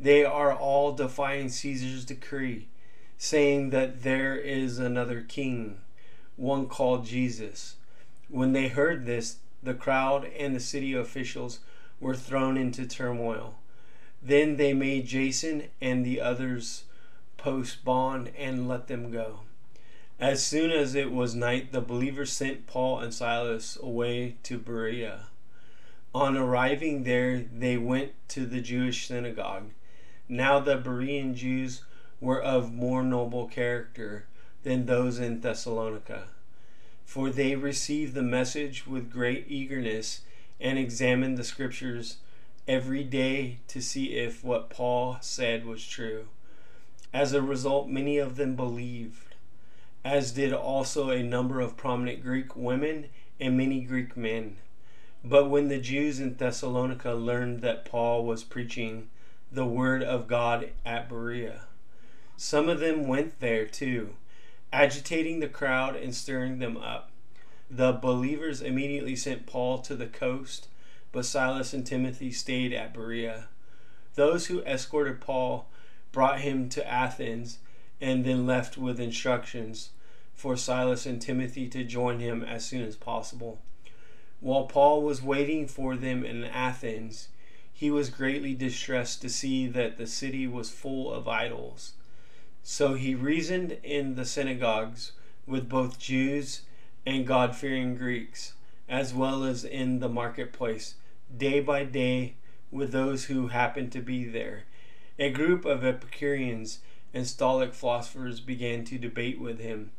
They are all defying Caesar's decree, saying that there is another king, one called Jesus." When they heard this, the crowd and the city officials were thrown into turmoil. Then they made Jason and the others post bond and let them go. As soon as it was night, the believers sent Paul and Silas away to Berea. On arriving there, they went to the Jewish synagogue. Now the Berean Jews were of more noble character than those in Thessalonica, for they received the message with great eagerness and examined the Scriptures every day to see if what Paul said was true. As a result, many of them believed, as did also a number of prominent Greek women and many Greek men. But when the Jews in Thessalonica learned that Paul was preaching the word of God at Berea, some of them went there too, agitating the crowd and stirring them up. The believers immediately sent Paul to the coast, but Silas and Timothy stayed at Berea. Those who escorted Paul brought him to Athens, and then left with instructions for Silas and Timothy to join him as soon as possible. While Paul was waiting for them in Athens, he was greatly distressed to see that the city was full of idols. So he reasoned in the synagogues with both Jews and God-fearing Greeks, as well as in the marketplace, day by day, with those who happened to be there. A group of Epicureans and Stoic philosophers began to debate with him.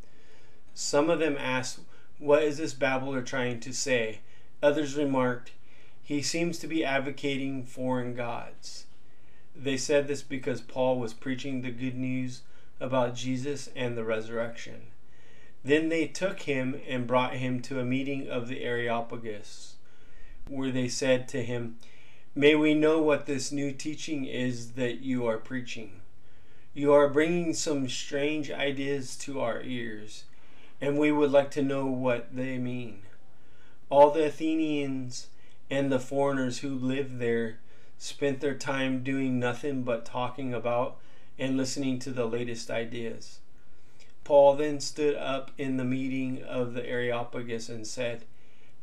Some of them asked, "What is this babbler trying to say?" Others remarked, "He seems to be advocating foreign gods." They said this because Paul was preaching the good news about Jesus and the resurrection. Then they took him and brought him to a meeting of the Areopagus, where they said to him, "May we know what this new teaching is that you are preaching? You are bringing some strange ideas to our ears, and we would like to know what they mean." All the Athenians and the foreigners who lived there spent their time doing nothing but talking about and listening to the latest ideas. Paul then stood up in the meeting of the Areopagus and said,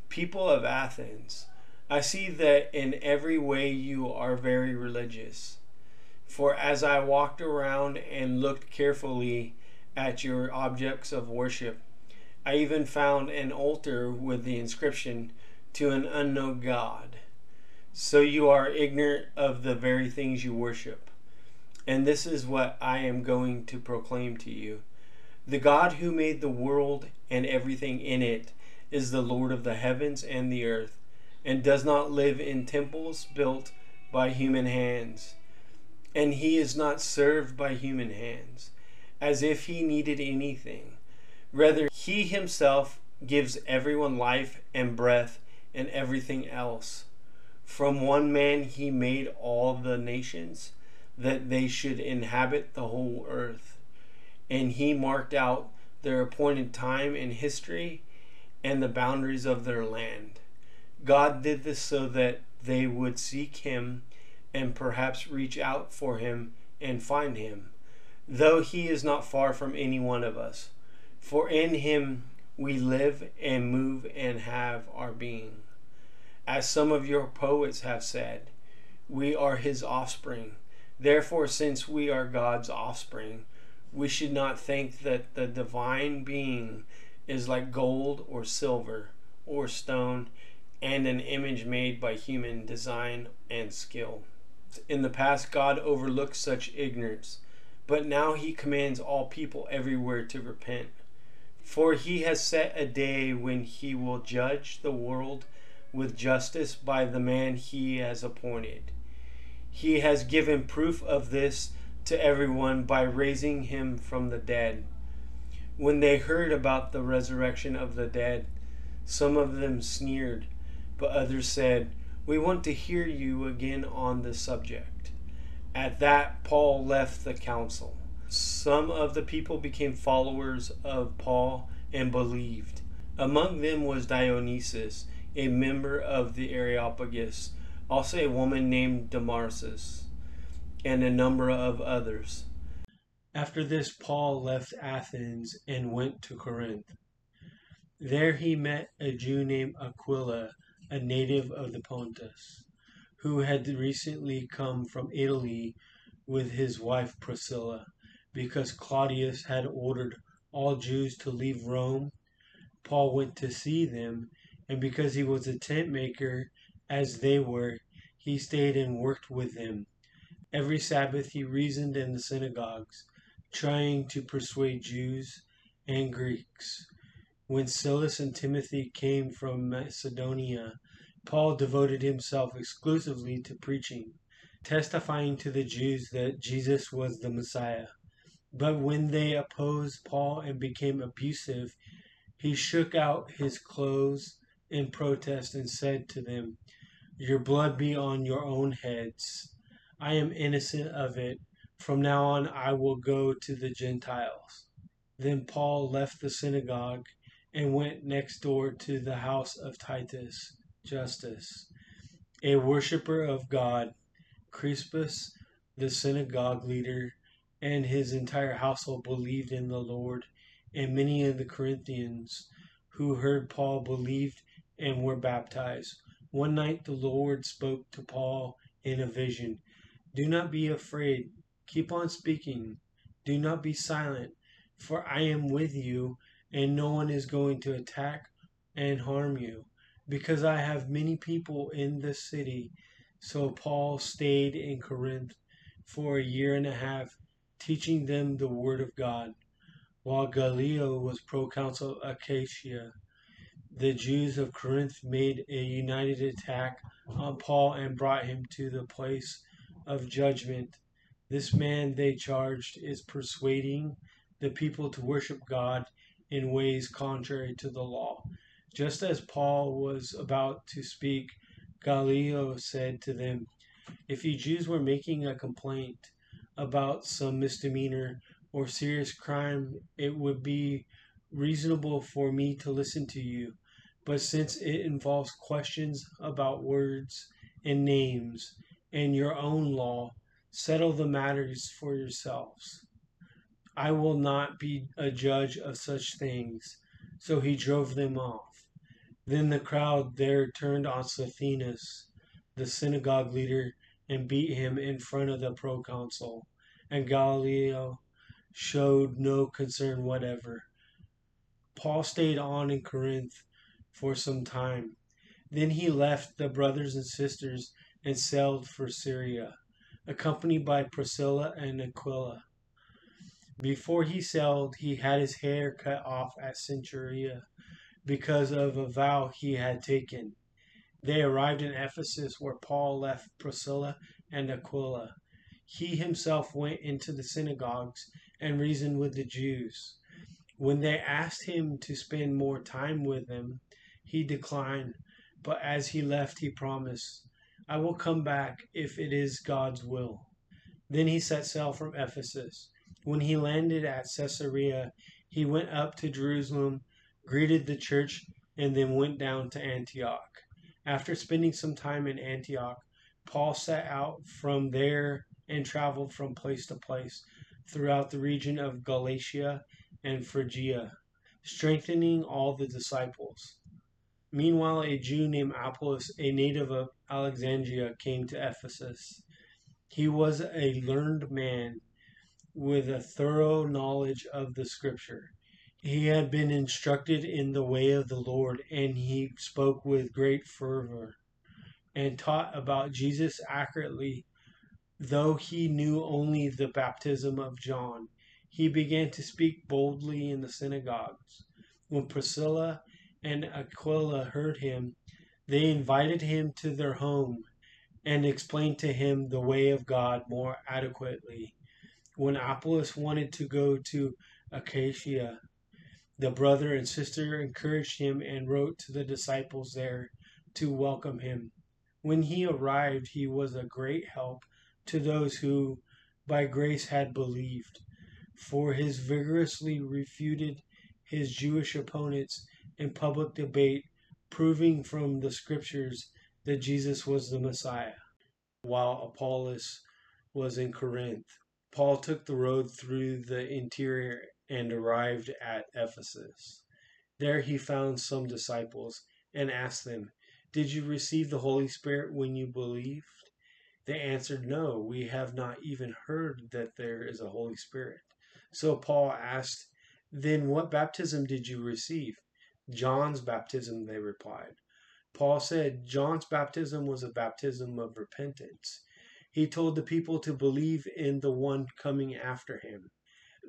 "People of Athens, I see that in every way you are very religious. For as I walked around and looked carefully at your objects of worship, I even found an altar with the inscription, 'To an unknown God.' So you are ignorant of the very things you worship. And this is what I am going to proclaim to you. The God who made the world and everything in it is the Lord of the heavens and the earth, and does not live in temples built by human hands. And he is not served by human hands, as if he needed anything. Rather, he himself gives everyone life and breath and everything else. From one man he made all the nations, that they should inhabit the whole earth. And he marked out their appointed time in history and the boundaries of their land. God did this so that they would seek him and perhaps reach out for him and find him, though he is not far from any one of us. For in him we live and move and have our being. As some of your poets have said, we are his offspring. Therefore, since we are God's offspring, we should not think that the divine being is like gold or silver or stone, and an image made by human design and skill. In the past, God overlooked such ignorance, but now he commands all people everywhere to repent. For he has set a day when he will judge the world with justice by the man he has appointed. He has given proof of this to everyone by raising him from the dead. When they heard about the resurrection of the dead, some of them sneered, but others said, "We want to hear you again on this subject." At that, Paul left the council. Some of the people became followers of Paul and believed. Among them was Dionysus, a member of the Areopagus, also a woman named Damaris, and a number of others. After this, Paul left Athens and went to Corinth. There he met a Jew named Aquila, a native of the Pontus, who had recently come from Italy with his wife Priscilla, because Claudius had ordered all Jews to leave Rome. Paul went to see them, and because he was a tent maker, as they were, he stayed and worked with them. Every Sabbath he reasoned in the synagogues, trying to persuade Jews and Greeks. When Silas and Timothy came from Macedonia, Paul devoted himself exclusively to preaching, testifying to the Jews that Jesus was the Messiah. But when they opposed Paul and became abusive, he shook out his clothes in protest and said to them, "Your blood be on your own heads. I am innocent of it. From now on I will go to the Gentiles." Then Paul left the synagogue and went next door to the house of Titus Justus, a worshipper of God. Crispus, the synagogue leader, and his entire household believed in the Lord, and many of the Corinthians who heard Paul believed and were baptized. One night the Lord spoke to Paul in a vision. Do not be afraid. Keep on speaking. Do not be silent, for I am with you, and no one is going to attack and harm you, because I have many people in this city. So Paul stayed in Corinth for a year and a half, teaching them the word of God. While Gallio was proconsul of Acacia, the Jews of Corinth made a united attack on Paul and brought him to the place of judgment. This man, they charged, is persuading the people to worship God in ways contrary to the law. Just as Paul was about to speak, Gallio said to them, "If you Jews were making a complaint about some misdemeanor or serious crime, it would be reasonable for me to listen to you. But since it involves questions about words and names and your own law, settle the matters for yourselves. I will not be a judge of such things." So he drove them off. Then the crowd there turned on Stephanas, the synagogue leader, and beat him in front of the proconsul. And Gallio showed no concern whatever. Paul stayed on in Corinth for some time. Then he left the brothers and sisters and sailed for Syria, accompanied by Priscilla and Aquila. Before he sailed, he had his hair cut off at Centuria because of a vow he had taken. They arrived in Ephesus, where Paul left Priscilla and Aquila. He himself went into the synagogues and reasoned with the Jews. When they asked him to spend more time with them, he declined, but as he left, he promised, "I will come back if it is God's will." Then he set sail from Ephesus. When he landed at Caesarea, he went up to Jerusalem, greeted the church, and then went down to Antioch. After spending some time in Antioch, Paul set out from there and traveled from place to place throughout the region of Galatia and Phrygia, strengthening all the disciples. Meanwhile, a Jew named Apollos, a native of Alexandria, came to Ephesus. He was a learned man with a thorough knowledge of the Scripture. He had been instructed in the way of the Lord, and he spoke with great fervor and taught about Jesus accurately. Though he knew only the baptism of John, he began to speak boldly in the synagogues. When Priscilla and Aquila heard him, they invited him to their home and explained to him the way of God more adequately. When Apollos wanted to go to Acacia, the brother and sister encouraged him and wrote to the disciples there to welcome him. When he arrived, he was a great help to those who by grace had believed, for he vigorously refuted his Jewish opponents in public debate, proving from the Scriptures that Jesus was the Messiah. While Apollos was in Corinth, Paul took the road through the interior and arrived at Ephesus. There he found some disciples and asked them, "Did you receive the Holy Spirit when you believed?" They answered, "No, we have not even heard that there is a Holy Spirit." So Paul asked, "Then what baptism did you receive?" "John's baptism," they replied. Paul said, "John's baptism was a baptism of repentance." He told the people to believe in the one coming after him,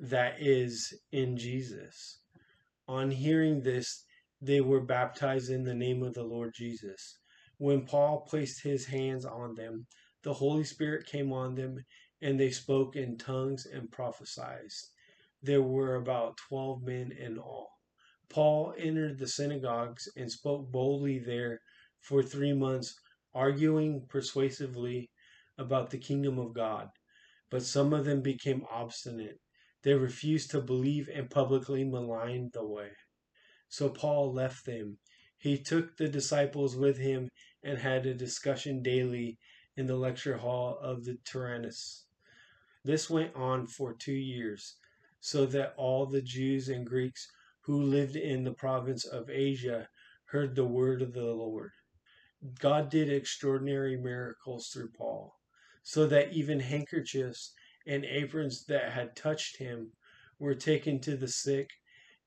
that is, in Jesus. On hearing this, they were baptized in the name of the Lord Jesus. When Paul placed his hands on them, the Holy Spirit came on them, and they spoke in tongues and prophesied. There were about twelve men in all. Paul entered the synagogues and spoke boldly there for three months, arguing persuasively about the kingdom of God. But some of them became obstinate. They refused to believe and publicly maligned the way. So Paul left them. He took the disciples with him and had a discussion daily in the lecture hall of the Tyrannus. This went on for two years, so that all the Jews and Greeks who lived in the province of Asia heard the word of the Lord. God did extraordinary miracles through Paul, so that even handkerchiefs and aprons that had touched him were taken to the sick,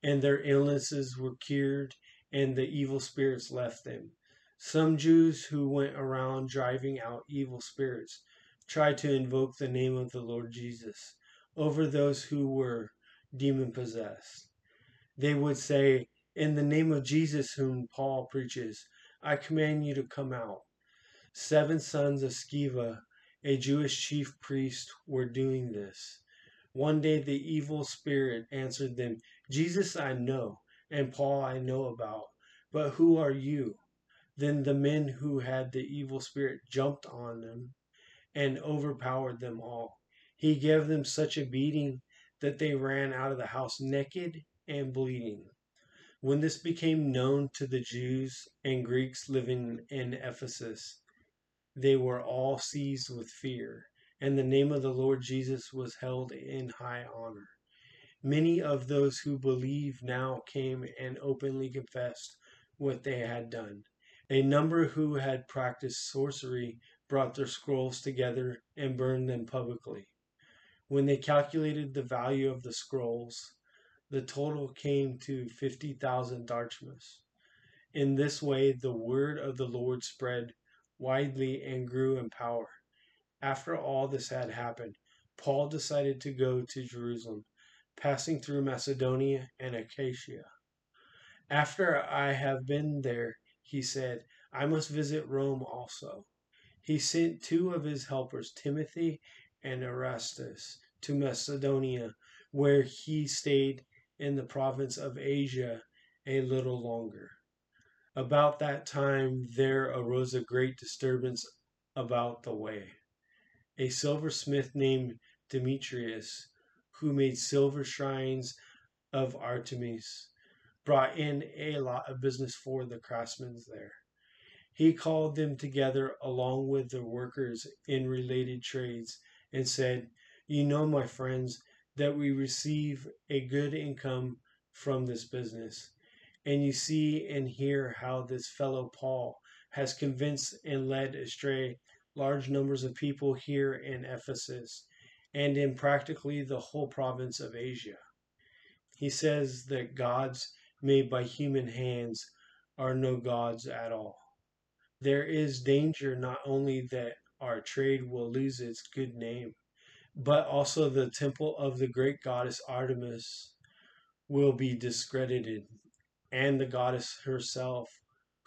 and their illnesses were cured, and the evil spirits left them. Some Jews who went around driving out evil spirits tried to invoke the name of the Lord Jesus over those who were demon-possessed. They would say, "In the name of Jesus whom Paul preaches, I command you to come out." Seven sons of Sceva, a Jewish chief priest, were doing this. One day the evil spirit answered them, "Jesus I know, and Paul I know about, but who are you?" Then the men who had the evil spirit jumped on them and overpowered them all. He gave them such a beating that they ran out of the house naked and bleeding. When this became known to the Jews and Greeks living in Ephesus, they were all seized with fear, and the name of the Lord Jesus was held in high honor. Many of those who believed now came and openly confessed what they had done. A number who had practiced sorcery brought their scrolls together and burned them publicly. When they calculated the value of the scrolls, the total came to fifty thousand drachmas. In this way, the word of the Lord spread widely and grew in power. After all this had happened, Paul decided to go to Jerusalem, passing through Macedonia and Acacia. "After I have been there," he said, "I must visit Rome also." He sent two of his helpers, Timothy and Erastus, to Macedonia, where he stayed in the province of Asia a little longer. About that time there arose a great disturbance about the way. A silversmith named Demetrius, who made silver shrines of Artemis, brought in a lot of business for the craftsmen there. He called them together along with the workers in related trades and said, "You know, my friends, that we receive a good income from this business. And you see and hear how this fellow Paul has convinced and led astray large numbers of people here in Ephesus and in practically the whole province of Asia. He says that gods made by human hands are no gods at all. There is danger not only that our trade will lose its good name, but also the temple of the great goddess Artemis will be discredited, and the goddess herself,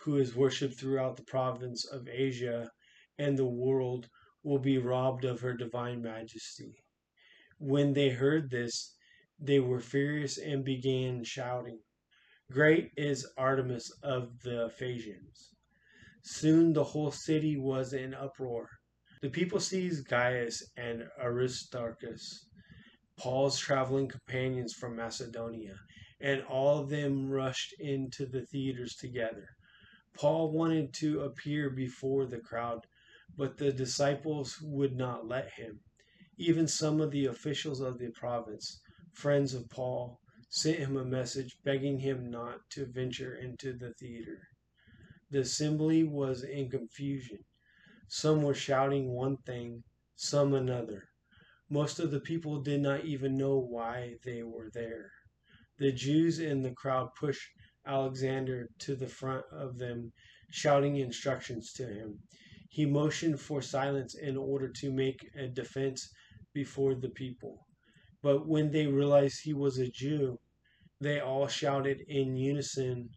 who is worshipped throughout the province of Asia and the world, will be robbed of her divine majesty." When they heard this, they were furious and began shouting, "Great is Artemis of the Ephesians!" Soon the whole city was in uproar. The people seized Gaius and Aristarchus, Paul's traveling companions from Macedonia, and all of them rushed into the theaters together. Paul wanted to appear before the crowd, but the disciples would not let him. Even some of the officials of the province, friends of Paul, sent him a message begging him not to venture into the theater. The assembly was in confusion. Some were shouting one thing, some another. Most of the people did not even know why they were there. The Jews in the crowd pushed Alexander to the front of them, shouting instructions to him. He motioned for silence in order to make a defense before the people. But when they realized he was a Jew, they all shouted in unison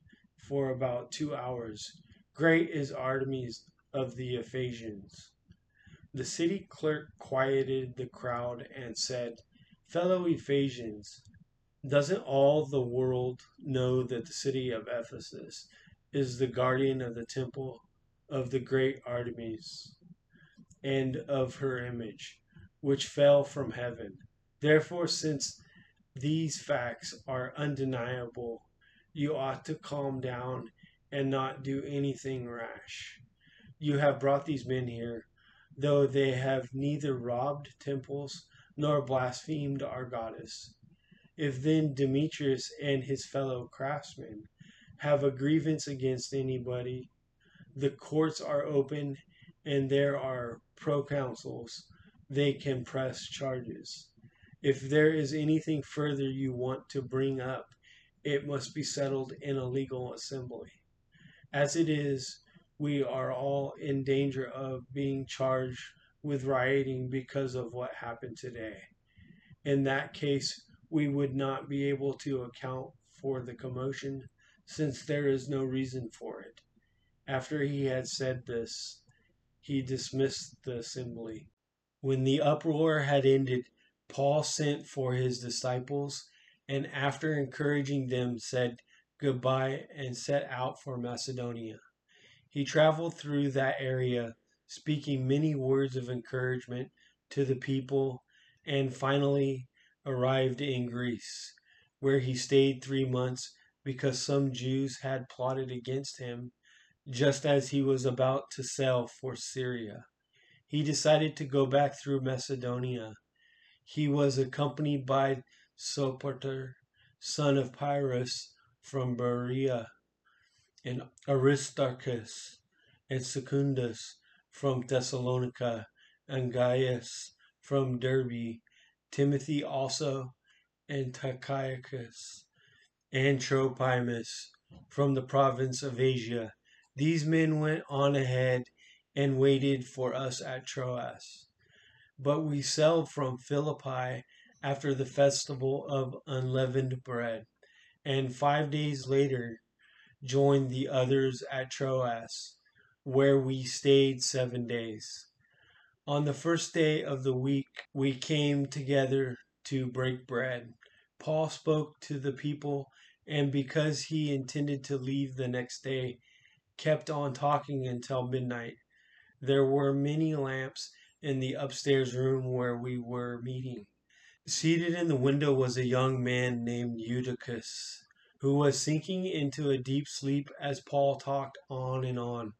for about two hours, "Great is Artemis of the Ephesians!" The city clerk quieted the crowd and said, "Fellow Ephesians, doesn't all the world know that the city of Ephesus is the guardian of the temple of the great Artemis and of her image, which fell from heaven? Therefore, since these facts are undeniable, you ought to calm down and not do anything rash. You have brought these men here, though they have neither robbed temples nor blasphemed our goddess. If then Demetrius and his fellow craftsmen have a grievance against anybody, the courts are open and there are proconsuls, they can press charges. If there is anything further you want to bring up, it must be settled in a legal assembly. As it is, we are all in danger of being charged with rioting because of what happened today. In that case, we would not be able to account for the commotion, since there is no reason for it. After he had said this, he dismissed the assembly. When the uproar had ended, Paul sent for his disciples, and after encouraging them, said goodbye and set out for Macedonia. He traveled through that area, speaking many words of encouragement to the people, and finally arrived in Greece, where he stayed three months because some Jews had plotted against him, just as he was about to sail for Syria. He decided to go back through Macedonia. He was accompanied by Sopater, son of Pyrrhus, from Berea, and Aristarchus, and Secundus from Thessalonica, and Gaius from Derbe, Timothy also, and Tychicus, and Trophimus from the province of Asia. These men went on ahead and waited for us at Troas. But we sailed from Philippi after the festival of unleavened bread, and five days later joined the others at Troas, where we stayed seven days. On the first day of the week, we came together to break bread. Paul spoke to the people, and because he intended to leave the next day, kept on talking until midnight. There were many lamps in the upstairs room where we were meeting. Seated in the window was a young man named Eutychus, who was sinking into a deep sleep as Paul talked on and on.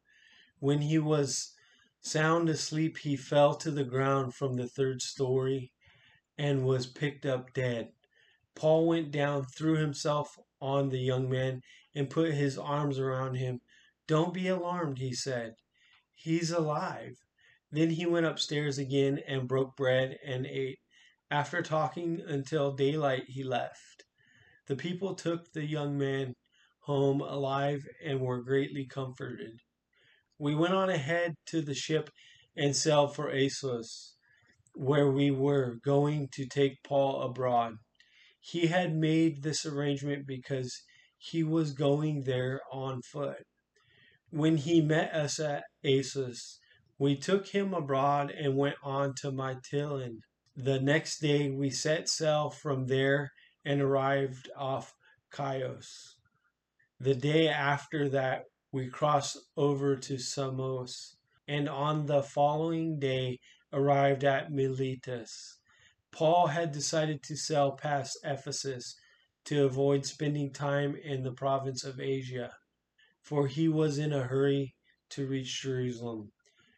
When he was sound asleep, he fell to the ground from the third story and was picked up dead. Paul went down, threw himself on the young man, and put his arms around him. "Don't be alarmed," he said. "He's alive." Then he went upstairs again and broke bread and ate. After talking until daylight, he left. The people took the young man home alive and were greatly comforted. We went on ahead to the ship and sailed for Assos, where we were going to take Paul abroad. He had made this arrangement because he was going there on foot. When he met us at Assos, we took him abroad and went on to Mytilene. The next day we set sail from there and arrived off Chios. The day after that we crossed over to Samos, and on the following day arrived at Miletus. Paul had decided to sail past Ephesus to avoid spending time in the province of Asia, for he was in a hurry to reach Jerusalem,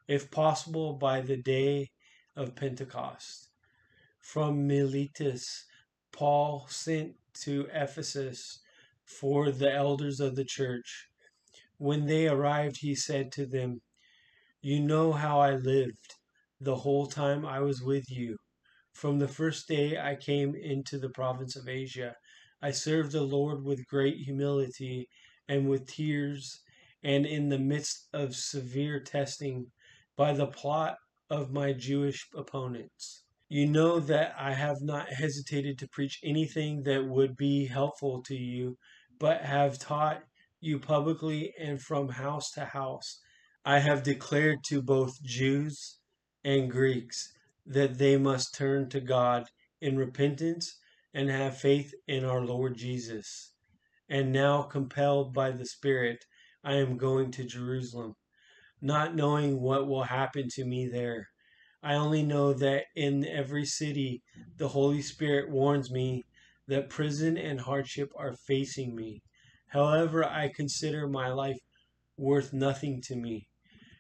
if possible by the day of Pentecost. From Miletus, Paul sent to Ephesus for the elders of the church. When they arrived, he said to them, "You know how I lived the whole time I was with you. From the first day I came into the province of Asia, I served the Lord with great humility and with tears, and in the midst of severe testing by the plot of my Jewish opponents. You know that I have not hesitated to preach anything that would be helpful to you, but have taught you publicly and from house to house. I have declared to both Jews and Greeks that they must turn to God in repentance and have faith in our Lord Jesus. And now, compelled by the Spirit, I am going to Jerusalem, not knowing what will happen to me there. I only know that in every city the Holy Spirit warns me that prison and hardship are facing me. However, I consider my life worth nothing to me.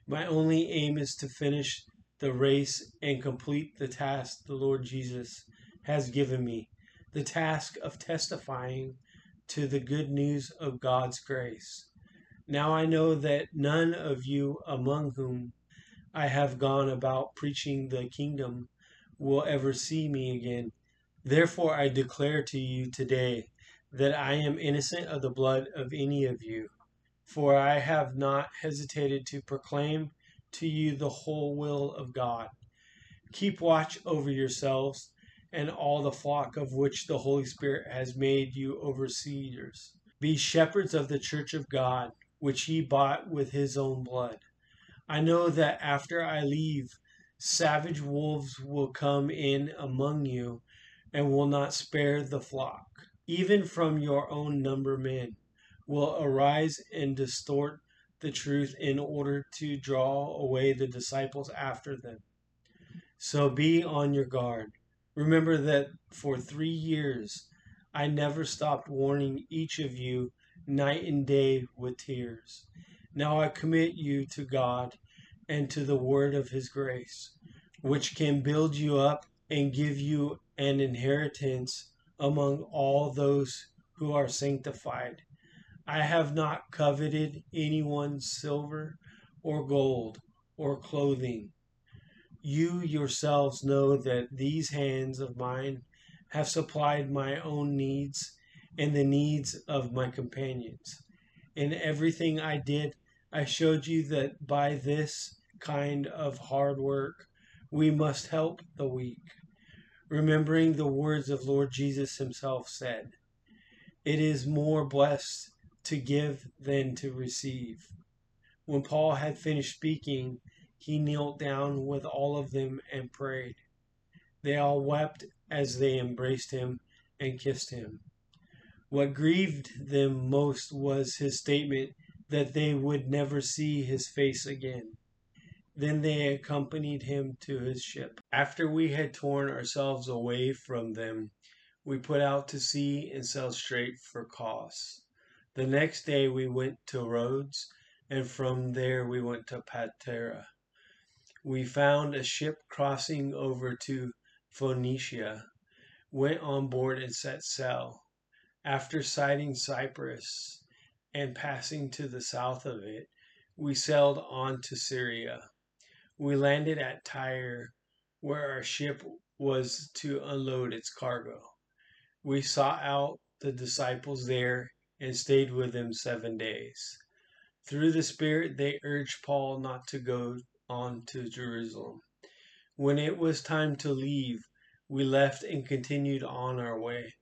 My only aim is to finish the race and complete the task the Lord Jesus has given me, the task of testifying to the good news of God's grace. Now I know that none of you among whom I have gone about preaching the kingdom will ever see me again. Therefore I declare to you today that I am innocent of the blood of any of you, for I have not hesitated to proclaim to you the whole will of God. Keep watch over yourselves and all the flock of which the Holy Spirit has made you overseers. Be shepherds of the church of God, which he bought with his own blood. I know that after I leave, savage wolves will come in among you and will not spare the flock. Even from your own number men will arise and distort the truth in order to draw away the disciples after them. So be on your guard. Remember that for three years I never stopped warning each of you night and day with tears. Now I commit you to God and to the word of his grace, which can build you up and give you an inheritance among all those who are sanctified. I have not coveted anyone's silver or gold or clothing. You yourselves know that these hands of mine have supplied my own needs and the needs of my companions. In everything I did, I showed you that by this kind of hard work, we must help the weak. Remembering the words of Lord Jesus himself said, "It is more blessed to give than to receive." When Paul had finished speaking, he knelt down with all of them and prayed. They all wept as they embraced him and kissed him. What grieved them most was his statement that they would never see his face again. Then they accompanied him to his ship. After we had torn ourselves away from them, we put out to sea and sailed straight for Cos. The next day we went to Rhodes, and from there we went to Patara. We found a ship crossing over to Phoenicia, went on board and set sail. After sighting Cyprus and passing to the south of it, we sailed on to Syria. We landed at Tyre, where our ship was to unload its cargo. We sought out the disciples there and stayed with them seven days. Through the Spirit, they urged Paul not to go on to Jerusalem. When it was time to leave, we left and continued on our way.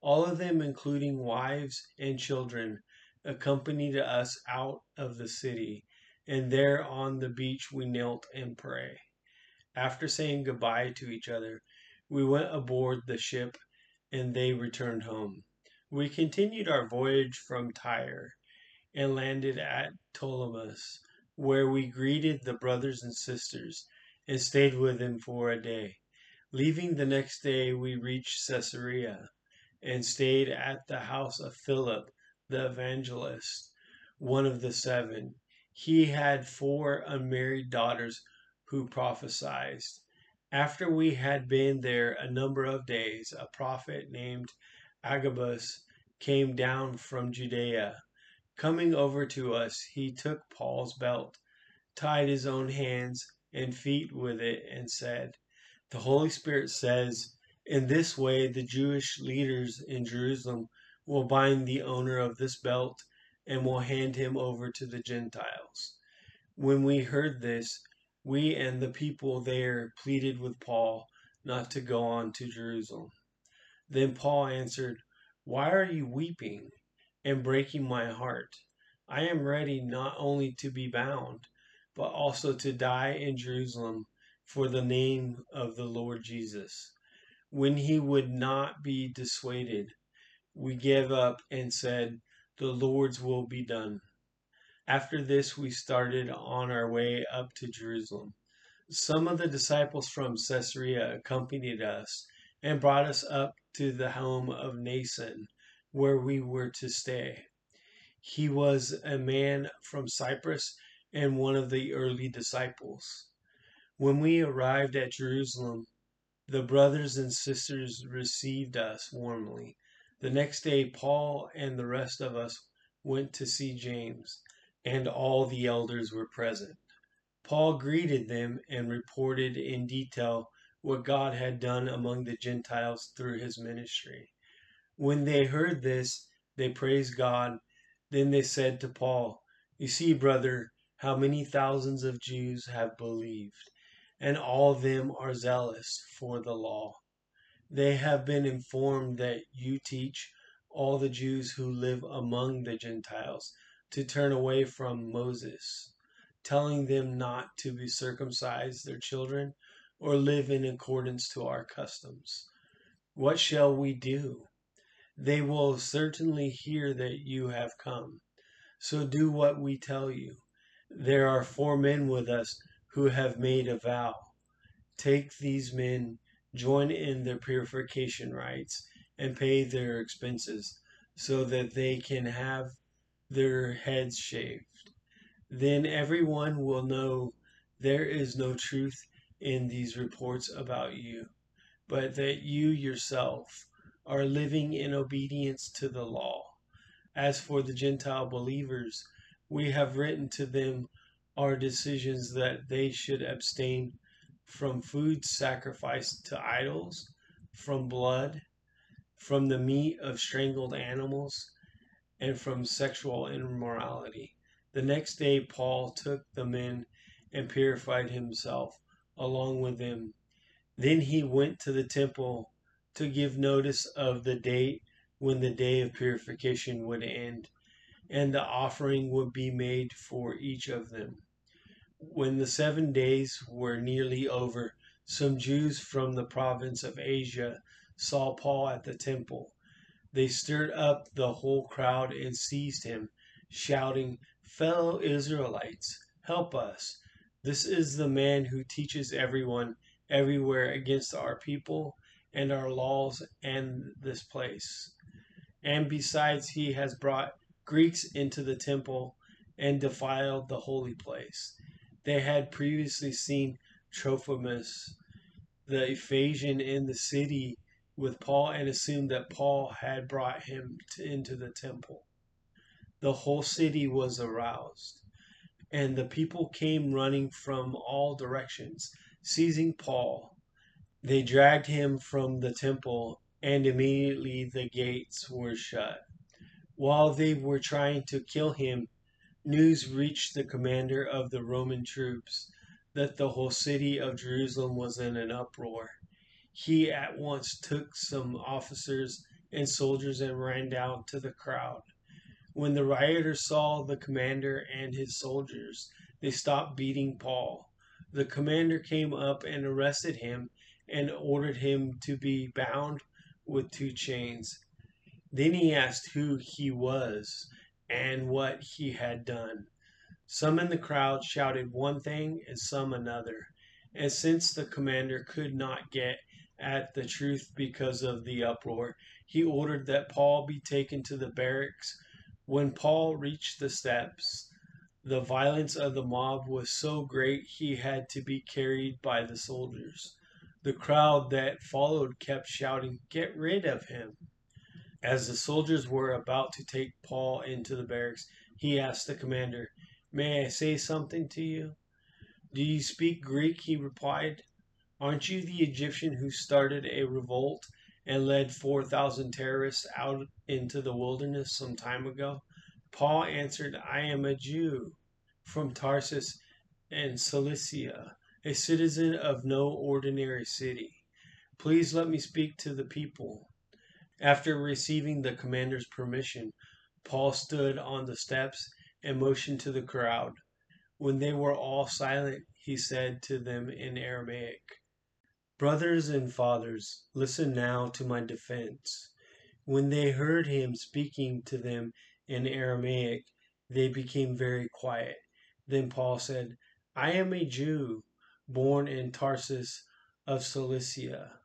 All of them, including wives and children, accompanied us out of the city, and there on the beach we knelt and prayed. After saying goodbye to each other, we went aboard the ship, and they returned home. We continued our voyage from Tyre and landed at Ptolemais, where we greeted the brothers and sisters and stayed with them for a day. Leaving the next day, we reached Caesarea and stayed at the house of Philip the evangelist, one of the seven. He had four unmarried daughters who prophesied. After we had been there a number of days, a prophet named Agabus came down from Judea. Coming over to us, he took Paul's belt, tied his own hands and feet with it, and said, "The Holy Spirit says, in this way the Jewish leaders in Jerusalem will bind the owner of this belt and will hand him over to the Gentiles." When we heard this, we and the people there pleaded with Paul not to go on to Jerusalem. Then Paul answered, "Why are you weeping and breaking my heart? I am ready not only to be bound, but also to die in Jerusalem for the name of the Lord Jesus." When he would not be dissuaded, we gave up and said, "The Lord's will be done." After this, we started on our way up to Jerusalem. Some of the disciples from Caesarea accompanied us and brought us up to the home of Nason, where we were to stay. He was a man from Cyprus and one of the early disciples. When we arrived at Jerusalem, the brothers and sisters received us warmly. The next day, Paul and the rest of us went to see James, and all the elders were present. Paul greeted them and reported in detail what God had done among the Gentiles through his ministry. When they heard this, they praised God. Then they said to Paul, "You see, brother, how many thousands of Jews have believed, and all of them are zealous for the law. They have been informed that you teach all the Jews who live among the Gentiles to turn away from Moses, telling them not to be circumcised their children or live in accordance to our customs. What shall we do? They will certainly hear that you have come. So do what we tell you. There are four men with us who have made a vow. Take these men, join in their purification rites, and pay their expenses so that they can have their heads shaved. Then everyone will know there is no truth in these reports about you, but that you yourself are living in obedience to the law. As for the Gentile believers, we have written to them our decisions that they should abstain from food sacrificed to idols, from blood, from the meat of strangled animals, and from sexual immorality." The next day Paul took the men and purified himself along with them. Then he went to the temple to give notice of the date when the day of purification would end, and the offering would be made for each of them. When the seven days were nearly over, some Jews from the province of Asia saw Paul at the temple. They stirred up the whole crowd and seized him, shouting, "Fellow Israelites, help us! This is the man who teaches everyone everywhere against our people and our laws and this place. And besides, he has brought Greeks into the temple and defiled the holy place." They had previously seen Trophimus, the Ephesian, in the city with Paul and assumed that Paul had brought him to, into the temple. The whole city was aroused, and the people came running from all directions, seizing Paul. They dragged him from the temple, and immediately the gates were shut. While they were trying to kill him, news reached the commander of the Roman troops that the whole city of Jerusalem was in an uproar. He at once took some officers and soldiers and ran down to the crowd. When the rioters saw the commander and his soldiers, they stopped beating Paul. The commander came up and arrested him and ordered him to be bound with two chains. Then he asked who he was and what he had done. Some in the crowd shouted one thing and some another, and since the commander could not get at the truth because of the uproar, he ordered that Paul be taken to the barracks. When Paul reached the steps, the violence of the mob was so great he had to be carried by the soldiers. The crowd that followed kept shouting, "Get rid of him." As the soldiers were about to take Paul into the barracks, he asked the commander, "May I say something to you?" "Do you speak Greek?" he replied. "Aren't you the Egyptian who started a revolt and led four thousand terrorists out into the wilderness some time ago?" Paul answered, "I am a Jew from Tarsus and Cilicia, a citizen of no ordinary city. Please let me speak to the people." After receiving the commander's permission, Paul stood on the steps and motioned to the crowd. When they were all silent, he said to them in Aramaic, "Brothers and fathers, listen now to my defense." When they heard him speaking to them in Aramaic, they became very quiet. Then Paul said, "I am a Jew, born in Tarsus of Cilicia,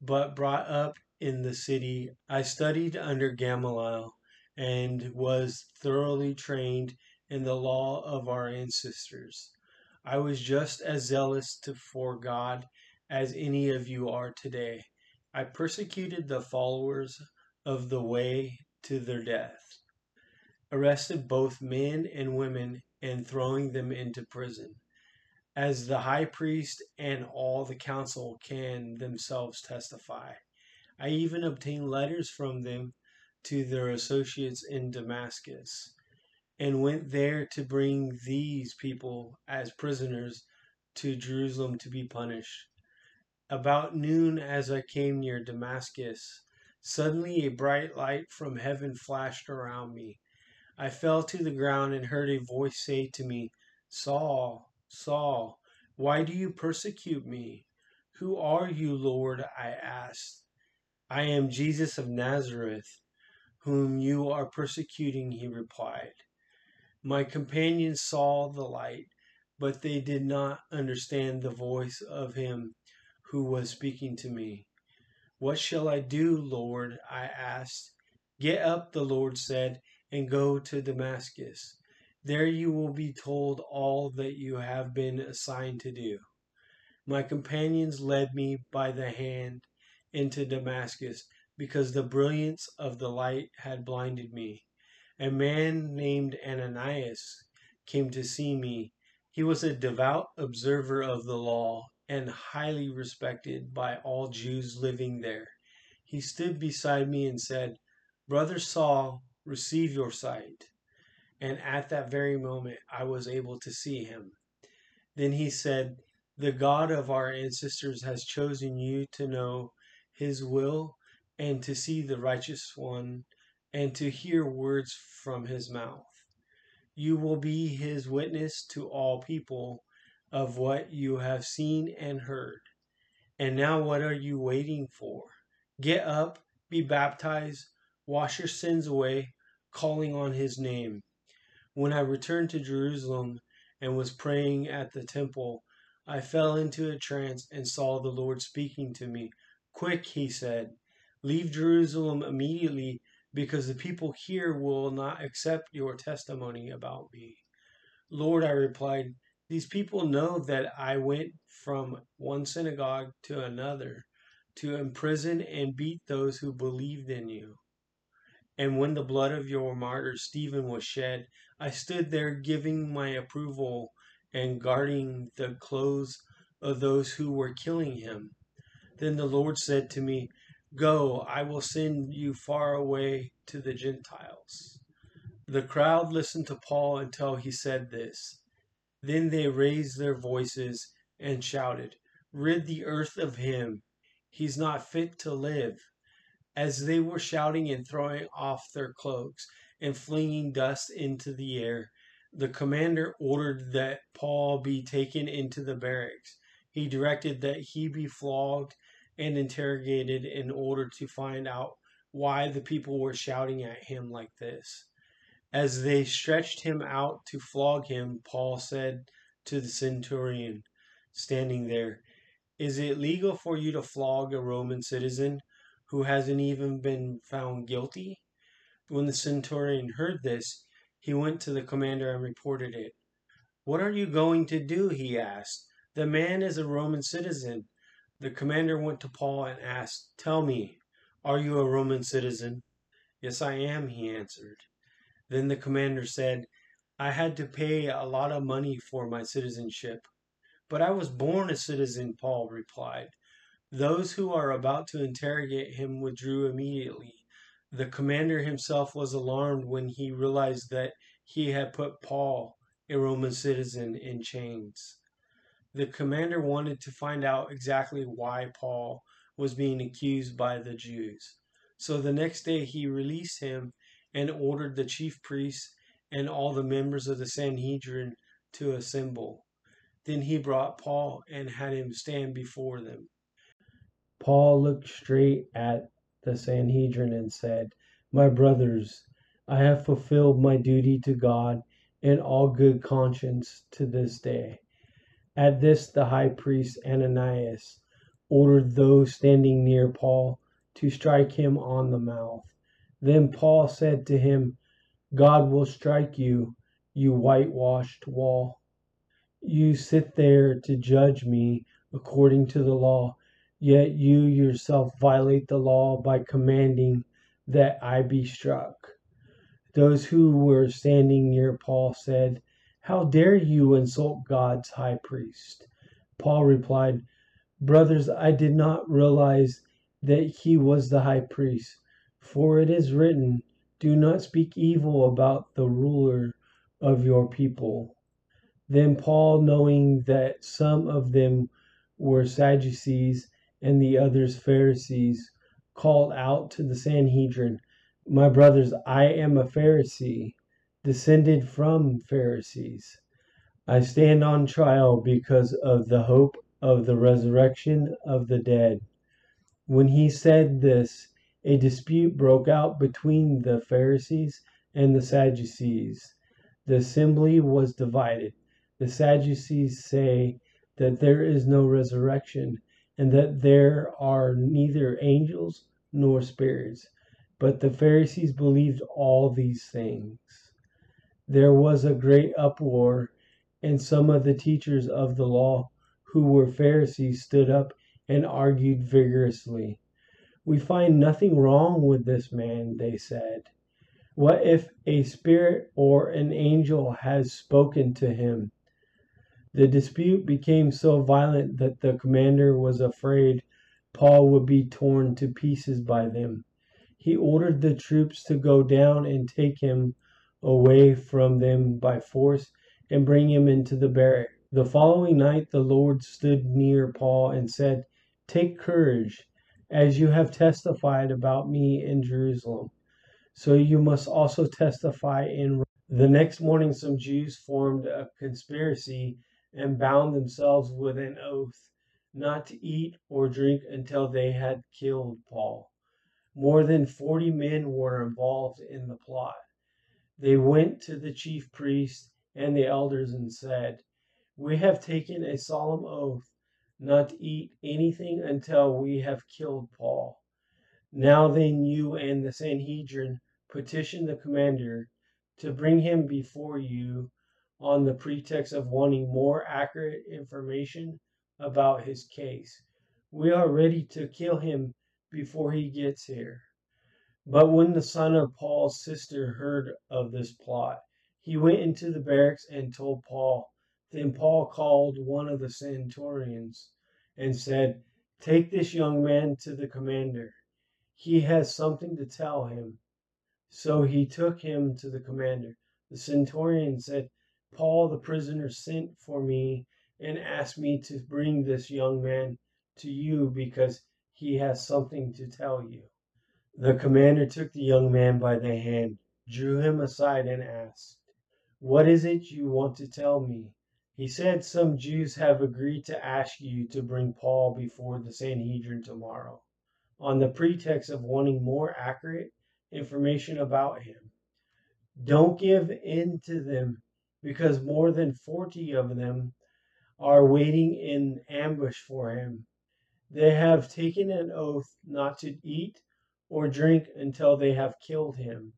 but brought up in the city. I studied under Gamaliel and was thoroughly trained in the law of our ancestors. I was just as zealous for God as any of you are today. I persecuted the followers of the way to their death. arrested both men and women and throwing them into prison, as the high priest and all the council can themselves testify. I even obtained letters from them to their associates in Damascus, and went there to bring these people as prisoners to Jerusalem to be punished. About noon, as I came near Damascus, suddenly a bright light from heaven flashed around me. I fell to the ground and heard a voice say to me, Saul, Saul, why do you persecute me? Who are you, Lord? I asked. I am Jesus of Nazareth, whom you are persecuting, he replied. My companions saw the light, but they did not understand the voice of him who was speaking to me. What shall I do, Lord? I asked. Get up, the Lord said, and go to Damascus. There you will be told all that you have been assigned to do. My companions led me by the hand into Damascus, because the brilliance of the light had blinded me. A man named Ananias came to see me. He was a devout observer of the law and highly respected by all Jews living there. He stood beside me and said, Brother Saul, receive your sight. And at that very moment I was able to see him. Then he said, The God of our ancestors has chosen you to know his will and to see the righteous one, and to hear words from his mouth. You will be his witness to all people of what you have seen and heard. And now what are you waiting for? Get up, be baptized, wash your sins away, calling on his name. When I returned to Jerusalem and was praying at the temple, I fell into a trance and saw the Lord speaking to me. Quick, he said, leave Jerusalem immediately, because the people here will not accept your testimony about me. Lord, I replied, these people know that I went from one synagogue to another to imprison and beat those who believed in you. And when the blood of your martyr Stephen was shed, I stood there giving my approval and guarding the clothes of those who were killing him. Then the Lord said to me, Go, I will send you far away to the Gentiles. The crowd listened to Paul until he said this. Then they raised their voices and shouted, Rid the earth of him. He's not fit to live. As they were shouting and throwing off their cloaks and flinging dust into the air, the commander ordered that Paul be taken into the barracks. He directed that he be flogged and interrogated in order to find out why the people were shouting at him like this. As they stretched him out to flog him, Paul said to the centurion standing there, Is it legal for you to flog a Roman citizen who hasn't even been found guilty? When the centurion heard this, he went to the commander and reported it. What are you going to do? He asked. The man is a Roman citizen. The commander went to Paul and asked, Tell me, are you a Roman citizen? Yes, I am, he answered. Then the commander said, I had to pay a lot of money for my citizenship. But I was born a citizen, Paul replied. Those who are about to interrogate him withdrew immediately. The commander himself was alarmed when he realized that he had put Paul, a Roman citizen, in chains. The commander wanted to find out exactly why Paul was being accused by the Jews. So the next day he released him and ordered the chief priests and all the members of the Sanhedrin to assemble. Then he brought Paul and had him stand before them. Paul looked straight at the Sanhedrin and said, My brothers, I have fulfilled my duty to God in all good conscience to this day. At this, the high priest Ananias ordered those standing near Paul to strike him on the mouth. Then Paul said to him, God will strike you, you whitewashed wall. You sit there to judge me according to the law, yet you yourself violate the law by commanding that I be struck. Those who were standing near Paul said, "How dare you insult God's high priest?" Paul replied, "Brothers, I did not realize that he was the high priest, for it is written, 'Do not speak evil about the ruler of your people.'" Then Paul, knowing that some of them were Sadducees and the others Pharisees, called out to the Sanhedrin, "My brothers, I am a Pharisee, descended from Pharisees. I stand on trial because of the hope of the resurrection of the dead." When he said this, a dispute broke out between the Pharisees and the Sadducees. The assembly was divided. The Sadducees say that there is no resurrection and that there are neither angels nor spirits, but the Pharisees believed all these things. There was a great uproar, and some of the teachers of the law who were Pharisees stood up and argued vigorously. "We find nothing wrong with this man," they said. "What if a spirit or an angel has spoken to him?" The dispute became so violent that the commander was afraid Paul would be torn to pieces by them. He ordered the troops to go down and take him away from them by force and bring him into the barrack. The following night the Lord stood near Paul and said, "Take courage, as you have testified about me in Jerusalem, so you must also testify in Rome." The next morning some Jews formed a conspiracy and bound themselves with an oath not to eat or drink until they had killed Paul. More than forty men were involved in the plot. They went to the chief priests and the elders and said, "We have taken a solemn oath not to eat anything until we have killed Paul. Now then, you and the Sanhedrin petition the commander to bring him before you on the pretext of wanting more accurate information about his case. We are ready to kill him before he gets here." But when the son of Paul's sister heard of this plot, he went into the barracks and told Paul. Then Paul called one of the centurions and said, "Take this young man to the commander. He has something to tell him." So he took him to the commander. The centurion said, "Paul the prisoner sent for me and asked me to bring this young man to you because he has something to tell you." The commander took the young man by the hand, drew him aside and asked, "What is it you want to tell me?" He said, "Some Jews have agreed to ask you to bring Paul before the Sanhedrin tomorrow, on the pretext of wanting more accurate information about him. Don't give in to them, because more than forty of them are waiting in ambush for him. They have taken an oath not to eat or drink until they have killed him.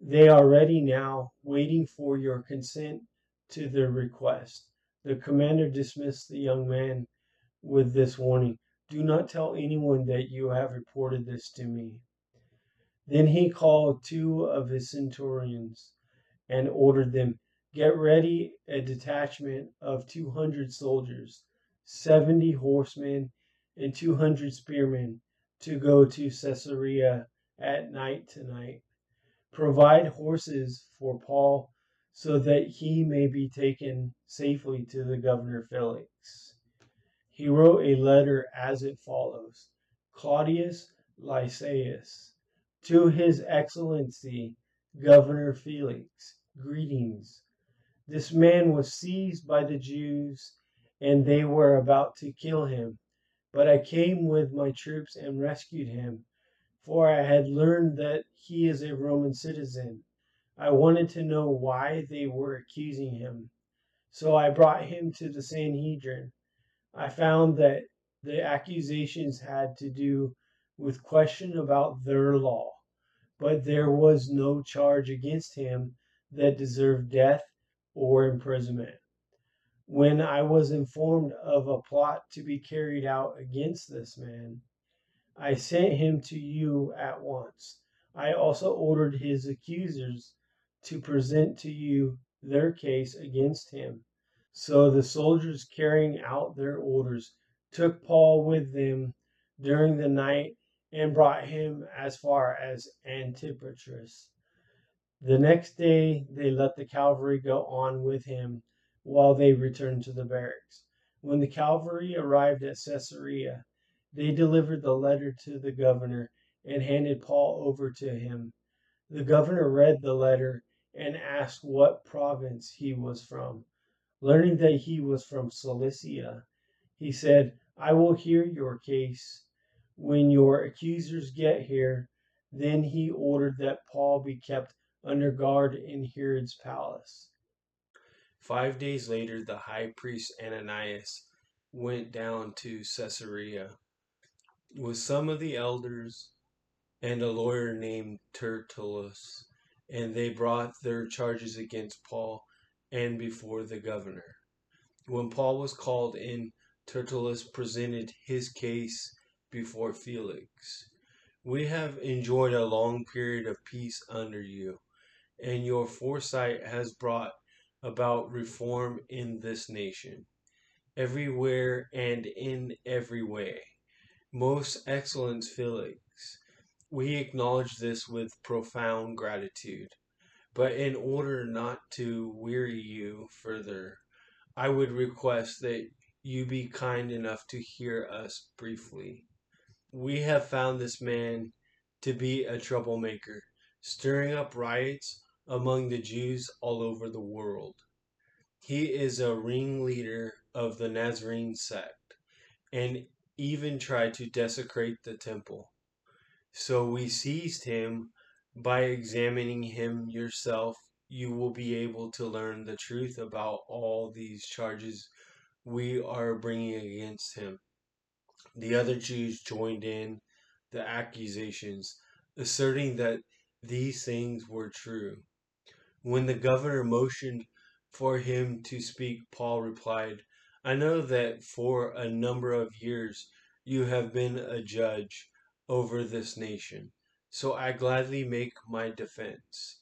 They are ready now, waiting for your consent to their request." The commander dismissed the young man with this warning, "Do not tell anyone that you have reported this to me." Then he called two of his centurions and ordered them, "Get ready a detachment of two hundred soldiers, seventy horsemen, and two hundred spearmen to go to Caesarea at night tonight. Provide horses for Paul so that he may be taken safely to the governor Felix." He wrote a letter as it follows: Claudius Lysias, to His Excellency Governor Felix, greetings. This man was seized by the Jews, and they were about to kill him. But I came with my troops and rescued him, for I had learned that he is a Roman citizen. I wanted to know why they were accusing him. So I brought him to the Sanhedrin. I found that the accusations had to do with question about their law, but there was no charge against him that deserved death or imprisonment. When I was informed of a plot to be carried out against this man, I sent him to you at once. I also ordered his accusers to present to you their case against him. So the soldiers, carrying out their orders, took Paul with them during the night and brought him as far as Antipatris. The next day they let the cavalry go on with him while they returned to the barracks. When the cavalry arrived at Caesarea, they delivered the letter to the governor and handed Paul over to him. The governor read the letter and asked what province he was from. Learning that he was from Cilicia, he said, "I will hear your case when your accusers get here." Then he ordered that Paul be kept under guard in Herod's palace. Five days later, the high priest Ananias went down to Caesarea with some of the elders and a lawyer named Tertullus, and they brought their charges against Paul and before the governor. When Paul was called in, Tertullus presented his case before Felix. "We have enjoyed a long period of peace under you, and your foresight has brought about reform in this nation, everywhere and in every way. Most excellent Felix, we acknowledge this with profound gratitude. But in order not to weary you further, I would request that you be kind enough to hear us briefly. We have found this man to be a troublemaker, stirring up riots among the Jews all over the world. He is a ringleader of the Nazarene sect, and even tried to desecrate the temple. So we seized him. By examining him yourself, you will be able to learn the truth about all these charges we are bringing against him." The other Jews joined in the accusations, asserting that these things were true. When the governor motioned for him to speak, Paul replied, "I know that for a number of years you have been a judge over this nation, so I gladly make my defense.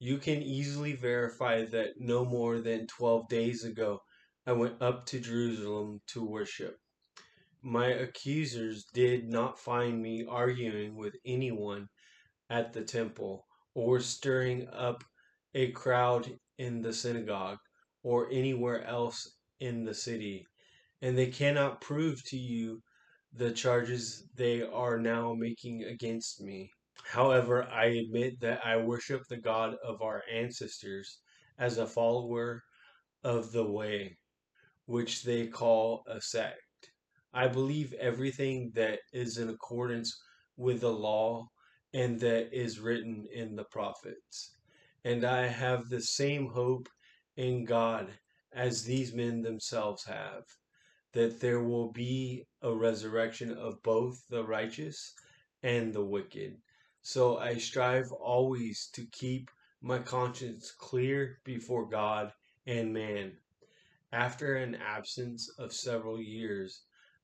You can easily verify that no more than twelve days ago I went up to Jerusalem to worship. My accusers did not find me arguing with anyone at the temple, or stirring up a crowd in the synagogue, or anywhere else in the city, and they cannot prove to you the charges they are now making against me. However, I admit that I worship the God of our ancestors as a follower of the way, which they call a sect. I believe everything that is in accordance with the law and that is written in the prophets. And I have the same hope in God as these men themselves have, that there will be a resurrection of both the righteous and the wicked. So I strive always to keep my conscience clear before God and man. After an absence of several years,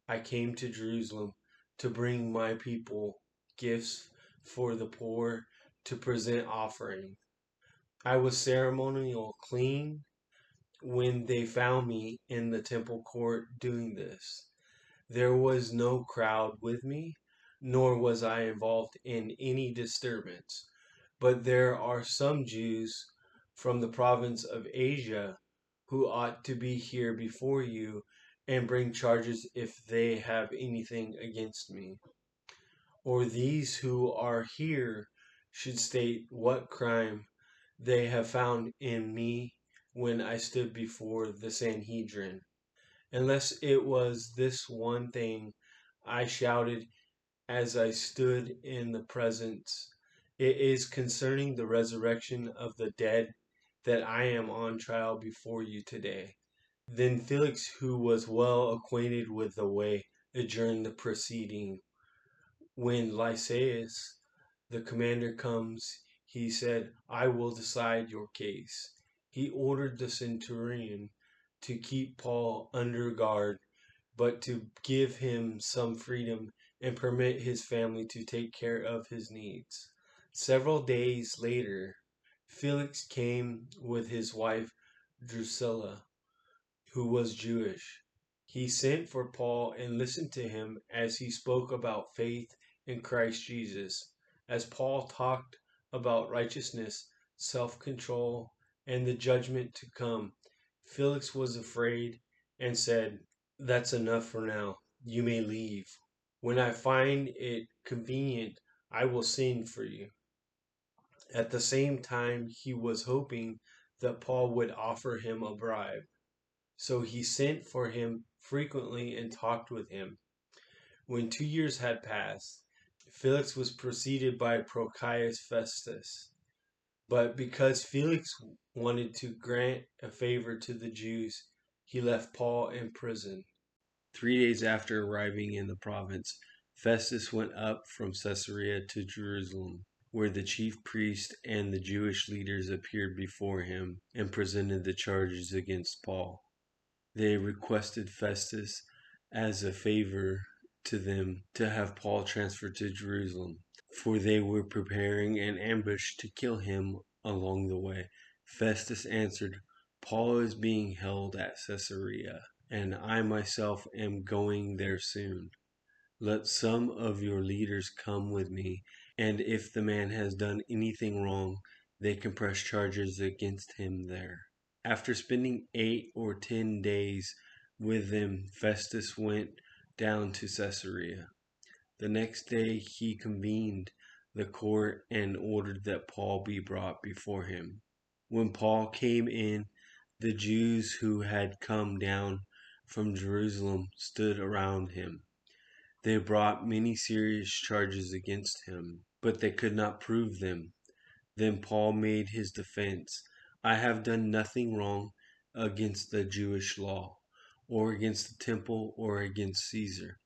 I came to Jerusalem to bring my people gifts for the poor, to present offering. I was ceremonial clean when they found me in the temple court doing this. There was no crowd with me, nor was I involved in any disturbance. But there are some Jews from the province of Asia who ought to be here before you and bring charges if they have anything against me. Or these who are here should state what crime they have found in me when I stood before the Sanhedrin. Unless it was this one thing I shouted as I stood in the presence, it is concerning the resurrection of the dead that I am on trial before you today." Then Felix, who was well acquainted with the way, adjourned the proceeding. When Lysias, the commander, comes, he said, "I will decide your case." He ordered the centurion to keep Paul under guard, but to give him some freedom and permit his family to take care of his needs. Several days later, Felix came with his wife Drusilla, who was Jewish. He sent for Paul and listened to him as he spoke about faith in Christ Jesus. As Paul talked about righteousness, self-control, and the judgment to come, Felix was afraid and said, "That's enough for now. You may leave. When I find it convenient, I will send for you." At the same time, he was hoping that Paul would offer him a bribe. So he sent for him frequently and talked with him. When two years had passed, Felix was preceded by Procaeus Festus. But because Felix wanted to grant a favor to the Jews, he left Paul in prison. Three days after arriving in the province, Festus went up from Caesarea to Jerusalem, where the chief priest and the Jewish leaders appeared before him and presented the charges against Paul. They requested Festus as a favor to them to have Paul transferred to Jerusalem, for they were preparing an ambush to kill him along the way. Festus answered, "Paul is being held at Caesarea, and I myself am going there soon. Let some of your leaders come with me, and if the man has done anything wrong, they can press charges against him there." After spending eight or ten days with them, Festus went down to Caesarea. The next day he convened the court and ordered that Paul be brought before him. When Paul came in, the Jews who had come down from Jerusalem stood around him. They brought many serious charges against him, but they could not prove them. Then Paul made his defense. "I have done nothing wrong against the Jewish law, or against the temple, or against Caesar."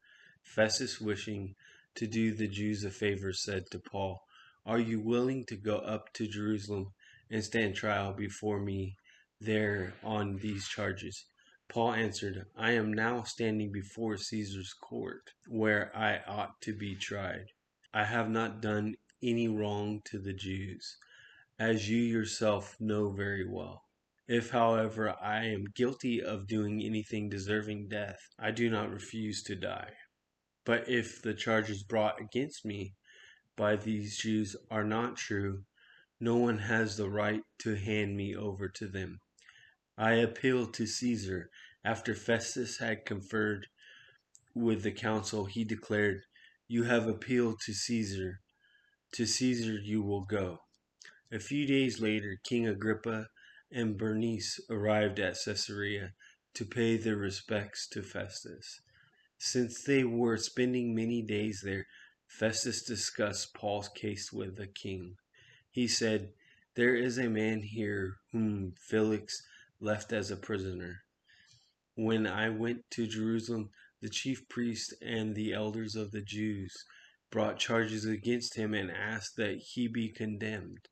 Festus, wishing to do the Jews a favor, said to Paul, "Are you willing to go up to Jerusalem and stand trial before me there on these charges?" Paul answered, "I am now standing before Caesar's court, where I ought to be tried. I have not done any wrong to the Jews, as you yourself know very well. If, however, I am guilty of doing anything deserving death, I do not refuse to die. But if the charges brought against me by these Jews are not true, no one has the right to hand me over to them. I appeal to Caesar." After Festus had conferred with the council, he declared, "You have appealed to Caesar. To Caesar you will go." A few days later, King Agrippa and Bernice arrived at Caesarea to pay their respects to Festus. Since they were spending many days there, Festus discussed Paul's case with the king. He said, "There is a man here whom Felix left as a prisoner. When I went to Jerusalem, the chief priests and the elders of the Jews brought charges against him and asked that he be condemned.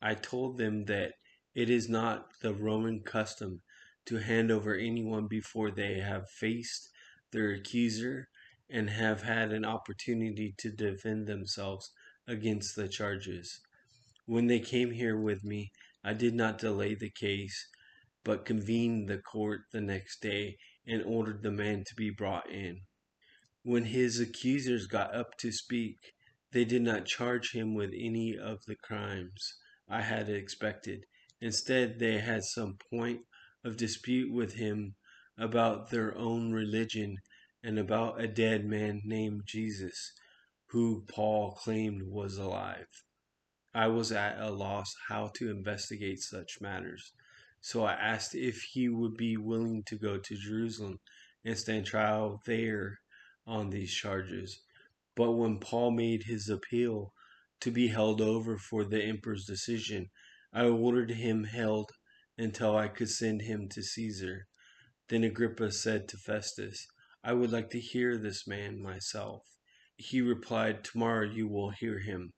I told them that it is not the Roman custom to hand over anyone before they have faced their accuser and have had an opportunity to defend themselves against the charges. When they came here with me, I did not delay the case, but convened the court the next day and ordered the man to be brought in. When his accusers got up to speak, they did not charge him with any of the crimes I had expected. Instead, they had some point of dispute with him about their own religion and about a dead man named Jesus, who Paul claimed was alive. I was at a loss how to investigate such matters, so I asked if he would be willing to go to Jerusalem and stand trial there on these charges." But when Paul made his appeal to be held over for the emperor's decision, I ordered him held until I could send him to Caesar. Then Agrippa said to Festus, "I would like to hear this man myself." He replied, "Tomorrow you will hear him."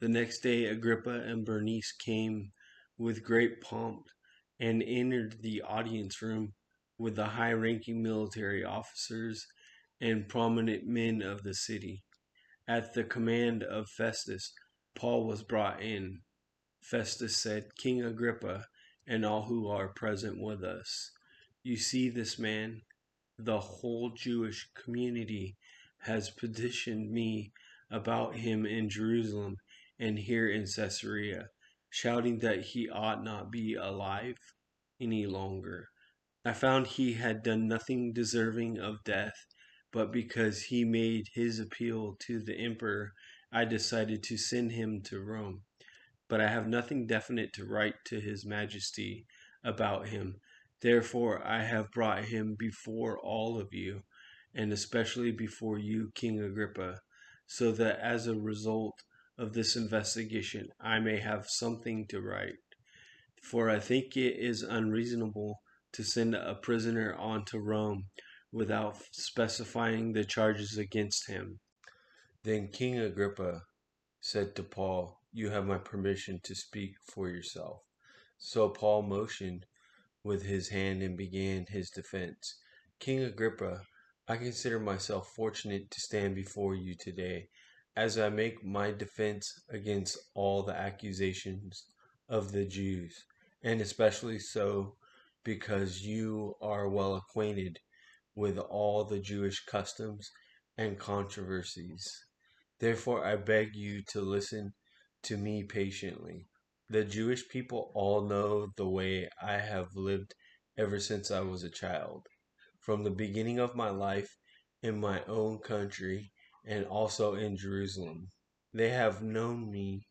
The next day Agrippa and Bernice came with great pomp and entered the audience room with the high-ranking military officers and prominent men of the city. At the command of Festus, Paul was brought in. Festus said, King Agrippa, and all who are present with us, you see this man? The whole Jewish community has petitioned me about him in Jerusalem and here in Caesarea, shouting that he ought not be alive any longer. I found he had done nothing deserving of death, but because he made his appeal to the emperor, I decided to send him to Rome. But I have nothing definite to write to His Majesty about him. Therefore, I have brought him before all of you, and especially before you, King Agrippa, so that as a result of this investigation, I may have something to write. For I think it is unreasonable to send a prisoner on to Rome without specifying the charges against him. Then King Agrippa said to Paul, You have my permission to speak for yourself. So Paul motioned with his hand and began his defense. King Agrippa, I consider myself fortunate to stand before you today, as I make my defense against all the accusations of the Jews, and especially so because you are well acquainted with all the Jewish customs and controversies. Therefore, I beg you to listen to me patiently. The Jewish people all know the way I have lived ever since I was a child, from the beginning of my life in my own country and also in Jerusalem. They have known me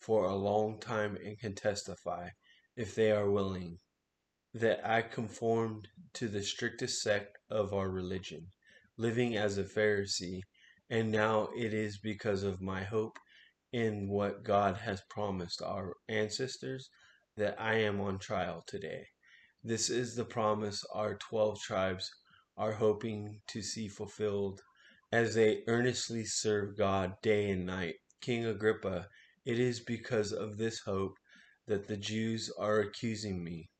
for a long time and can testify, if they are willing, that I conformed to the strictest sect of our religion, living as a Pharisee, and now it is because of my hope in what God has promised our ancestors that I am on trial today. This is the promise our twelve tribes are hoping to see fulfilled as they earnestly serve God day and night. King Agrippa, it is because of this hope that the Jews are accusing me.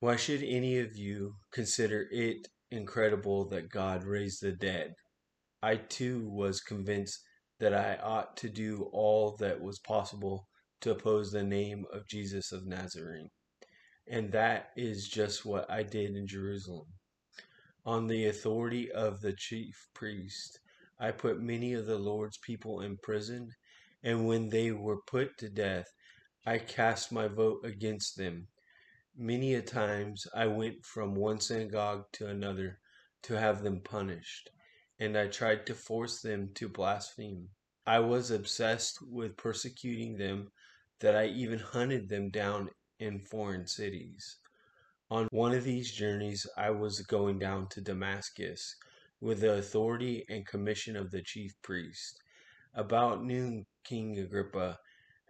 Why should any of you consider it incredible that God raised the dead? I too was convinced that I ought to do all that was possible to oppose the name of Jesus of Nazareth. And that is just what I did in Jerusalem. On the authority of the chief priest, I put many of the Lord's people in prison, and when they were put to death, I cast my vote against them. Many a times I went from one synagogue to another to have them punished, and I tried to force them to blaspheme. I was obsessed with persecuting them that I even hunted them down in foreign cities. On one of these journeys, I was going down to Damascus with the authority and commission of the chief priest. About noon, King Agrippa,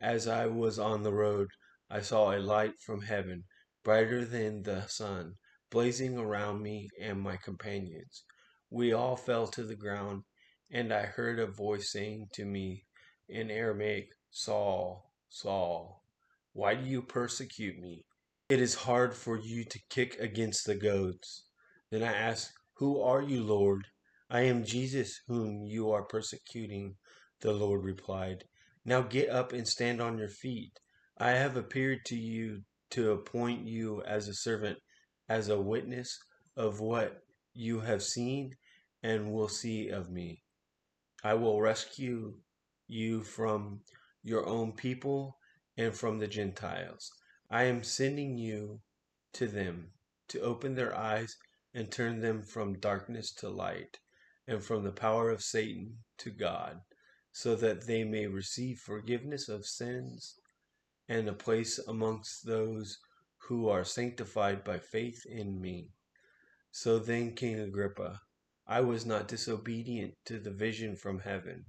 as I was on the road, I saw a light from heaven, brighter than the sun, blazing around me and my companions. We all fell to the ground, and I heard a voice saying to me in Aramaic, Saul, Saul, why do you persecute me? It is hard for you to kick against the goads. Then I asked, Who are you, Lord? I am Jesus, whom you are persecuting, the Lord replied. Now get up and stand on your feet. I have appeared to you to appoint you as a servant, as a witness of what you have seen and will see of me. I will rescue you from your own people and from the Gentiles. I am sending you to them to open their eyes and turn them from darkness to light and from the power of Satan to God, so that they may receive forgiveness of sins and a place amongst those who are sanctified by faith in me. So then, King Agrippa, I was not disobedient to the vision from heaven,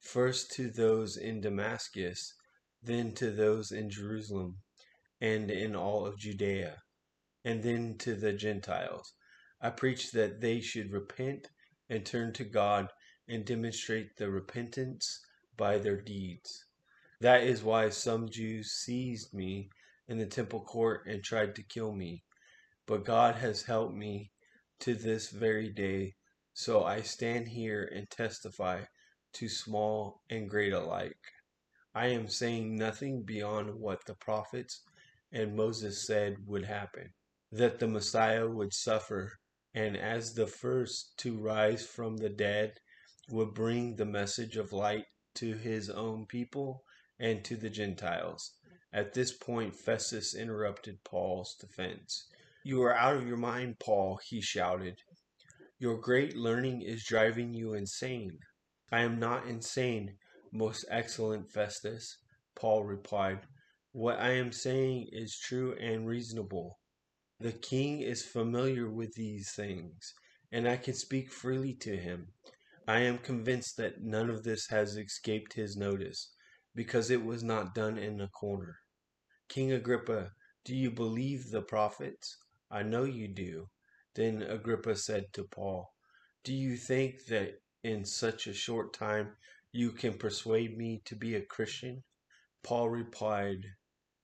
first to those in Damascus, then to those in Jerusalem, and in all of Judea, and then to the Gentiles. I preached that they should repent and turn to God and demonstrate the repentance by their deeds. That is why some Jews seized me in the temple court and tried to kill me. But God has helped me to this very day, so I stand here and testify to small and great alike. I am saying nothing beyond what the prophets and Moses said would happen, that the Messiah would suffer, and as the first to rise from the dead would bring the message of light to his own people and to the Gentiles. At this point, Festus interrupted Paul's defense. "You are out of your mind, Paul," he shouted. "Your great learning is driving you insane." "I am not insane, most excellent Festus," Paul replied. "What I am saying is true and reasonable. The king is familiar with these things, and I can speak freely to him. I am convinced that none of this has escaped his notice, because it was not done in a corner. King Agrippa, do you believe the prophets? I know you do." Then Agrippa said to Paul, "Do you think that in such a short time you can persuade me to be a Christian?" Paul replied,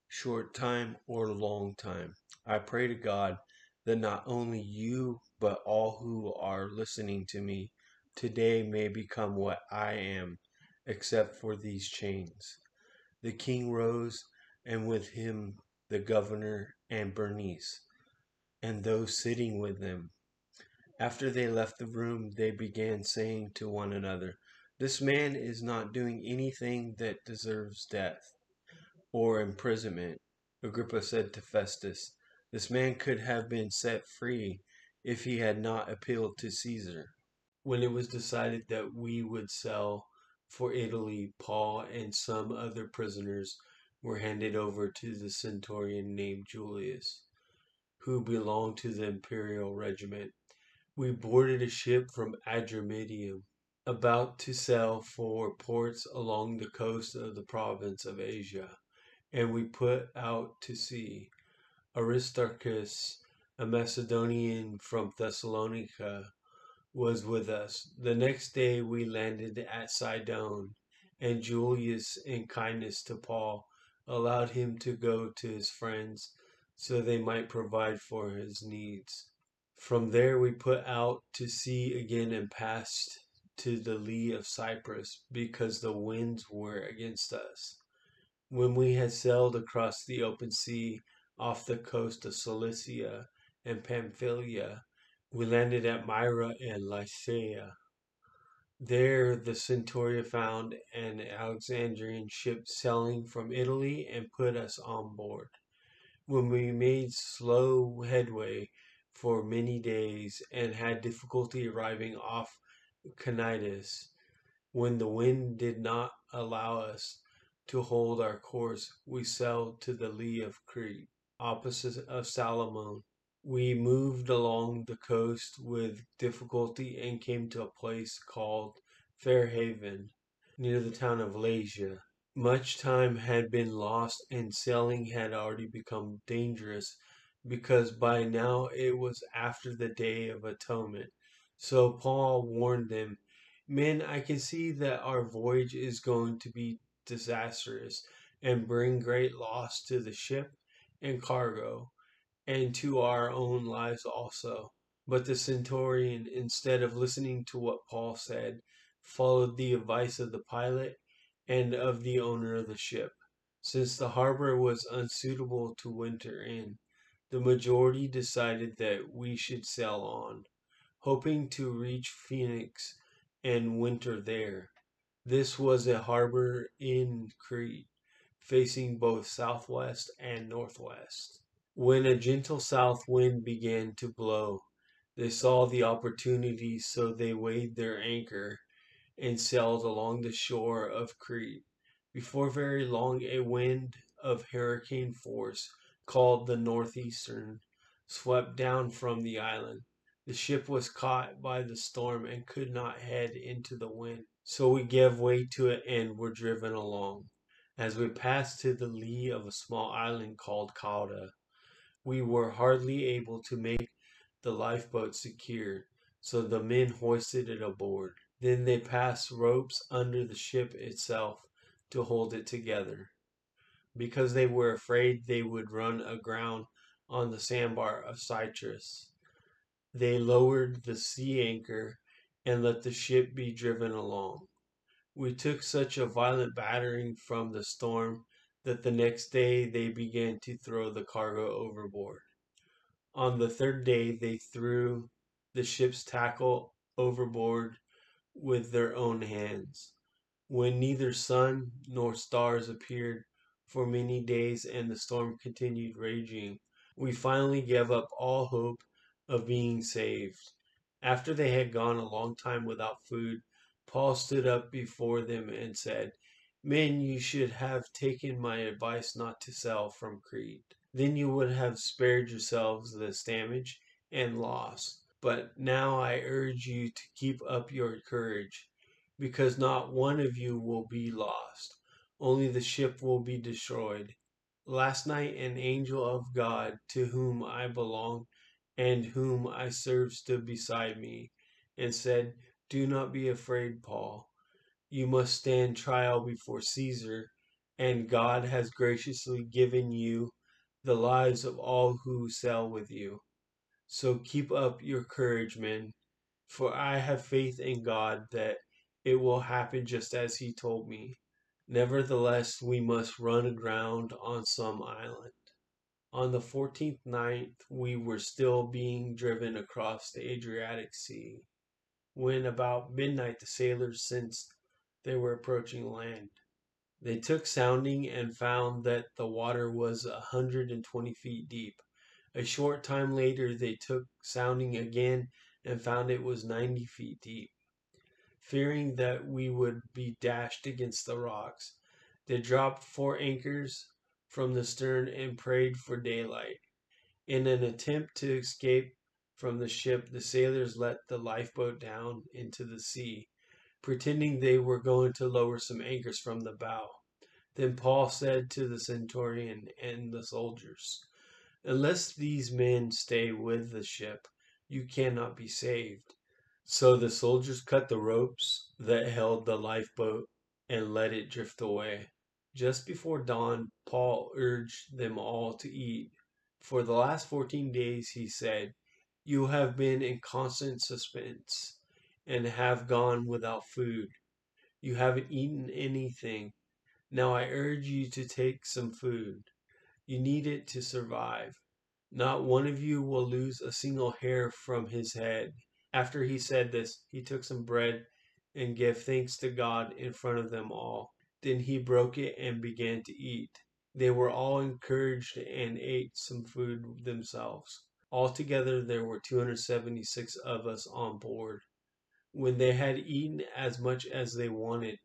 "Short time or long time, I pray to God that not only you, but all who are listening to me today may become what I am, except for these chains." The king rose, and with him the governor and Bernice, and those sitting with them. After they left the room, they began saying to one another, "This man is not doing anything that deserves death or imprisonment." Agrippa said to Festus, "This man could have been set free if he had not appealed to Caesar." When it was decided that we would sell for Italy, Paul and some other prisoners were handed over to the centurion named Julius, who belonged to the imperial regiment. We boarded a ship from Adramyttium, about to sail for ports along the coast of the province of Asia, and we put out to sea. Aristarchus, a Macedonian from Thessalonica, was with us. The next day we landed at Sidon, and Julius, in kindness to Paul, allowed him to go to his friends so they might provide for his needs. From there we put out to sea again and passed to the lee of Cyprus, because the winds were against us. When we had sailed across the open sea off the coast of Cilicia and Pamphylia, we landed at Myra and Lycia. There the centurion found an Alexandrian ship sailing from Italy and put us on board. When we made slow headway for many days and had difficulty arriving off Cnidus, when the wind did not allow us to hold our course, we sailed to the lee of Crete, opposite of Salomon. We moved along the coast with difficulty and came to a place called Fair Haven, near the town of Lasea. Much time had been lost, and sailing had already become dangerous, because by now it was after the Day of Atonement. So Paul warned them, "Men, I can see that our voyage is going to be disastrous and bring great loss to the ship and cargo, and to our own lives also." But the centurion, instead of listening to what Paul said, followed the advice of the pilot and of the owner of the ship. Since the harbor was unsuitable to winter in, the majority decided that we should sail on, hoping to reach Phoenix and winter there. This was a harbor in Crete, facing both southwest and northwest. When a gentle south wind began to blow, they saw the opportunity, so they weighed their anchor and sailed along the shore of Crete. Before very long, a wind of hurricane force, called the Northeastern, swept down from the island. The ship was caught by the storm and could not head into the wind, so we gave way to it and were driven along. As we passed to the lee of a small island called Cauda, we were hardly able to make the lifeboat secure, so the men hoisted it aboard. Then they passed ropes under the ship itself to hold it together, because they were afraid they would run aground on the sandbar of Cyprus. They lowered the sea anchor and let the ship be driven along. We took such a violent battering from the storm that the next day they began to throw the cargo overboard. On the third day they threw the ship's tackle overboard with their own hands. When neither sun nor stars appeared for many days and the storm continued raging, we finally gave up all hope of being saved. After they had gone a long time without food, Paul stood up before them and said, "Men, you should have taken my advice not to sail from Crete. Then you would have spared yourselves this damage and loss. But now I urge you to keep up your courage, because not one of you will be lost. Only the ship will be destroyed. Last night an angel of God, to whom I belong and whom I serve, stood beside me and said, 'Do not be afraid, Paul. You must stand trial before Caesar, and God has graciously given you the lives of all who sail with you. So keep up your courage, men, for I have faith in God that it will happen just as he told me. Nevertheless, we must run aground on some island.'" On the fourteenth night, we were still being driven across the Adriatic Sea, when about midnight the sailors sensed they were approaching land. They took sounding and found that the water was a hundred and twenty feet deep. A short time later, they took sounding again and found it was ninety feet deep. Fearing that we would be dashed against the rocks, they dropped four anchors from the stern and prayed for daylight. In an attempt to escape from the ship, the sailors let the lifeboat down into the sea, pretending they were going to lower some anchors from the bow. Then Paul said to the centurion and the soldiers, "Unless these men stay with the ship, you cannot be saved." So the soldiers cut the ropes that held the lifeboat and let it drift away. Just before dawn, Paul urged them all to eat. For the last fourteen days, he said, "You have been in constant suspense and have gone without food. You haven't eaten anything. Now I urge you to take some food. You need it to survive. Not one of you will lose a single hair from his head." After he said this, he took some bread and gave thanks to God in front of them all. Then he broke it and began to eat. They were all encouraged and ate some food themselves. Altogether, there were two hundred seventy-six of us on board. When they had eaten as much as they wanted,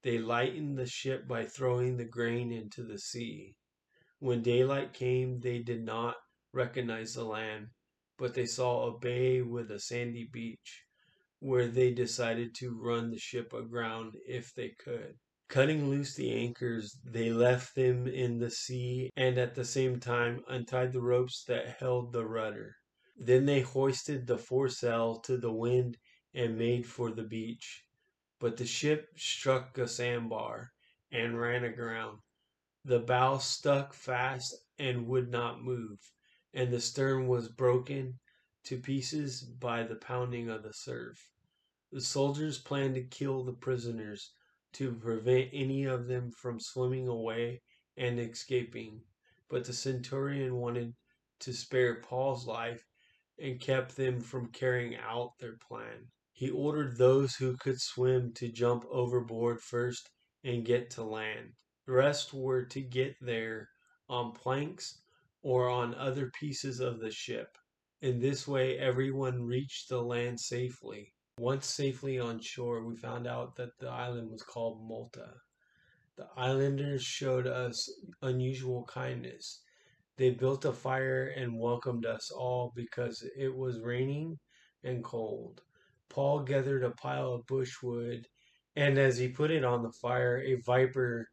they lightened the ship by throwing the grain into the sea. When daylight came, they did not recognize the land, but they saw a bay with a sandy beach, where they decided to run the ship aground if they could. Cutting loose the anchors, they left them in the sea and at the same time untied the ropes that held the rudder. Then they hoisted the foresail to the wind and made for the beach. But the ship struck a sandbar and ran aground. The bow stuck fast and would not move, and the stern was broken to pieces by the pounding of the surf. The soldiers planned to kill the prisoners to prevent any of them from swimming away and escaping, but the centurion wanted to spare Paul's life and kept them from carrying out their plan. He ordered those who could swim to jump overboard first and get to land. The rest were to get there on planks or on other pieces of the ship. In this way, everyone reached the land safely. Once safely on shore, we found out that the island was called Malta. The islanders showed us unusual kindness. They built a fire and welcomed us all because it was raining and cold. Paul gathered a pile of bushwood, and as he put it on the fire, a viper,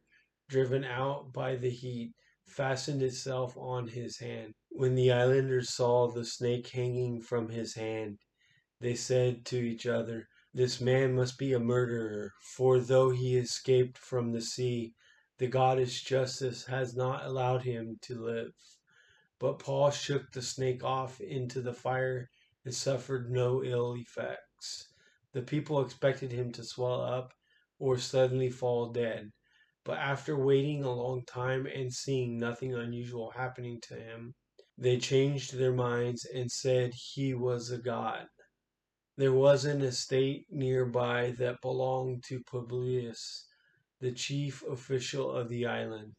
driven out by the heat, fastened itself on his hand. When the islanders saw the snake hanging from his hand, they said to each other, "This man must be a murderer, for though he escaped from the sea, the goddess Justice has not allowed him to live." But Paul shook the snake off into the fire and suffered no ill effects. The people expected him to swell up, or suddenly fall dead. But after waiting a long time and seeing nothing unusual happening to him, they changed their minds and said he was a god. There was an estate nearby that belonged to Publius, the chief official of the island.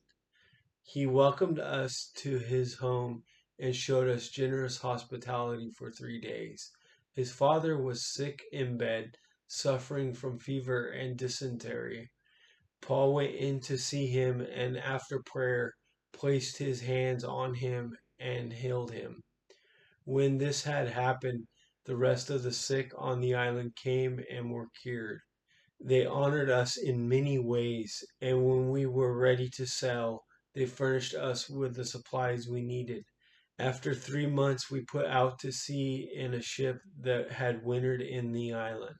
He welcomed us to his home and showed us generous hospitality for three days. His father was sick in bed, suffering from fever and dysentery. Paul went in to see him and after prayer placed his hands on him and healed him. When this had happened, the rest of the sick on the island came and were cured. They honored us in many ways, and when we were ready to sail, they furnished us with the supplies we needed. After three months, we put out to sea in a ship that had wintered in the island.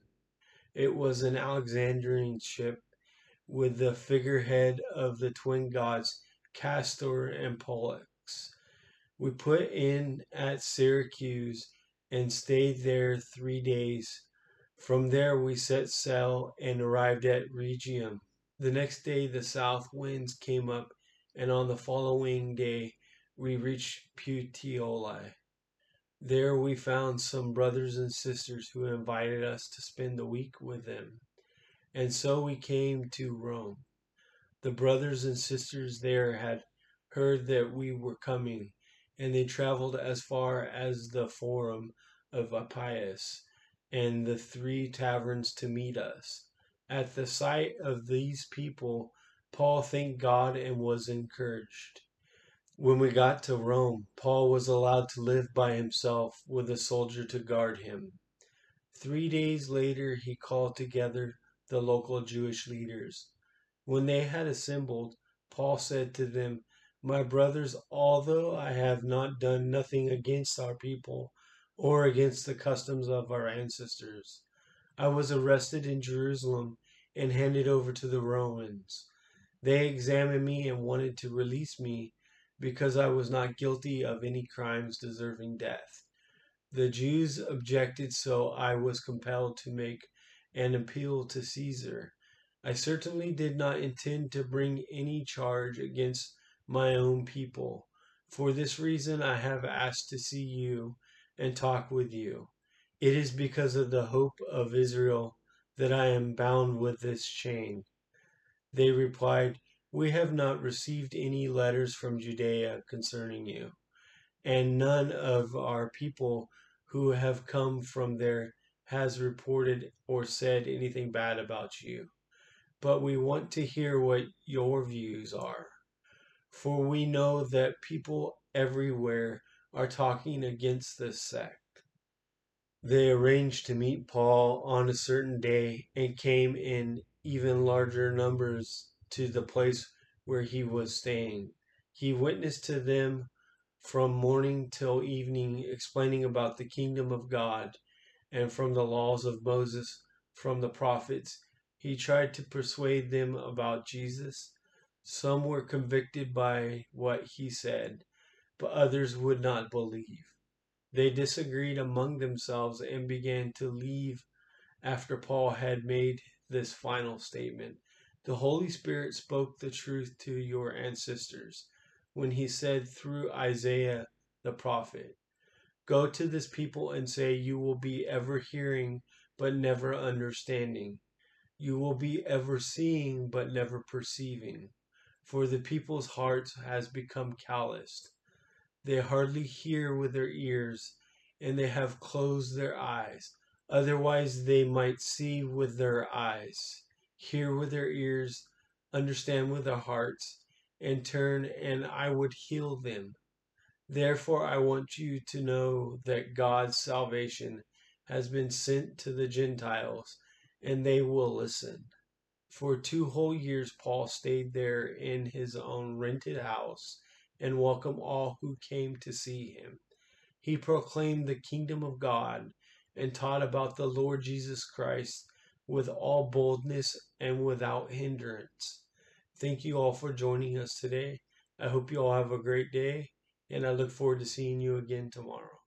It was an Alexandrian ship with the figurehead of the twin gods, Castor and Pollux. We put in at Syracuse and stayed there three days. From there we set sail and arrived at Rhegium. The next day the south winds came up, and on the following day we reached Puteoli. There we found some brothers and sisters who invited us to spend the week with them. And so we came to Rome. The brothers and sisters there had heard that we were coming, and they traveled as far as the Forum of Appius and the three taverns to meet us. At the sight of these people, Paul thanked God and was encouraged. When we got to Rome, Paul was allowed to live by himself with a soldier to guard him. Three days later, he called together the local Jewish leaders. When they had assembled, Paul said to them, "My brothers, although I have not done nothing against our people, or against the customs of our ancestors. I was arrested in Jerusalem and handed over to the Romans. They examined me and wanted to release me because I was not guilty of any crimes deserving death. The Jews objected, so I was compelled to make an appeal to Caesar. I certainly did not intend to bring any charge against my own people. For this reason I have asked to see you and talk with you. It is because of the hope of Israel that I am bound with this chain." They replied, "We have not received any letters from Judea concerning you, and none of our people who have come from there has reported or said anything bad about you. But we want to hear what your views are, for we know that people everywhere are talking against this sect." They arranged to meet Paul on a certain day and came in even larger numbers to the place where he was staying. He witnessed to them from morning till evening, explaining about the kingdom of God, and from the laws of Moses, from the prophets. He tried to persuade them about Jesus. Some were convicted by what he said, but others would not believe. They disagreed among themselves and began to leave after Paul had made this final statement. "The Holy Spirit spoke the truth to your ancestors when he said through Isaiah the prophet, 'Go to this people and say, you will be ever hearing but never understanding. You will be ever seeing but never perceiving, for the people's hearts has become calloused. They hardly hear with their ears, and they have closed their eyes. Otherwise they might see with their eyes, hear with their ears, understand with their hearts, and turn, and I would heal them. Therefore I want you to know that God's salvation has been sent to the Gentiles, and they will listen.'" For two whole years Paul stayed there in his own rented house, and welcomed all who came to see him. He proclaimed the kingdom of God and taught about the Lord Jesus Christ with all boldness and without hindrance. Thank you all for joining us today. I hope you all have a great day, and I look forward to seeing you again tomorrow.